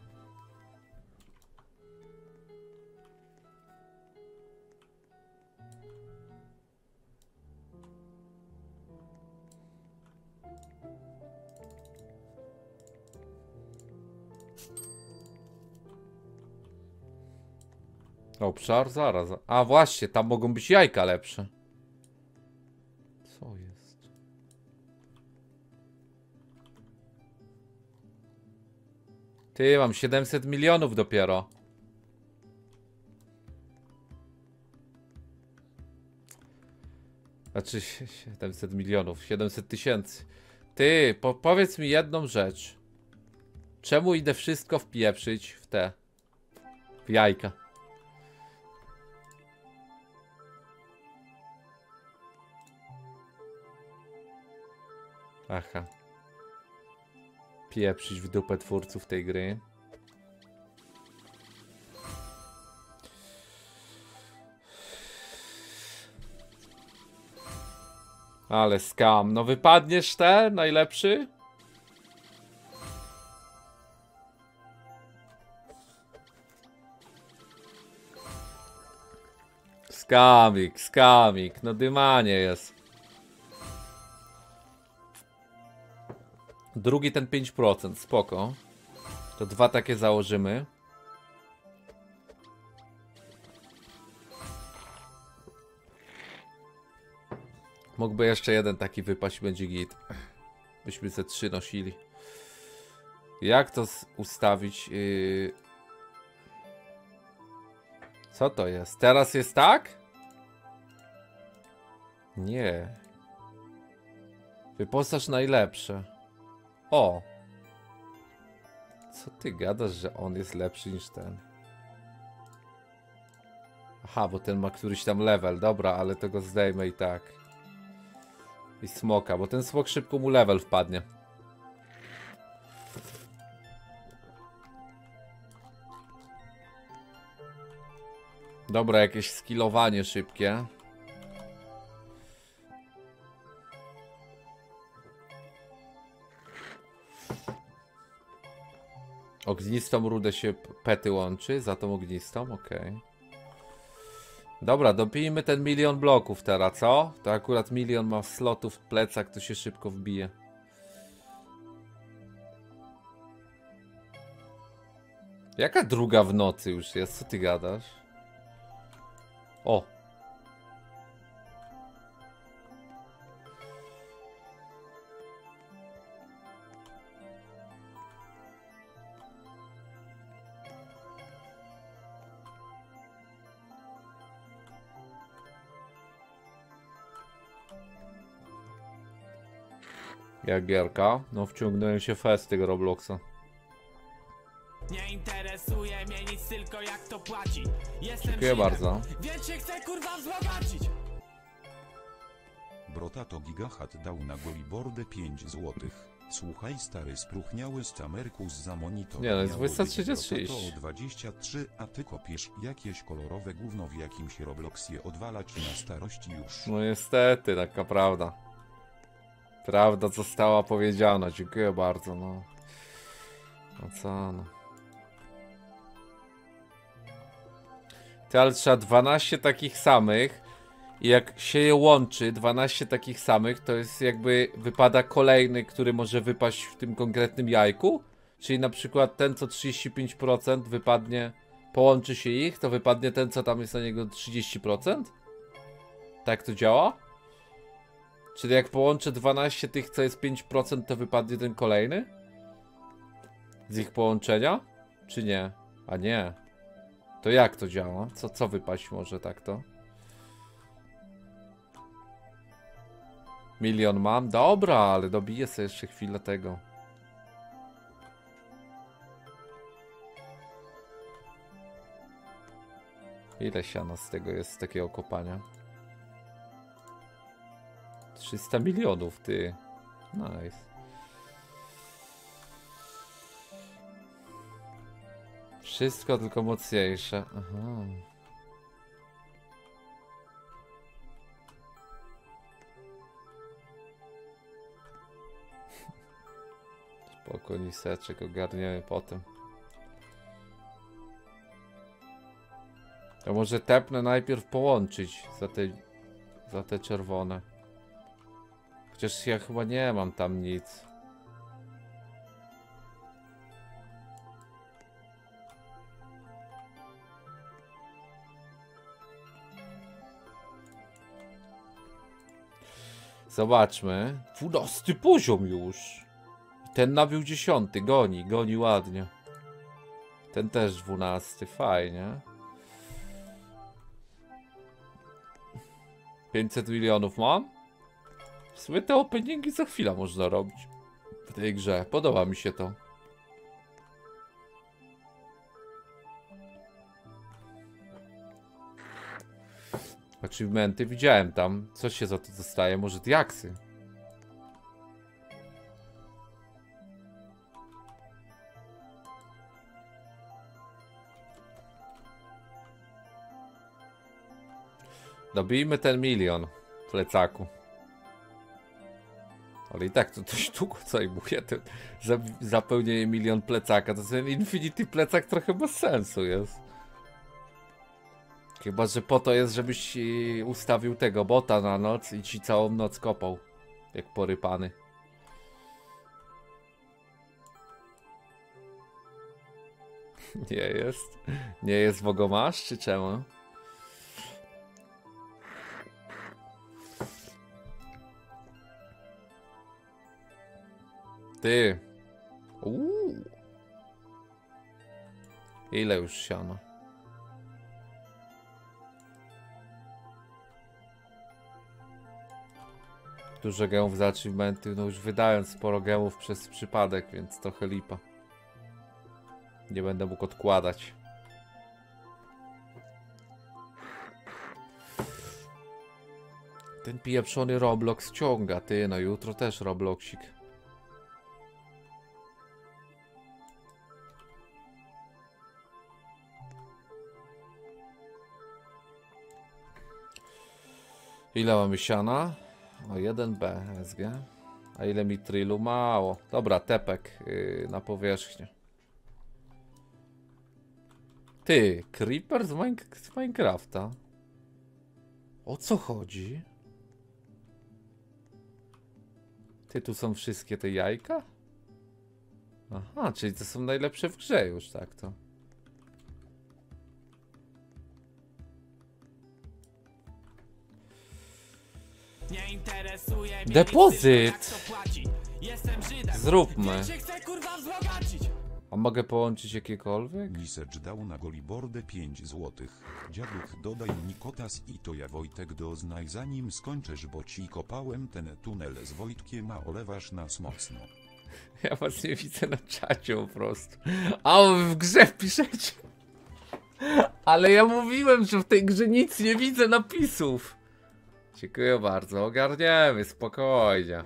Obszar, zaraz. A właśnie, tam mogą być jajka lepsze. Co jest? Ty, mam siedemset milionów dopiero. Znaczy siedemset milionów, siedemset tysięcy. Ty, po powiedz mi jedną rzecz. Czemu idę wszystko wpieprzyć w te... w jajka? Aha. Pieprzyć w dupę twórców tej gry. Ale skam. No wypadniesz ten najlepszy? Skamik, skamik. No dymanie jest. Drugi ten pięć procent, spoko. To dwa takie założymy. Mógłby jeszcze jeden taki wypaść, będzie git. Byśmy ze trzy nosili. Jak to ustawić? Yy... Co to jest? Teraz jest tak? Nie. Wyposaż najlepsze. O! Co ty gadasz, że on jest lepszy niż ten? Aha, bo ten ma któryś tam level. Dobra, ale to go zdejmę i tak. I smoka, bo ten smok szybko mu level wpadnie. Dobra, jakieś skillowanie szybkie. Ognistą rudę się pety łączy, za tą ognistą, okej. Okay. Dobra, dopijmy ten milion bloków teraz, co? To akurat milion ma slotów w plecach, to się szybko wbije. Jaka druga w nocy już jest? Co ty gadasz? O! Jak gierka? No wciągnąłem się fest z tego Robloxa. Nie interesuje mnie nic, tylko jak to płaci. Jestem dziękuję silny, bardzo. Więc się chcę kurwa wzbogacić. Brotato Gigahat dał na golibordę pięć złotych. Słuchaj stary spróchniały z camerkus za monitor. Nie, no jest dwadzieścia trzy trzydzieści sześć. To dwadzieścia trzy, a ty kopiesz jakieś kolorowe gówno w jakimś Robloxie odwalać na starości już. No niestety, taka prawda. Prawda została powiedziana, dziękuję bardzo, no. No co, no. Ty, ale trzeba dwanaście takich samych i jak się je łączy, dwanaście takich samych, to jest jakby wypada kolejny, który może wypaść w tym konkretnym jajku. Czyli na przykład ten, co trzydzieści pięć procent wypadnie, połączy się ich, to wypadnie ten, co tam jest na niego trzydzieści procent? Tak to działa? Czyli jak połączę dwanaście tych, co jest pięć procent, to wypadnie ten kolejny? Z ich połączenia? Czy nie? A nie. To jak to działa? Co, co wypaść może tak to? Milion mam? Dobra, ale dobiję sobie jeszcze chwilę tego. Ile siana z tego jest, z takiego kopania? trzysta milionów, ty. Nice. Wszystko tylko mocniejsze. Aha. Spoko, niseczek ogarniamy potem. To może tepnę najpierw połączyć za te, za te czerwone. Przecież ja chyba nie mam tam nic. Zobaczmy. dwunasty poziom już. Ten nabił dziesiąty. Goni, goni ładnie. Ten też dwunasty. Fajnie. pięćset milionów mam? W sumie te openingi za chwilę można robić w tej grze. Podoba mi się to. Achievementy widziałem tam. Coś się za to dostaje, może diaksy. Dobijmy ten milion w plecaku. Ale i tak to dość długo zajmuje. Zapełnienie milion plecaka. To ten Infinity plecak trochę bez sensu jest. Chyba, że po to jest, żebyś ustawił tego bota na noc i ci całą noc kopał. Jak porypany. Nie jest. Nie jest Wogomasz czy czemu? Ty. Uuu. Ile już siano? Dużo gemów za achievementy, no już wydając sporo gemów przez przypadek, więc trochę lipa. Nie będę mógł odkładać. Ten pieprzony Roblox ciąga, ty, no jutro też Robloxik. Ile mamy siana? O, jeden B S G. A ile mi trilu? Mało. Dobra, tepek yy, na powierzchnię. Ty, creeper z, Mine z Minecrafta. O co chodzi? Ty, tu są wszystkie te jajka? Aha, czyli to są najlepsze w grze już, tak to. Nie interesuje mnie. Depozyt! Zróbmy. A mogę połączyć jakiekolwiek? Lisecz dał na Golibordę pięć złotych. Dziaduch, dodaj Nikotas i to ja Wojtek doznaj zanim skończysz, bo ci kopałem ten tunel z Wojtkiem, a olewasz nas mocno. Ja was nie widzę na czacie po prostu. A w grze piszecie. Ale ja mówiłem, że w tej grze nic nie widzę napisów. Dziękuję bardzo, ogarniemy, spokojnie.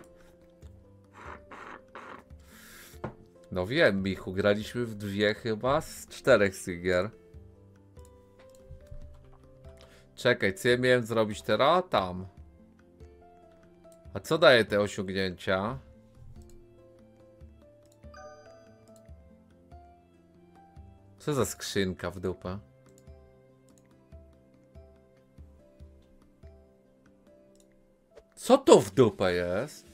No wiem, Michu, graliśmy w dwie chyba z czterech z tych gier. Czekaj, co ja miałem zrobić teraz? Tam. A co daje te osiągnięcia? Co za skrzynka w dupę? Co to w dupę jest?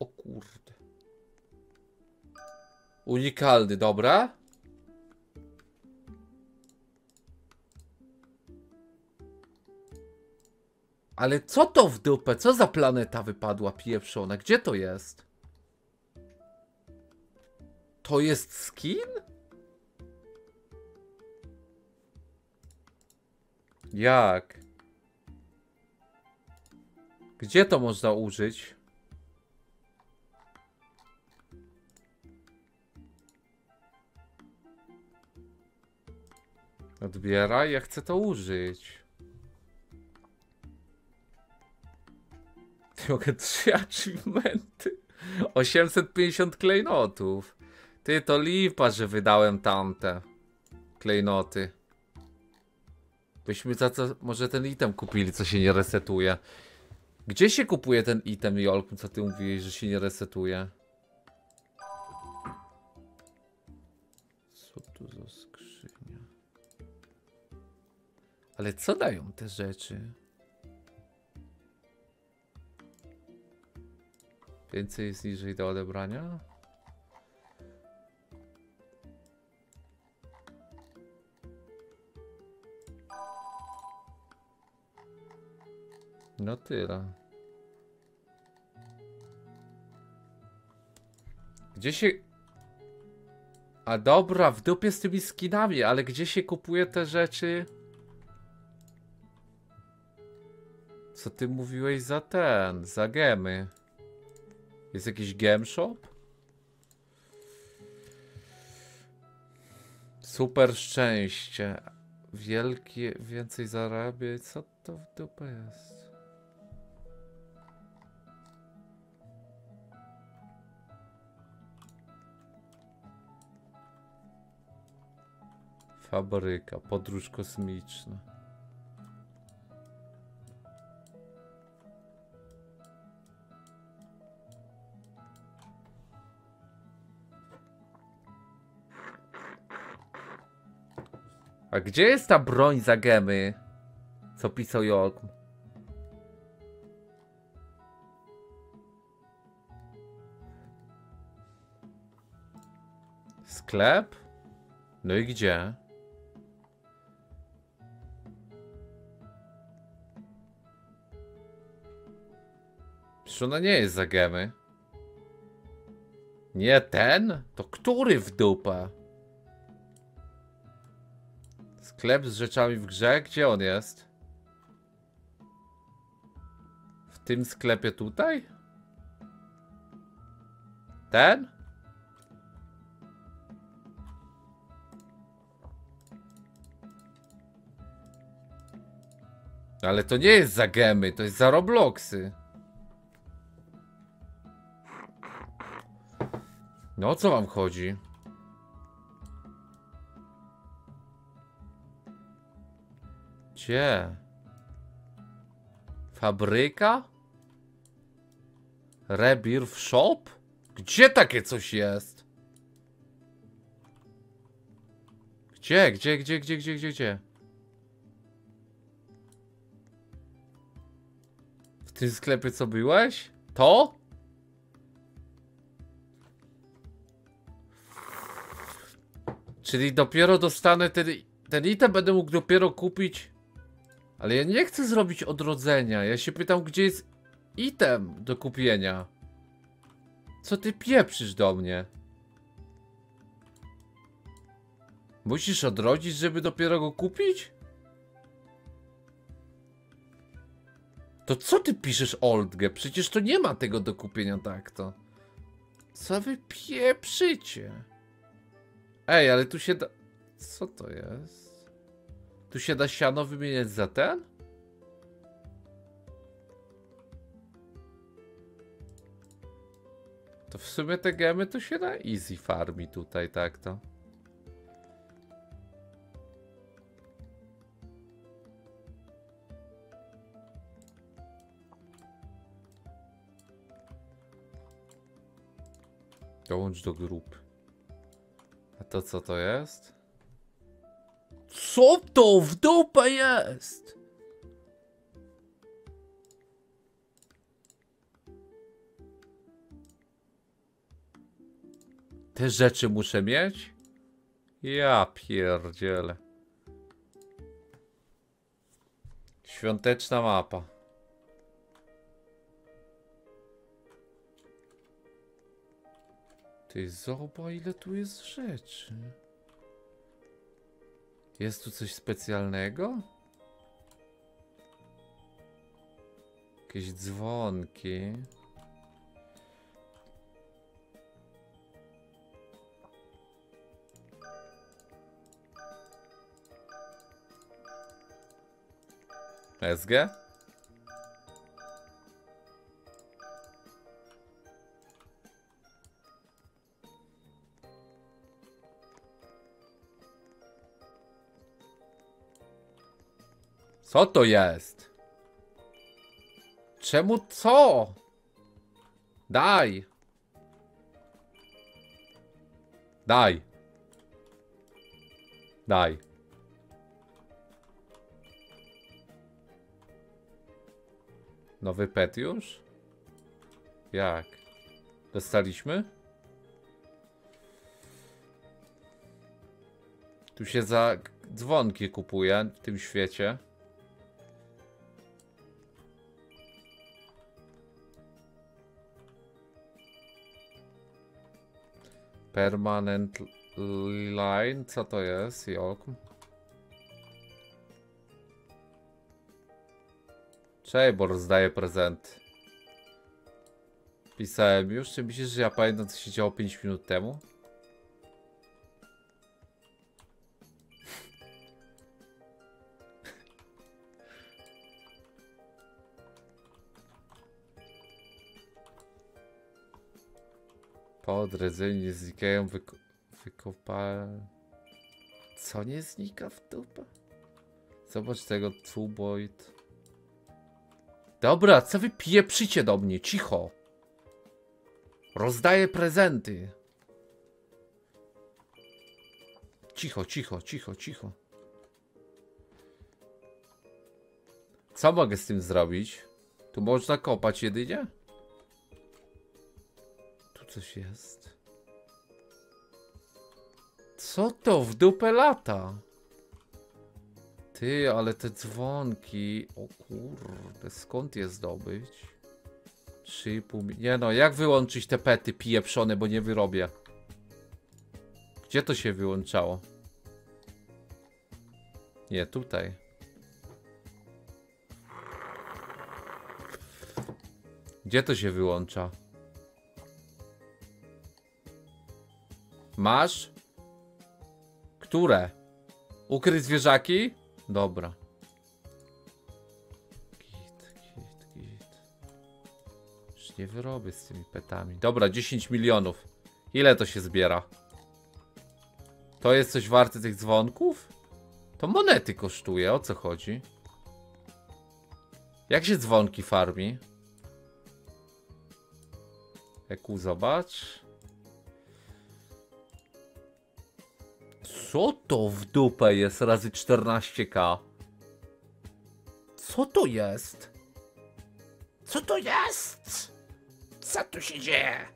O kurde. Unikalny, dobra? Ale co to w dupę? Co za planeta wypadła pieprzona? Gdzie to jest? To jest skin? Jak? Gdzie to można użyć? Odbieraj, ja chcę to użyć. Mogę trzy achievementy. osiemset pięćdziesiąt klejnotów. Ty, to lipa, że wydałem tamte klejnoty. Byśmy za co, może ten item kupili, co się nie resetuje. Gdzie się kupuje ten item, Jolku, co ty mówiłeś, że się nie resetuje? Co tu za skrzynia? Ale co dają te rzeczy? Więcej jest niżej do odebrania? No tyle. Gdzie się... A dobra, w dupie z tymi skinami, ale gdzie się kupuje te rzeczy? Co ty mówiłeś za ten, za gemy? Jest jakiś game shop? Super szczęście. Wielkie, więcej zarabia. Co to w dupę jest? Fabryka, podróż kosmiczna. A gdzie jest ta broń za gemy, co pisał Jork? Sklep? No i gdzie? Przecież ona nie jest za gemy. Nie ten? To który w dupę? Sklep z rzeczami w grze? Gdzie on jest? W tym sklepie tutaj? Ten? Ale to nie jest za gemy, to jest za Robloxy. No o co wam chodzi? Gdzie? Fabryka? Rebirth Shop? Gdzie takie coś jest? Gdzie? Gdzie? Gdzie? Gdzie? Gdzie? Gdzie? Gdzie? W tym sklepie co byłeś? To? Czyli dopiero dostanę ten, ten item, będę mógł dopiero kupić. Ale ja nie chcę zrobić odrodzenia. Ja się pytam, gdzie jest item do kupienia. Co ty pieprzysz do mnie? Musisz odrodzić, żeby dopiero go kupić? To co ty piszesz, Oldge? Przecież to nie ma tego do kupienia tak to. Co wy pieprzycie? Ej, ale tu się da... Co to jest? Tu się da siano wymieniać za ten? To w sumie te gemy to się da easy farmi tutaj, tak to. Dołącz do grup. A to co to jest? Co to w dupę jest? Te rzeczy muszę mieć? Ja pierdzielę. Świąteczna mapa. Ty zobacz, ile tu jest rzeczy. Jest tu coś specjalnego? Jakieś dzwonki. S G? Co to jest? Czemu co? Daj! Daj! Daj! Nowy pet już? Jak? Dostaliśmy? Tu się za dzwonki kupuje w tym świecie. Permanent line, co to jest? Jok. Cześć, bo rozdaję prezent. Pisałem już, czy myślisz, że ja pamiętam, co się działo pięć minut temu? Po odrodzeniu znikają wyko wykopal... Co nie znika w dupę? Zobacz tego Tuboid. Dobra, co wy pieprzycie do mnie? Cicho! Rozdaję prezenty! Cicho, cicho, cicho, cicho. Co mogę z tym zrobić? Tu można kopać jedynie? Tu coś jest. Co to w dupę lata? Ty, ale te dzwonki. O kurde, skąd je zdobyć? trzy i pół. Nie no, jak wyłączyć te pety pieprzone, bo nie wyrobię. Gdzie to się wyłączało? Nie, tutaj. Gdzie to się wyłącza? Masz? Które? Ukryć zwierzaki? Dobra. Git, git, git. Już nie wyrobię z tymi petami. Dobra, dziesięć milionów. Ile to się zbiera? To jest coś warte tych dzwonków? To monety kosztuje, o co chodzi? Jak się dzwonki farmi? Eku, zobacz. Co to w dupę jest razy czternaście ka? Co to jest? Co to jest? Co tu się dzieje?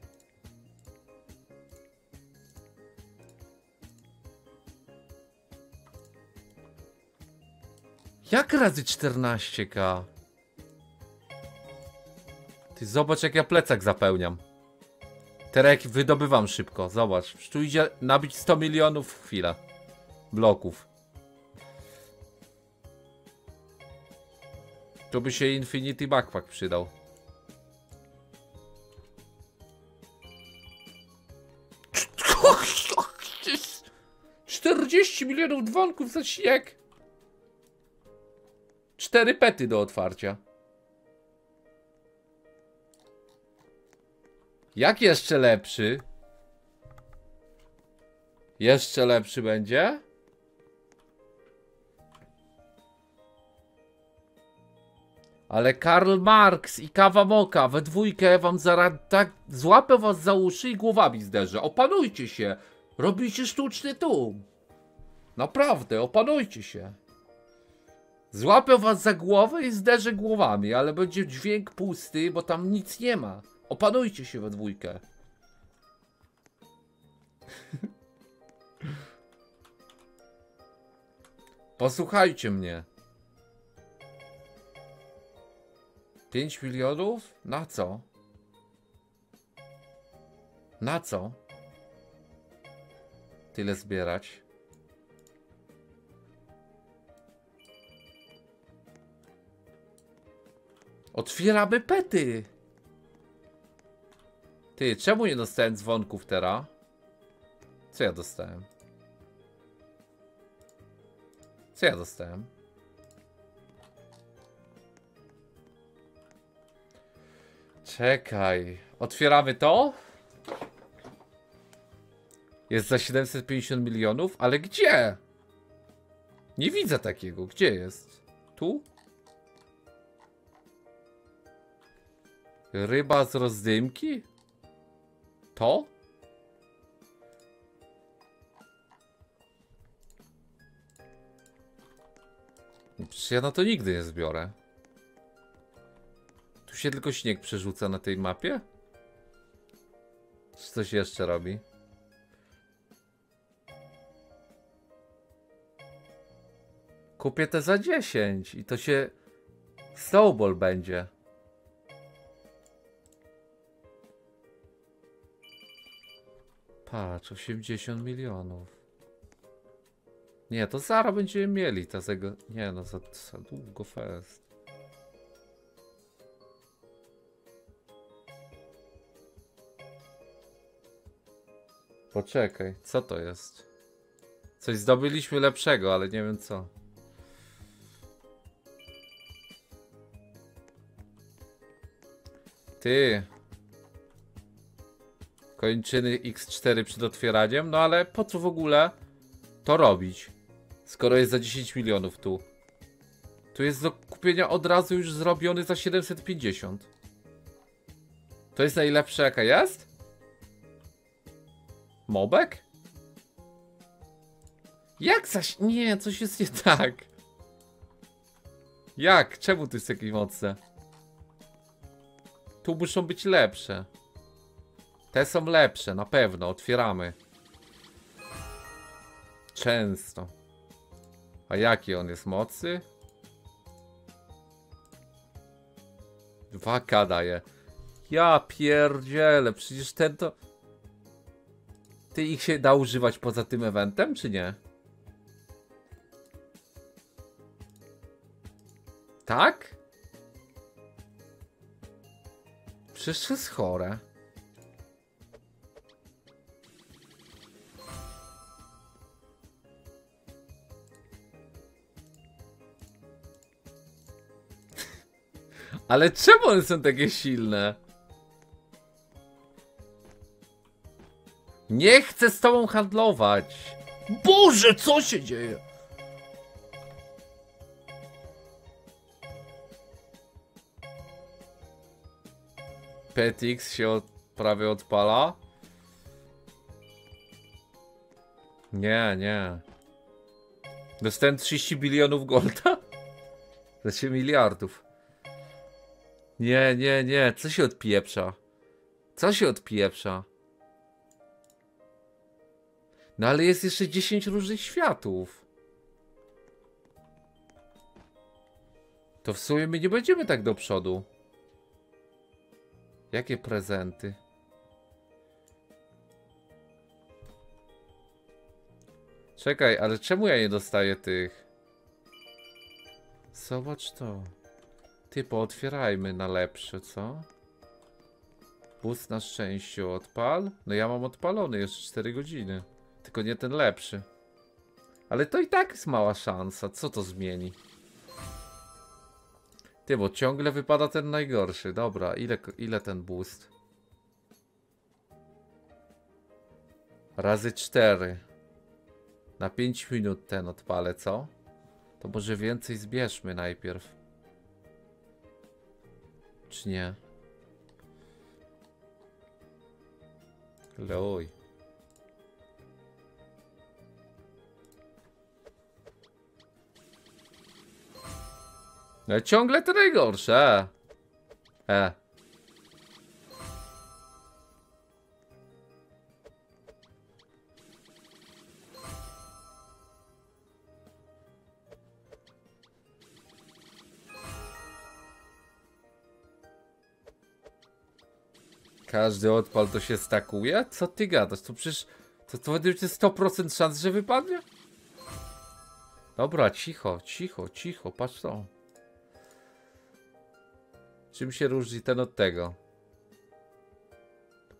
Jak razy czternaście ka? Ty zobacz, jak ja plecak zapełniam. Terek wydobywam szybko, zobacz. Tu idzie nabić sto milionów w chwilę. Bloków. Tu by się Infinity Backpack przydał. czterdzieści milionów dzwonków za śnieg. cztery pety do otwarcia. Jak jeszcze lepszy? Jeszcze lepszy będzie? Ale Karl Marx i kawa moka, we dwójkę wam zaraz tak złapę was za uszy i głowami zderzę. Opanujcie się. Robicie sztuczny tłum. Naprawdę, opanujcie się. Złapę was za głowę i zderzę głowami, ale będzie dźwięk pusty, bo tam nic nie ma. Opanujcie się we dwójkę. Posłuchajcie mnie. pięć milionów? Na co? Na co? Tyle zbierać. Otwieramy pety. Ty, czemu nie dostałem dzwonków teraz? Co ja dostałem? Co ja dostałem? Czekaj. Otwieramy to? Jest za siedemset pięćdziesiąt milionów? Ale gdzie? Nie widzę takiego. Gdzie jest? Tu? Ryba z rozdymki? To? Przecież ja na to nigdy nie zbiorę. Tu się tylko śnieg przerzuca na tej mapie? Czy coś jeszcze robi? Kupię te za dziesięć i to się... Snowball będzie. Patrz, osiemdziesiąt milionów. Nie, to zaraz będziemy mieli ta tego. Nie no, za, za długo fest. Poczekaj, co to jest? Coś zdobyliśmy lepszego, ale nie wiem co. Ty. kończyny iks cztery przed otwieraniem, no ale po co w ogóle to robić, skoro jest za dziesięć milionów tu. Tu jest do kupienia od razu już zrobiony za siedemset pięćdziesiąt. To jest najlepsza jaka jest? Mobek? Jak zaś? Nie, coś jest nie tak. Jak? Czemu tu jest takie mocne? Tu muszą być lepsze. Te są lepsze, na pewno. Otwieramy. Często. A jaki on jest mocy? dwa ka daje. Ja pierdzielę, przecież ten to... Ty ich się da używać poza tym eventem, czy nie? Tak? Przecież jest chore. Ale czemu one są takie silne? Nie chcę z tobą handlować. Boże, co się dzieje? Petix się od, prawie odpala. Nie, nie. Dostałem trzydzieści bilionów golda? Znaczy miliardów. Nie, nie, nie. Co się odpieprza? Co się odpieprza? No ale jest jeszcze dziesięć różnych światów. To w sumie my nie będziemy tak do przodu. Jakie prezenty? Czekaj, ale czemu ja nie dostaję tych? Zobacz to. Ty, pootwierajmy na lepsze, co? Bus na szczęściu odpal. No ja mam odpalony jeszcze cztery godziny. Tylko nie ten lepszy. Ale to i tak jest mała szansa. Co to zmieni? Ty, bo ciągle wypada ten najgorszy. Dobra, ile, ile ten boost? Razy cztery. Na pięć minut ten odpalę, co? To może więcej zbierzmy najpierw. Czy nie? Loj. No ciągle to najgorsze. E. Każdy odpal to się stakuje? Co ty gadasz? To przecież... To, to będzie sto procent szans, że wypadnie? Dobra, cicho, cicho, cicho, patrz to. Czym się różni ten od tego?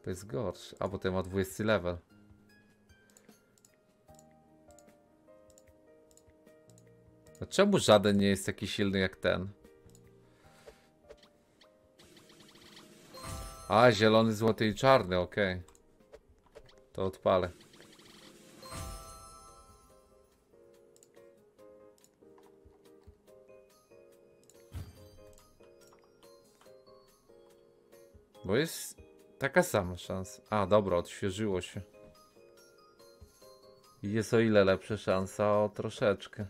To jest gorszy. A, bo ten ma dwudziesty level. No czemu żaden nie jest taki silny jak ten? A, zielony, złoty i czarny, okej. Okay. To odpalę. Bo jest taka sama szansa. A, dobra, odświeżyło się. I jest o ile lepsza szansa? O troszeczkę.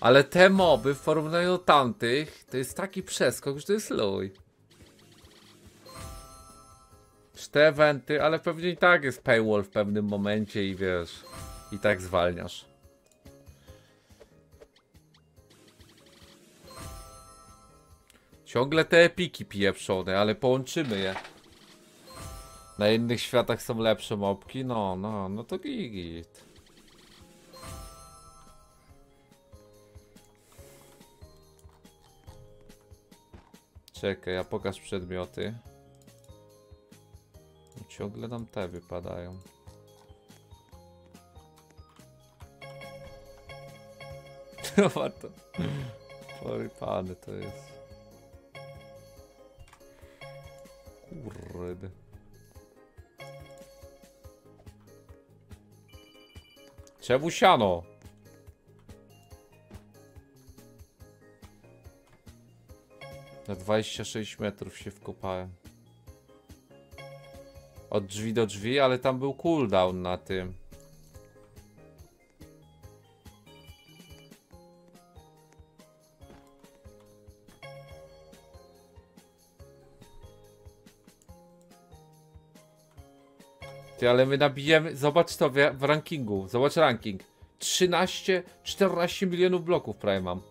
Ale te moby w porównaniu do tamtych, to jest taki przeskok, że to jest luj. Te eventy, ale pewnie i tak jest paywall w pewnym momencie i wiesz, i tak zwalniasz. Ciągle te epiki pieprzone, ale połączymy je. Na innych światach są lepsze mobki, no, no, no to gigit. Czekaj, ja pokaż przedmioty. Ciągle nam te wypadają. No warto. Porypane to jest. Kurde. Czemu siano? Na dwadzieścia sześć metrów się wkopałem. Od drzwi do drzwi, ale tam był cooldown na tym. Ty, ale my nabijemy, zobacz to w rankingu, zobacz ranking. trzynaście, czternaście milionów bloków prawie mam.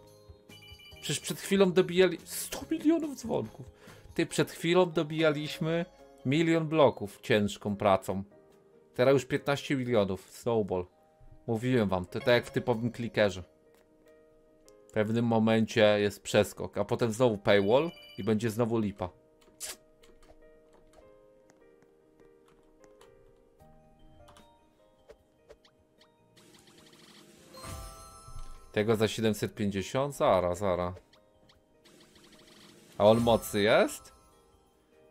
Przecież przed chwilą dobijali sto milionów dzwonków. Ty, przed chwilą dobijaliśmy milion bloków ciężką pracą. Teraz już piętnaście milionów, snowball. Mówiłem wam, to tak jak w typowym klikerze. W pewnym momencie jest przeskok, a potem znowu paywall i będzie znowu lipa. Tego za siedemset pięćdziesiąt? Zara, zara. A on mocy jest?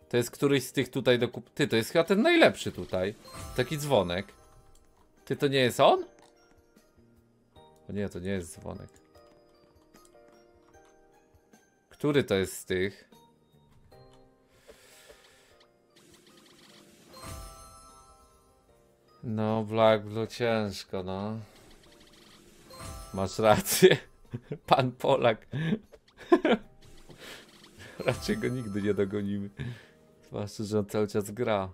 To jest któryś z tych tutaj do kup... Ty, to jest chyba ten najlepszy tutaj. Taki dzwonek. Ty, to nie jest on? O nie, to nie jest dzwonek. Który to jest z tych? No, Black Blue ciężko, no. Masz rację, pan Polak. Raczej go nigdy nie dogonimy. Zwłaszcza, że on cały czas gra.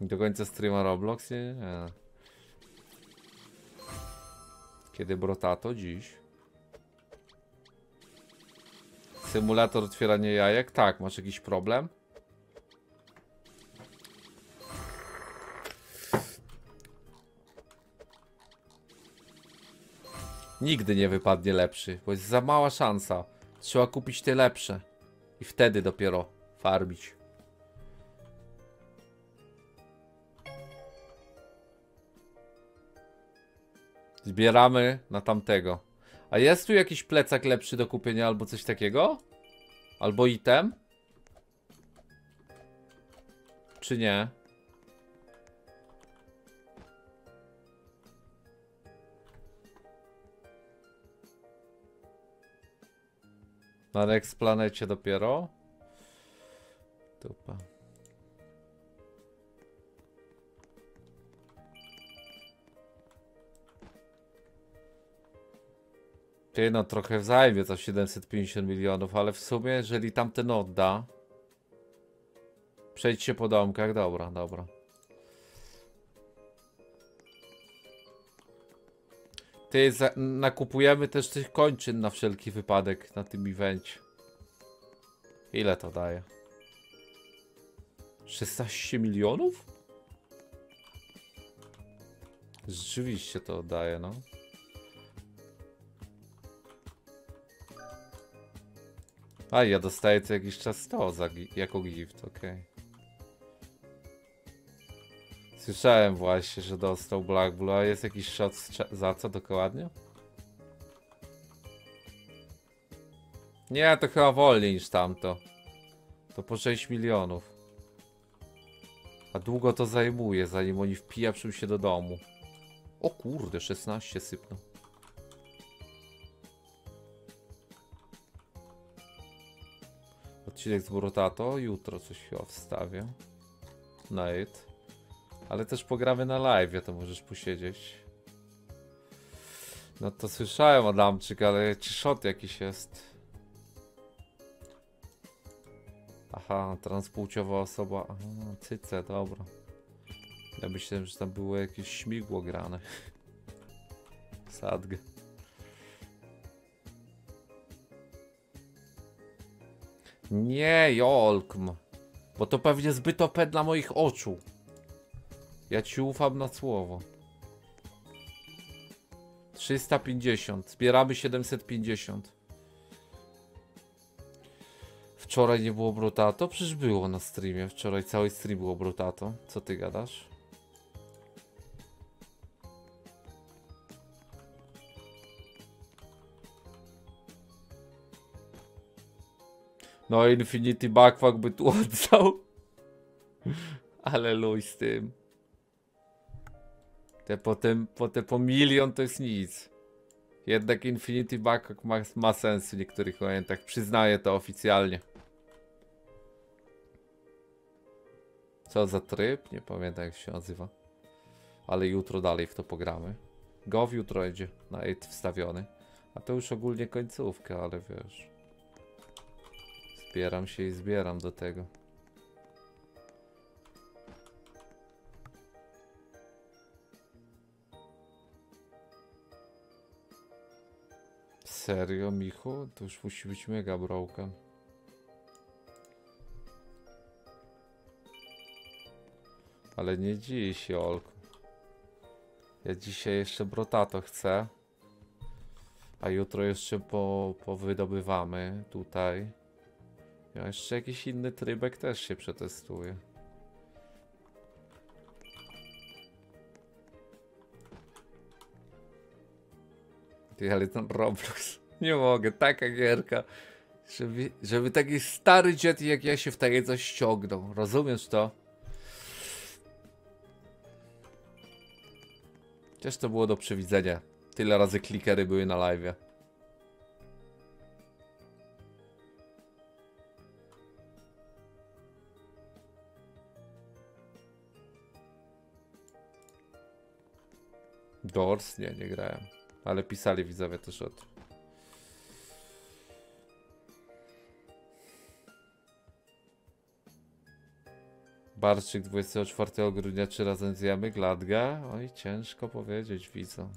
Do końca streama Roblox? Nie, nie, nie. Kiedy Brotato? Dziś. Symulator otwierania jajek? Tak, masz jakiś problem? Nigdy nie wypadnie lepszy, bo jest za mała szansa. Trzeba kupić te lepsze. I wtedy dopiero farmić. Zbieramy na tamtego. A jest tu jakiś plecak lepszy do kupienia albo coś takiego? Albo item? Czy nie? Na Next Planecie dopiero. Dupa. Ty, no trochę zajmie to siedemset pięćdziesiąt milionów, ale w sumie jeżeli tamten odda. Przejdź się po domkach, dobra, dobra. Ty, nakupujemy też tych kończyn na wszelki wypadek na tym evencie. Ile to daje? szesnaście milionów? Rzeczywiście to daje, no. A ja dostaję co jakiś czas to za, jako gift, okej. Okay. Słyszałem właśnie, że dostał Black Blue, a jest jakiś shot za co dokładnie? Nie, to chyba wolniej niż tamto. To po sześć milionów. A długo to zajmuje, zanim oni wpijawszym się do domu. O kurde, szesnaście sypną. Odcinek z Brotato, jutro coś chyba wstawię. Night. Ale też pogramy na live, to możesz posiedzieć. No to słyszałem, Adamczyk, ale czy shot jakiś jest? Aha, transpłciowa osoba. Aha, cyce, dobra. Ja myślałem, że tam było jakieś śmigło grane. Sadg. Nie, jolkm. Bo to pewnie zbyt O P dla moich oczu. Ja ci ufam na słowo. Trzysta pięćdziesiąt. Zbieramy siedemset pięćdziesiąt. Wczoraj nie było Brotato? Przecież było na streamie. Wczoraj cały stream było Brotato. Co ty gadasz? No Infinity Backpack by tu oddał. Ale luj z tym. Te potem, po te po milion to jest nic. Jednak Infinity Backpack ma, ma sens w niektórych momentach. Przyznaję to oficjalnie. Co za tryb? Nie pamiętam jak się nazywa. Ale jutro dalej w to pogramy. Gov jutro idzie na osiem wstawiony. A to już ogólnie końcówka, ale wiesz. Zbieram się i zbieram do tego. Serio, Michu? To już musi być mega broken. Ale nie dziwi się, Olku. Ja dzisiaj jeszcze Brotato chcę. A jutro jeszcze po, powydobywamy tutaj. Ja jeszcze jakiś inny trybek też się przetestuje. Ty, ale ten Roblox. Nie mogę, taka gierka. Żeby, żeby taki stary dziad jak ja się w takie coś ściągnął. Rozumiesz to? Też to było do przewidzenia. Tyle razy klikery były na live'ie. Doors? Nie, nie grałem. Ale pisali widzowie też o tym. Barczyk dwudziestego czwartego grudnia, czy razem zjemy Gladga? Oj, ciężko powiedzieć, widzę.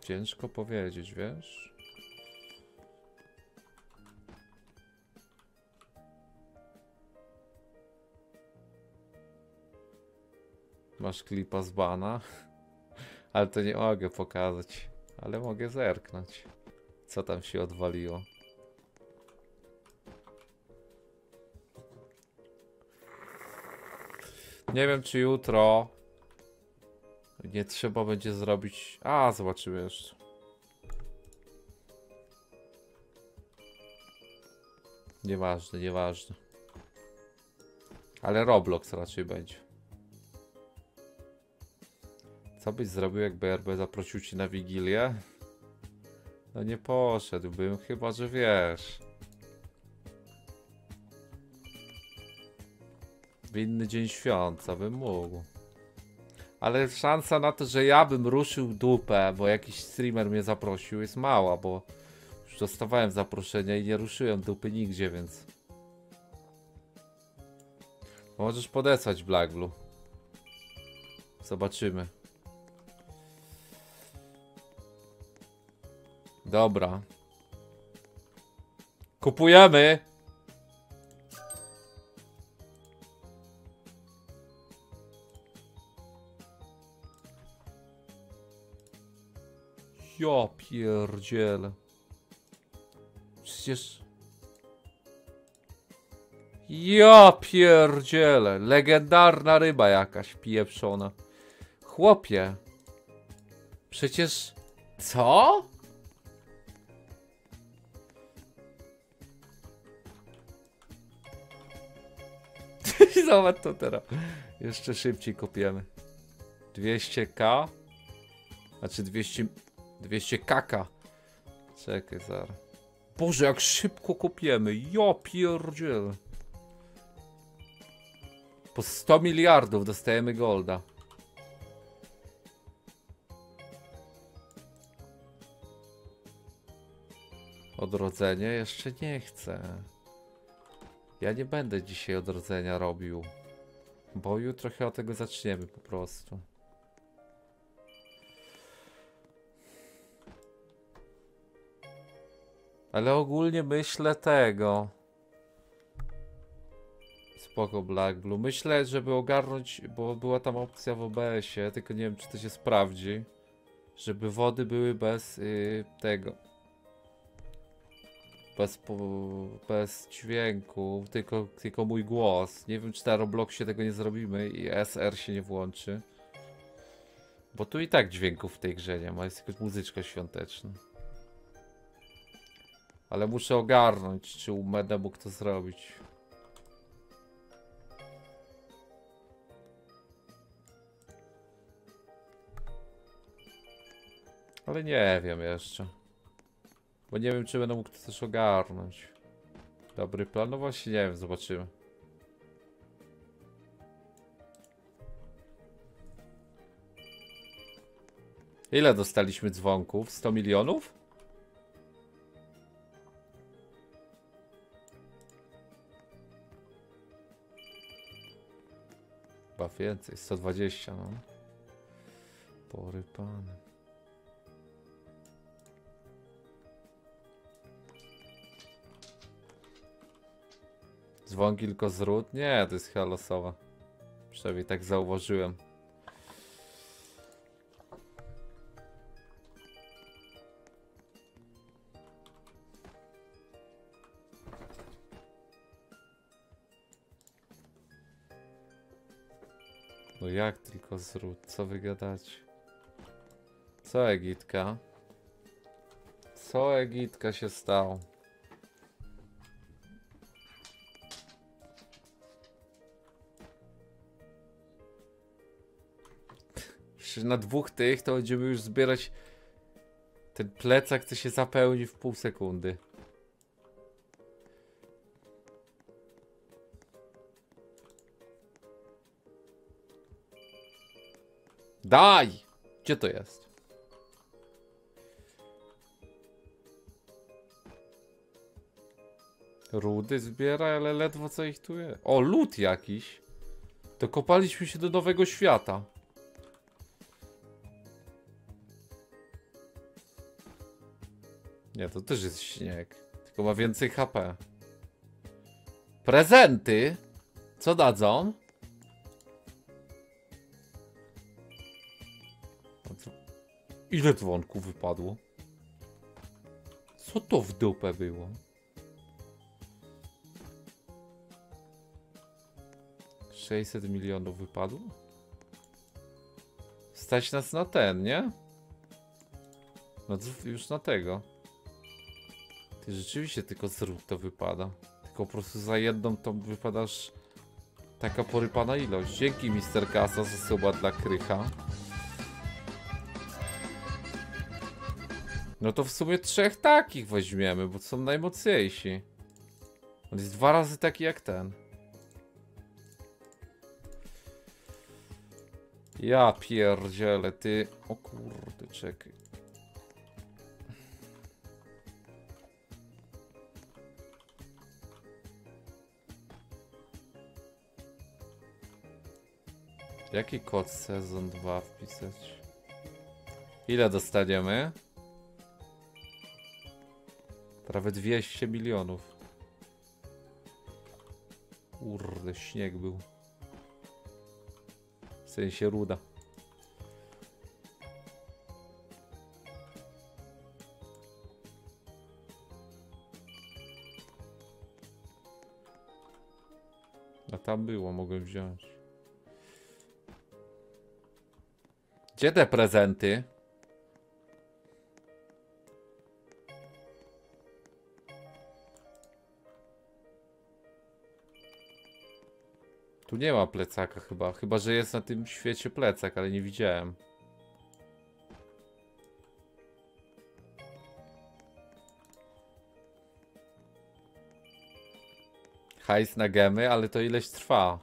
Ciężko powiedzieć, wiesz? Masz klipa z bana? Ale to nie mogę pokazać. Ale mogę zerknąć. Co tam się odwaliło? Nie wiem, czy jutro nie trzeba będzie zrobić. A, zobaczymy jeszcze. Nieważne, nieważne. Ale Roblox raczej będzie. Co byś zrobił, jakby R B zaprosił cię na Wigilię? No nie poszedłbym, chyba że wiesz. W inny dzień świąca bym mógł. Ale szansa na to, że ja bym ruszył dupę, bo jakiś streamer mnie zaprosił, jest mała, bo już dostawałem zaproszenia i nie ruszyłem dupy nigdzie, więc... Możesz podesłać, Black Blue. Zobaczymy. Dobra. Kupujemy! Ja pierdzielę. Przecież... Ja pierdzielę. Legendarna ryba jakaś pieprzona. Chłopie. Przecież... Co? Zobacz to teraz. Jeszcze szybciej kopiemy. dwieście ka. Znaczy dwieście... dwieście kaka. Czekaj zaraz. Boże, jak szybko kopiemy. Ja pierdzielę. Po sto miliardów dostajemy golda. Odrodzenie jeszcze nie chcę. Ja nie będę dzisiaj odrodzenia robił. Bo jutro chyba tego zaczniemy po prostu. Ale ogólnie myślę tego. Spoko, Black Blue. Myślę, żeby ogarnąć, bo była tam opcja w O B S ie, tylko nie wiem, czy to się sprawdzi. Żeby wody były bez yy, tego. Bez, po, bez dźwięku, tylko, tylko mój głos. Nie wiem, czy na Robloxie tego nie zrobimy i S R się nie włączy. Bo tu i tak dźwięków w tej grze nie ma, jest tylko muzyczka świąteczna. Ale muszę ogarnąć, czy będę mógł to zrobić. Ale nie wiem jeszcze. Bo nie wiem, czy będę mógł to też ogarnąć. Dobry plan? No właśnie nie wiem, zobaczymy. Ile dostaliśmy dzwonków? sto milionów? Chyba więcej, sto dwadzieścia, no. Porypane. Dzwonki tylko z ród? Nie, to jest chyba losowa. Przynajmniej tak zauważyłem. No jak tylko z ród? Co wy gadacie? Co Egitka? Co Egitka się stało? Na dwóch tych to będziemy już zbierać. Ten plecak to się zapełni w pół sekundy. Daj! Gdzie to jest? Rudy zbiera, ale ledwo co ich tu jest. O, lód jakiś. Dokopaliśmy się do nowego świata. Nie, to też jest śnieg. Tylko ma więcej H P. Prezenty? Co dadzą? Ile dzwonków wypadło? Co to w dupę było? sześćset milionów wypadło? Stać nas na ten, nie? No już na tego. Ty rzeczywiście tylko zrób to wypada. Tylko po prostu za jedną to wypadasz. Taka porypana ilość. Dzięki mister Kasa za suba dla Krycha. No to w sumie trzech takich weźmiemy, bo są najmocniejsi. On jest dwa razy taki jak ten. Ja pierdzielę, ty... O kurde, czekaj. Jaki kod sezon dwa wpisać? Ile dostaniemy? Prawie dwieście milionów. Kurde, śnieg był. W sensie ruda. A tam było, mogłem wziąć. Gdzie te prezenty? Tu nie ma plecaka chyba, chyba że jest na tym świecie plecak, ale nie widziałem. Hajs na gemy, ale to ileś trwa.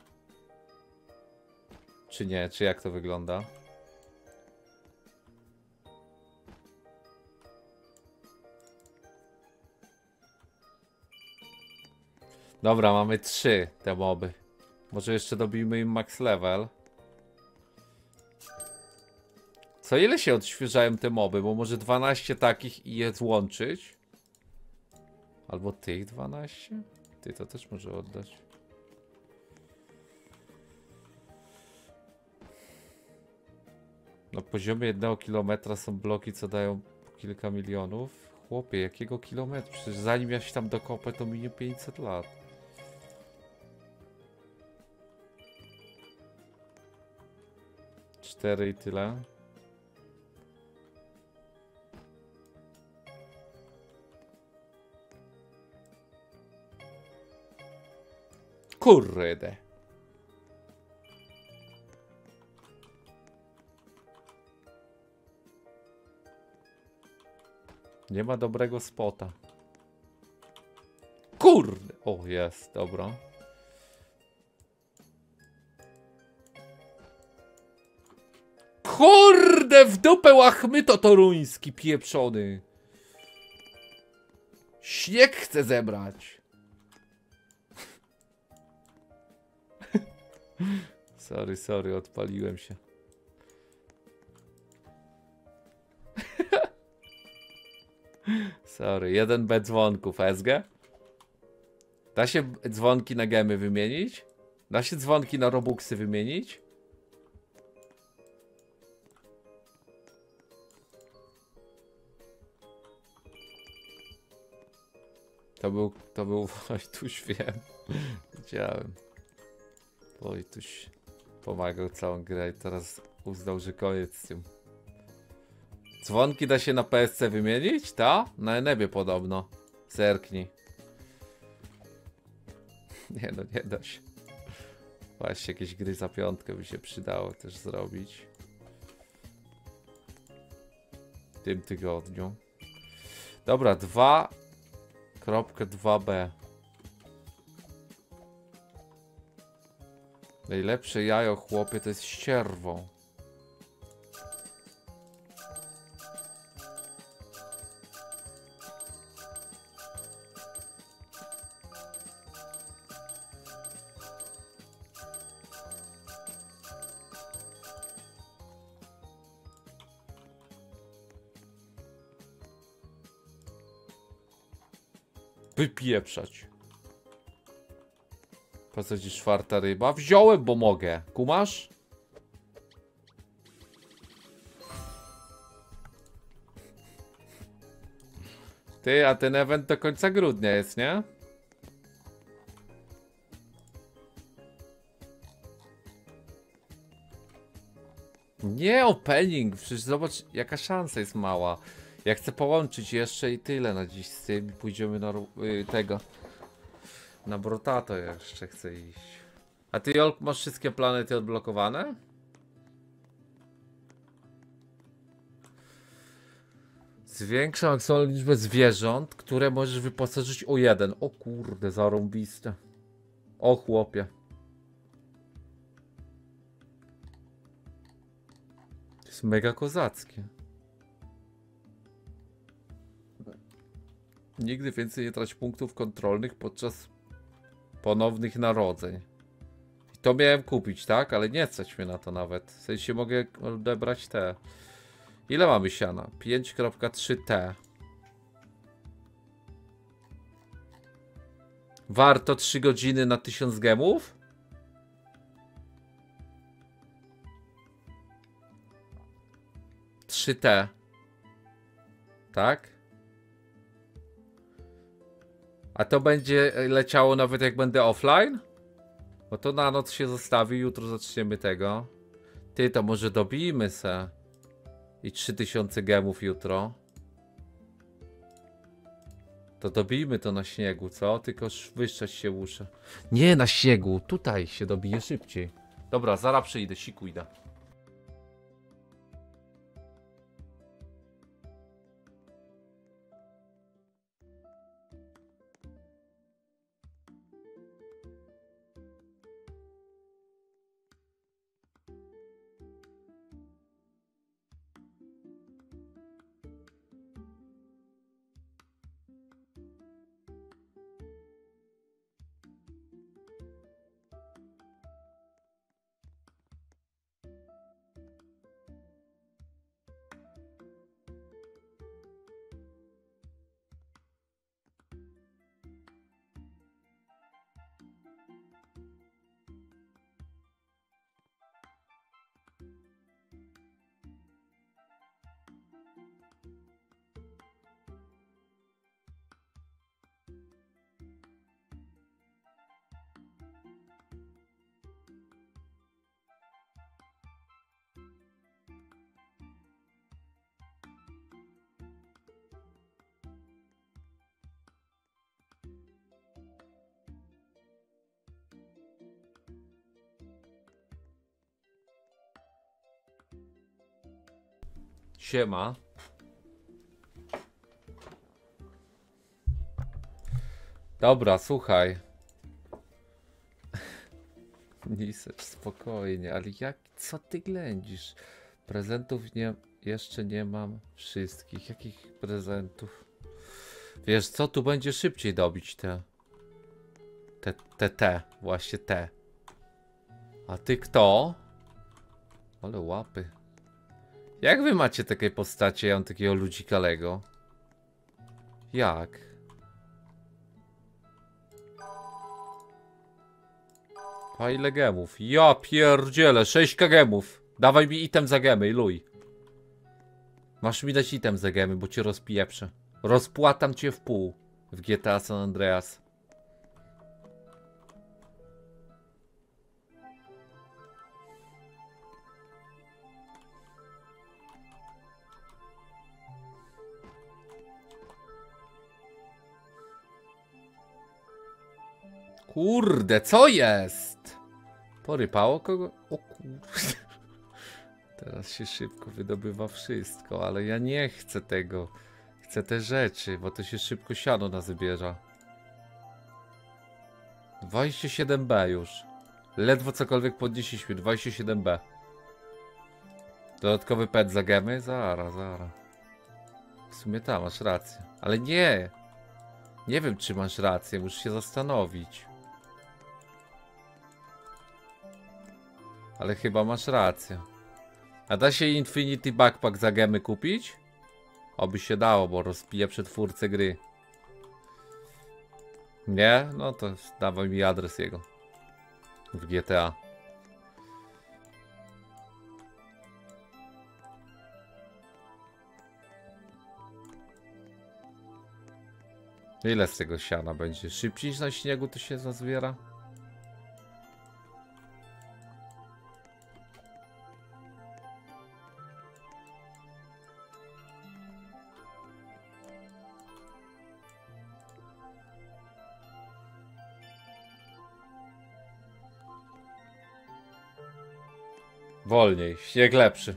Czy nie, czy jak to wygląda? Dobra, mamy trzy te moby. Może jeszcze dobijmy im max level. Co ile się odświeżają te moby? Bo może dwanaście takich i je złączyć? Albo tych dwanaście? Ty to też może oddać. Na poziomie jednego kilometra są bloki, co dają kilka milionów. Chłopie, jakiego kilometra? Przecież zanim ja się tam dokopę, to minie pięćset lat. cztery i tyle. Kurde. Nie ma dobrego spota. Kurde. O, jest, dobra. Kurde, w dupę łachmyto toruński pieprzony. Śnieg chce zebrać. Sorry, sorry, odpaliłem się. Sorry, jeden B dzwonków, S G? Da się dzwonki na gemy wymienić? Da się dzwonki na robuxy wymienić? To był, to był Wojtuś, wiem. Widziałem. Wojtuś pomagał całą grę i teraz uznał, że koniec z tym. Dzwonki da się na P S C wymienić? Ta? Na Enebie podobno. Zerknij. Nie no, nie da się. Właśnie jakieś gry za piątkę by się przydało też zrobić. W tym tygodniu. Dobra, dwa kropka dwa B. Najlepsze jajo, chłopie, to jest ścierwą. Wypieprzać. Po co ci czwarta ryba? Wziąłem, bo mogę. Kumasz? Ty, a ten event do końca grudnia jest, nie? Nie, opening. Przecież zobacz, jaka szansa jest mała. Ja chcę połączyć jeszcze i tyle na dziś z tym. Pójdziemy na yy, tego. Na Brotato jeszcze chcę iść. A ty, Jolk, masz wszystkie planety odblokowane? Zwiększa maksymalną liczbę zwierząt, które możesz wyposażyć o jeden. O kurde, zarąbiste. O chłopie. To jest mega kozackie. Nigdy więcej nie trać punktów kontrolnych podczas ponownych narodzeń. I to miałem kupić, tak? Ale nie stać mnie na to nawet. W sensie mogę odebrać te. Ile mamy siana? pięć kropka trzy T. Warto trzy godziny na tysiąc gemów? trzy T. Tak? A to będzie leciało nawet jak będę offline? Bo to na noc się zostawi, jutro zaczniemy tego. Ty, to może dobijmy se. I trzy tysiące gemów jutro. To dobijmy to na śniegu, co? Tylko wyszczać się muszę. Nie, na śniegu, tutaj się dobije szybciej. Dobra, zaraz przyjdę, siku idę. Siema. Dobra, słuchaj. Nisecz, spokojnie, ale jak, co ty ględzisz? Prezentów nie, jeszcze nie mam wszystkich. Jakich prezentów? Wiesz co, tu będzie szybciej dobić te... Te, te, te, właśnie te. A ty kto? Ale łapy. Jak wy macie takie postacie? Ja mam takiego ludzikalego. Jak? A ile gemów? Ja pierdzielę, sześć ka gemów. Dawaj mi item za gemy, luj. Masz mi dać item za gemy, bo cię rozpieprzę. Rozpłatam cię w pół w G T A San Andreas. Kurde, co jest? Porypało kogo? O kurde. Teraz się szybko wydobywa wszystko, ale ja nie chcę tego. Chcę te rzeczy, bo to się szybko siano nazybiera. dwadzieścia siedem B już. Ledwo cokolwiek podnieśliśmy. dwadzieścia siedem B. Dodatkowy pet za gemy? Zara, zara. W sumie tam masz rację. Ale nie! Nie wiem, czy masz rację. Muszę się zastanowić. Ale chyba masz rację. A da się Infinity Backpack za gemy kupić? Oby się dało, bo rozpija przetwórcę gry. Nie? No to dawaj mi adres jego. W G T A. Ile z tego siana będzie? Szybciej na śniegu to się zazbiera? Wolniej, śnieg lepszy.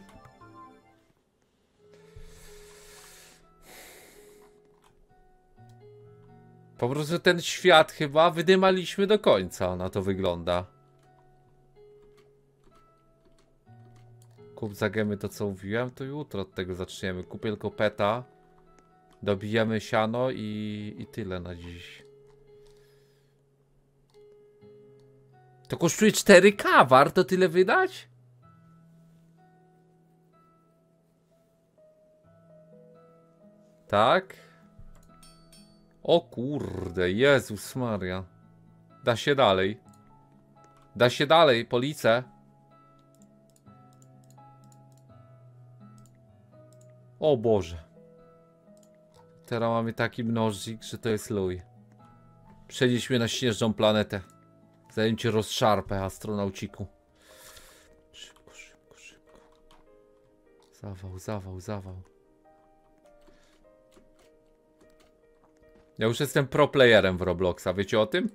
Po prostu ten świat chyba wydymaliśmy do końca, na to wygląda. Kup za gemy to, co mówiłem, to jutro od tego zaczniemy. Kupię tylko peta. Dobijemy siano i, i tyle na dziś. To kosztuje cztery ka, warto tyle wydać? Tak? O kurde, Jezus Maria. Da się dalej. Da się dalej, police. O Boże. Teraz mamy taki mnożnik, że to jest luj. Przenieśmy na śnieżną planetę. Zanim cię rozszarpę, astronauciku. Szybko, szybko, szybko. Zawał, zawał, zawał. Ja już jestem pro playerem w Robloxa, wiecie o tym?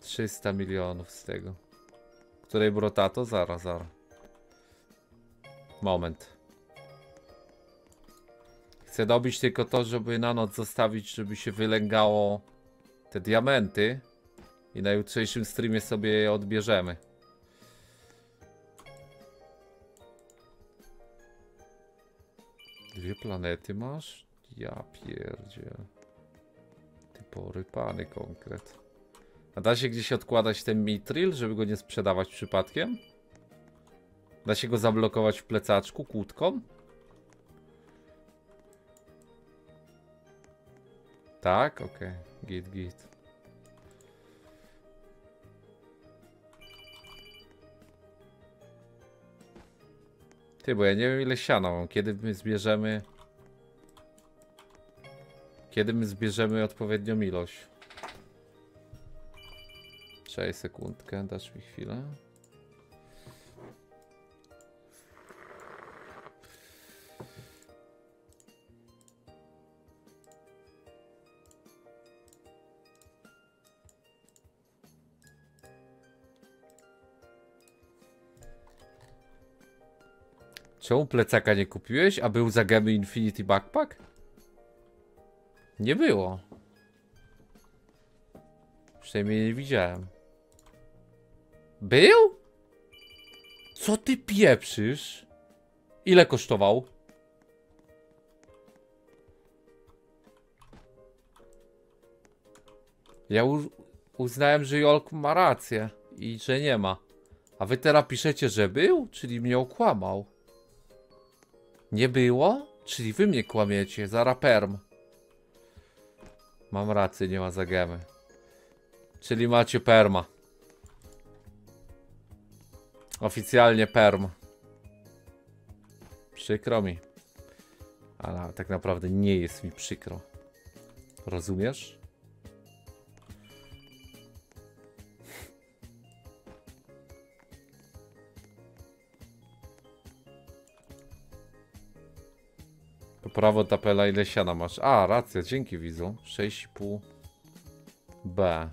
trzysta milionów z tego. Której Brotato? Zaraz, zaraz. Moment. Chcę dobić tylko to, żeby na noc zostawić, żeby się wylęgało te diamenty i na jutrzejszym streamie sobie je odbierzemy. Dwie planety masz? Ja pierdziel. Ty porypany konkret. A da się gdzieś odkładać ten mitril, żeby go nie sprzedawać przypadkiem? Da się go zablokować w plecaczku kłódką? Tak? Okej. Okay. Git, git. Ty, bo ja nie wiem, ile siana mam. Kiedy my zbierzemy... Kiedy my zbierzemy odpowiednią ilość? Czekaj sekundkę, dasz mi chwilę. Czemu plecaka nie kupiłeś? A był za gemy Infinity Backpack? Nie było. Przynajmniej nie widziałem. Był? Co ty pieprzysz? Ile kosztował? Ja uznałem, że Jolk ma rację i że nie ma. A wy teraz piszecie, że był? Czyli mnie okłamał. Nie było? Czyli wy mnie kłamiecie. Zara perm. Mam rację, nie ma zagemy. Czyli macie perma. Oficjalnie perm. Przykro mi. Ale tak naprawdę nie jest mi przykro. Rozumiesz? Prawo tapela, ile siana masz? A, racja, dzięki widzu. sześć i pół B.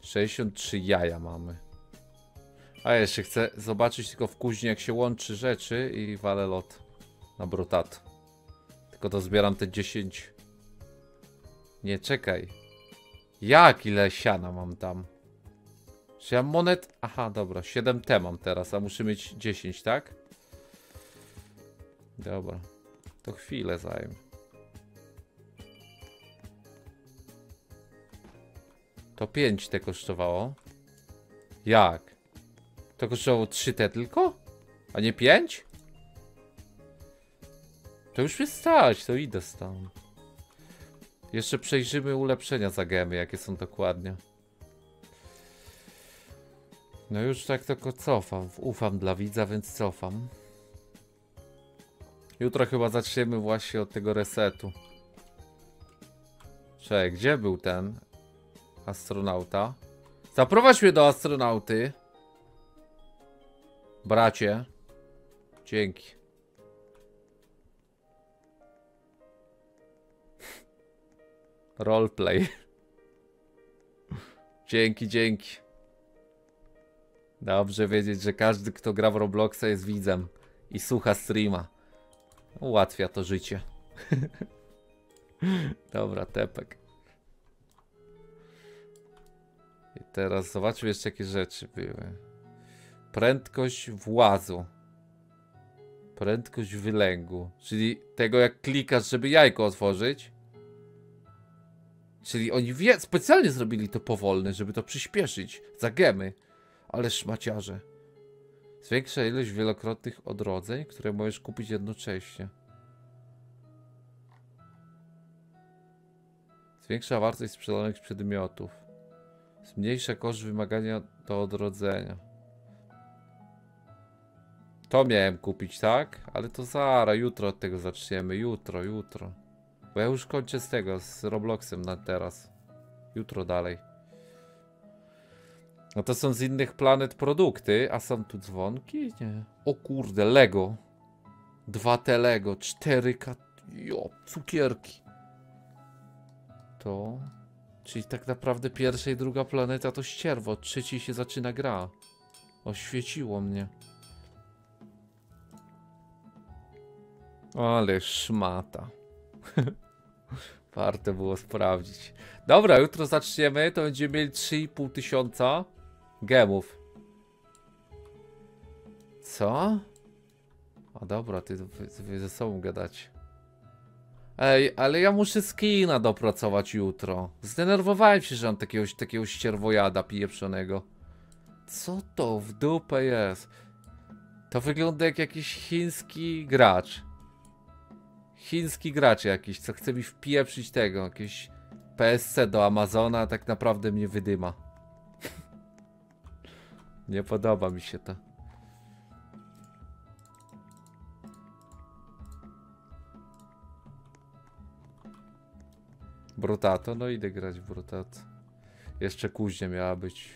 sześćdziesiąt trzy jaja mamy. A jeszcze chcę zobaczyć tylko w kuźni, jak się łączy rzeczy i walę lot na Brotato. Tylko to zbieram te dziesięć. Nie, czekaj. Jak ile siana mam tam? Czy ja mam monet? Aha, dobra, siedem te mam teraz, a muszę mieć dziesięć, tak? Dobra, to chwilę zajmę. To pięć te kosztowało. Jak? To kosztowało trzy te tylko? A nie pięć? To już mi stać, to idę stąd. Jeszcze przejrzymy ulepszenia za gemy, jakie są dokładnie. No już tak tylko cofam. Ufam dla widza, więc cofam. Jutro chyba zaczniemy właśnie od tego resetu. Czekaj, gdzie był ten astronauta? Zaprowadź mnie do astronauty. Bracie. Dzięki. Roleplay. Dzięki, dzięki. Dobrze wiedzieć, że każdy, kto gra w Robloxa, jest widzem i słucha streama. Ułatwia to życie. Dobra, tepek. I teraz zobaczmy jeszcze, jakie rzeczy były. Prędkość włazu. Prędkość wylęgu. Czyli tego, jak klikasz, żeby jajko otworzyć. Czyli oni wie, specjalnie zrobili to powolne, żeby to przyspieszyć. Za gemy. Ale szmaciarze. Zwiększa ilość wielokrotnych odrodzeń, które możesz kupić jednocześnie. Zwiększa wartość sprzedanych przedmiotów. Zmniejsza koszt wymagania do odrodzenia. To miałem kupić, tak? Ale to zaraz, jutro od tego zaczniemy. Jutro, jutro. Bo ja już kończę z tego, z Robloxem na teraz. Jutro dalej. No to są z innych planet produkty, a są tu dzwonki? Nie. O kurde, Lego. dwa te Lego, cztery ka... Jo, cukierki. To... Czyli tak naprawdę pierwsza i druga planeta to ścierwo, od trzeciej się zaczyna gra. Oświeciło mnie. Ale szmata. Warto było sprawdzić. Dobra, jutro zaczniemy. To będziemy mieli trzy i pół tysiąca gemów. Co? A dobra, ty, wy ze sobą gadacie. Ej, ale ja muszę skina dopracować jutro. Zdenerwowałem się, że mam takiego, takiego ścierwojada pieprzonego. Co to w dupę jest? To wygląda jak jakiś chiński gracz. Chiński gracz jakiś, co chce mi wpieprzyć tego, jakieś P S C do Amazona, tak naprawdę mnie wydyma. Nie podoba mi się to. Brotato, no idę grać w Brotato. Jeszcze kuźnia miała być.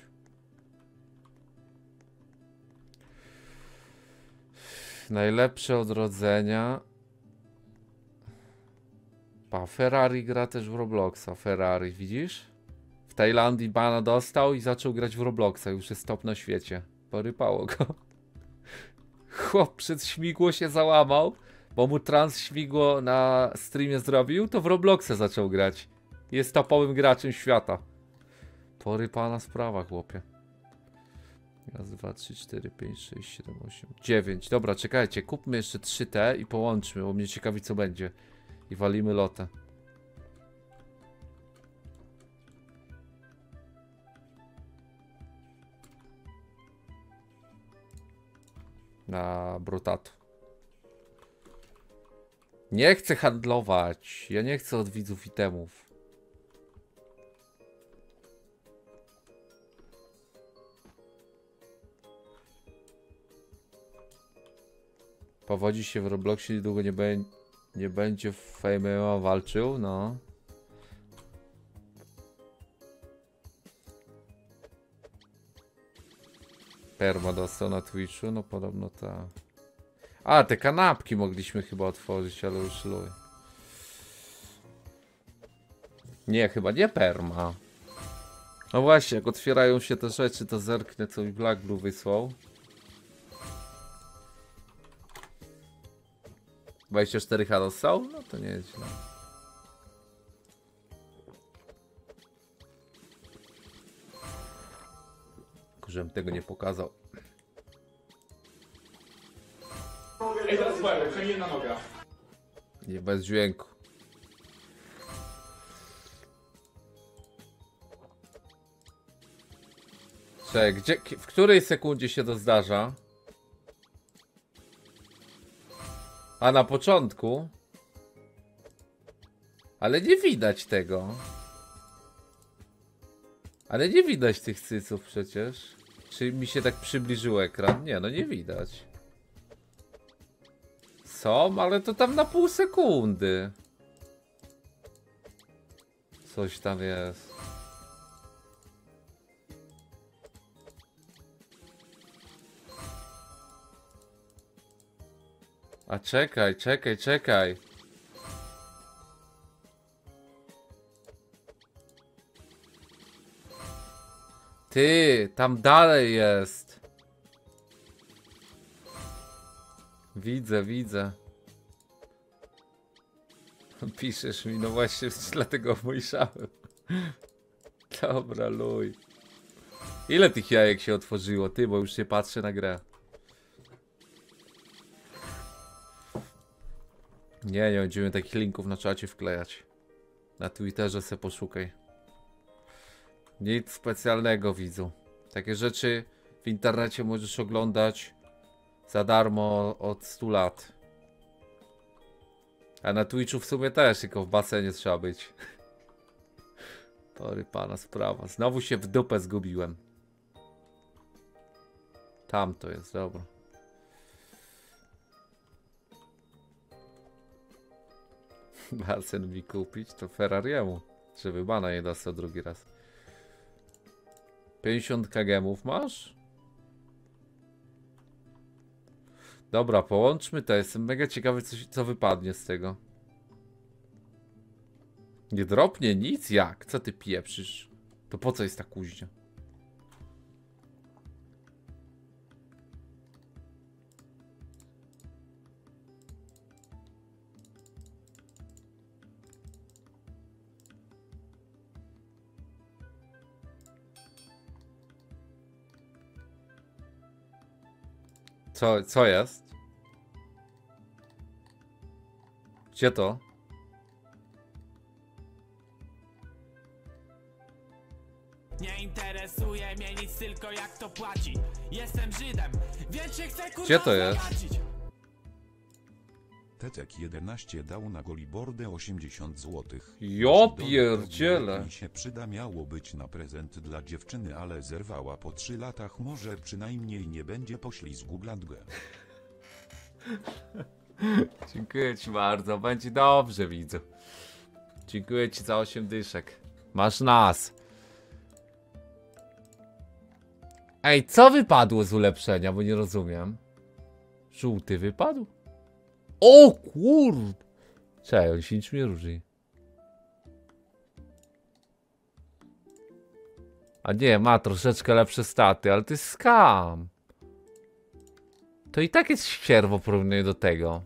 Najlepsze odrodzenia. Pa, Ferrari gra też w Robloxa. Ferrari, widzisz? W Tajlandii bana dostał i zaczął grać w Robloxa. Już jest top na świecie. Porypało go. Chłop przed śmigło się załamał, bo mu trans śmigło na streamie zrobił, to w Robloxa zaczął grać. Jest topowym graczem świata. Porypana sprawa, chłopie. Raz, dwa, trzy, cztery, pięć, sześć, siedem, osiem, dziewięć. Dobra, czekajcie, kupmy jeszcze trzy te i połączmy, bo mnie ciekawi co będzie. I walimy lotę. Na Brotato. Nie chcę handlować. Ja nie chcę od widzów itemów. Powodzi się w Robloxie, niedługo nie, be nie będzie w M M A walczył, no. Perma dostał na Twitchu, no podobno ta. A, te kanapki mogliśmy chyba otworzyć, ale już luj. Nie, chyba nie perma. No właśnie, jak otwierają się te rzeczy, to zerknę co mi Black Blue wysłał. dwadzieścia cztery H dostał? No to nie jest źle. Żebym tego nie pokazał. Ej, teraz łeb, przejmij na noga. Nie, bez dźwięku. Czekaj, gdzie, w której sekundzie się to zdarza? A na początku? Ale nie widać tego. Ale nie widać tych cyców przecież. Czy mi się tak przybliżył ekran? Nie, no nie widać. Są, ale to tam na pół sekundy. Coś tam jest. A czekaj, czekaj, czekaj. Ty, tam dalej jest. Widzę, widzę. Piszesz mi, no właśnie dlatego obmyślałem. Dobra, luj. Ile tych jajek się otworzyło? Ty, bo już się patrzę na grę. Nie, nie będziemy takich linków na czacie wklejać. Na Twitterze se poszukaj. Nic specjalnego, widzu. Takie rzeczy w internecie możesz oglądać za darmo od stu lat. A na Twitchu w sumie też, tylko w basenie trzeba być. Tory pana sprawa. Znowu się w dupę zgubiłem. Tam to jest, dobra. Basen mi kupić, to Ferrariemu. Żeby bana nie dostał drugi raz. pięćdziesiąt kagemów masz? Dobra, połączmy to. Jestem mega ciekawy, co, co wypadnie z tego. Nie dropnie nic? Jak? Co ty pieprzysz? To po co jest ta kuźnia? Co, co jest? Gdzie to? Nie interesuje mnie nic, tylko jak to płaci. Jestem Żydem, więc się chcę kurwa. Gdzie to jest? Tetek jedenaście dał na Golibordę osiemdziesiąt złotych. Jo pierdziele. Mi się przyda, miało być na prezent dla dziewczyny, ale zerwała po trzech latach. Może przynajmniej nie będzie poślizgu bladgę. Dziękuję ci bardzo. Będzie dobrze, widzę. Dziękuję ci za osiem dyszek. Masz nas. Ej, co wypadło z ulepszenia? Bo nie rozumiem. Żółty wypadł? O kur... Czekaj, on się niczym nie różni. A nie, ma troszeczkę lepsze staty, ale to jest scam. To i tak jest ścierwo porównanie do tego.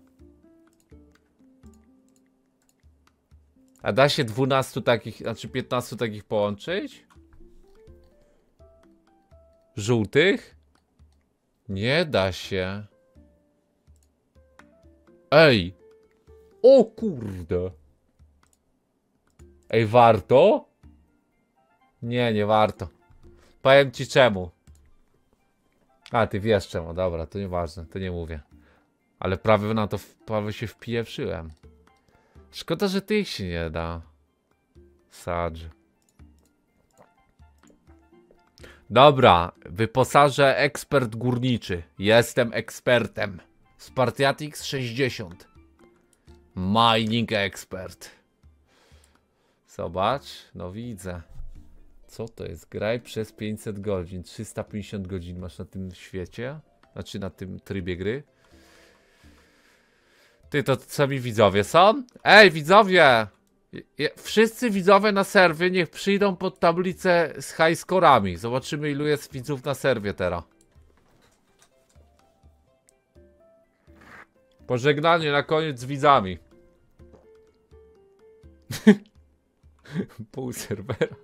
A da się dwunastu takich, znaczy piętnastu takich połączyć? Żółtych? Nie da się. Ej! O kurde! Ej, warto? Nie, nie warto. Powiem ci czemu. A, ty wiesz czemu, dobra, to nieważne, to nie mówię. Ale prawie na to, prawie się wpieprzyłem. Szkoda, że tych się nie da. Sadż. Dobra, wyposażę ekspert górniczy. Jestem ekspertem. Spartiatix sześćdziesiąt. Mining expert. Zobacz, no widzę. Co to jest? Graj przez pięćset godzin. trzysta pięćdziesiąt godzin masz na tym świecie. Znaczy na tym trybie gry. Ty, to sami widzowie są? Ej, widzowie! Wszyscy widzowie na serwie niech przyjdą pod tablicę z high scorami. Zobaczymy, ilu jest widzów na serwie teraz. Pożegnanie na koniec z widzami. Pół serwera.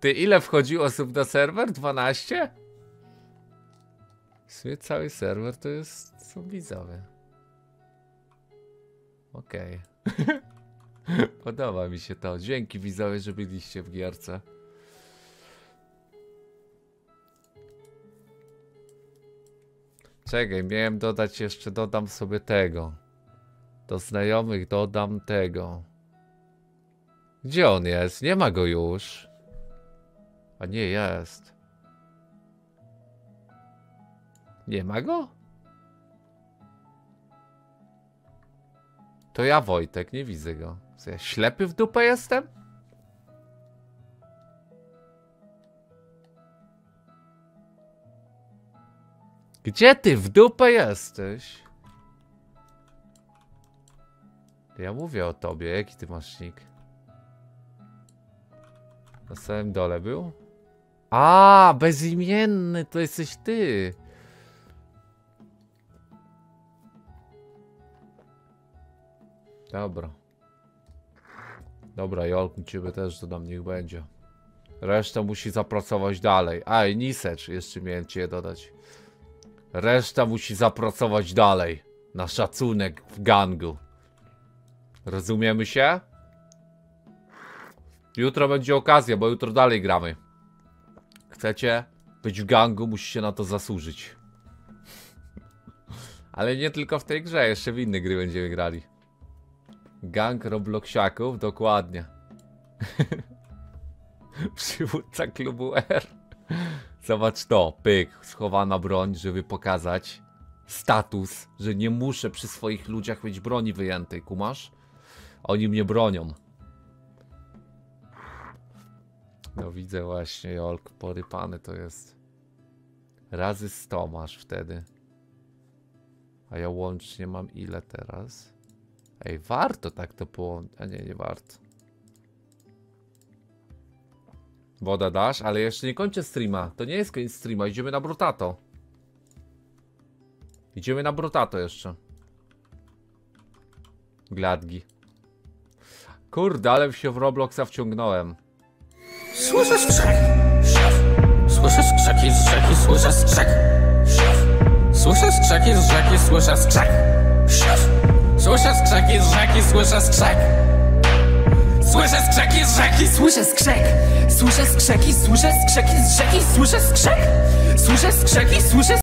Ty, ile wchodzi osób na serwer? dwanaście? W sumie cały serwer to jest... są widzowie. Okej. Okay. Podoba mi się to. Dzięki widzowie, że byliście w gierce. Czekaj, miałem dodać jeszcze, dodam sobie tego. Do znajomych dodam tego. Gdzie on jest? Nie ma go już. A nie, jest. Nie ma go? To ja, Wojtek, nie widzę go. Co, ja ślepy w dupę jestem? Gdzie ty w dupę jesteś? Ja mówię o tobie, jaki ty masz nick? Na samym dole był? A, bezimienny, to jesteś ty. Dobra. Dobra, Jolku, ciebie też dodam, niech będzie. Reszta musi zapracować dalej. A, i Nisecz, jeszcze miałem cię dodać. Reszta musi zapracować dalej. Na szacunek w gangu. Rozumiemy się? Jutro będzie okazja, bo jutro dalej gramy. Chcecie być w gangu, musicie na to zasłużyć. Ale nie tylko w tej grze, jeszcze w inne gry będziemy grali. Gang Robloxiaków, dokładnie. Przywódca klubu R. Zobacz to, pyk, schowana broń, żeby pokazać status, że nie muszę przy swoich ludziach mieć broni wyjętej, kumasz? Oni mnie bronią. No widzę właśnie, Jolk, porypany to jest. Razy sto masz wtedy. A ja łącznie mam ile teraz? Ej, warto tak to połączyć. A nie, nie warto. Woda dasz, ale jeszcze nie kończę streama. To nie jest koniec streama, idziemy na Brotato. Idziemy na Brotato jeszcze. Gladgi. Kurde, ale się w Robloxa wciągnąłem. Słyszę skrzek, szef. Słyszę skrzeki z rzeki, słyszę skrzek, szef. Słyszę skrzeki z rzeki, słyszę skrzek, szef. Słyszę skrzeki z rzeki, słyszę skrzek. Słyszę skrzeki z rzeki, słyszę skrzek. Słyszę skrzeki, słyszę skrzeki z rzeki, słyszę skrzek. Słyszę skrzeki, słyszę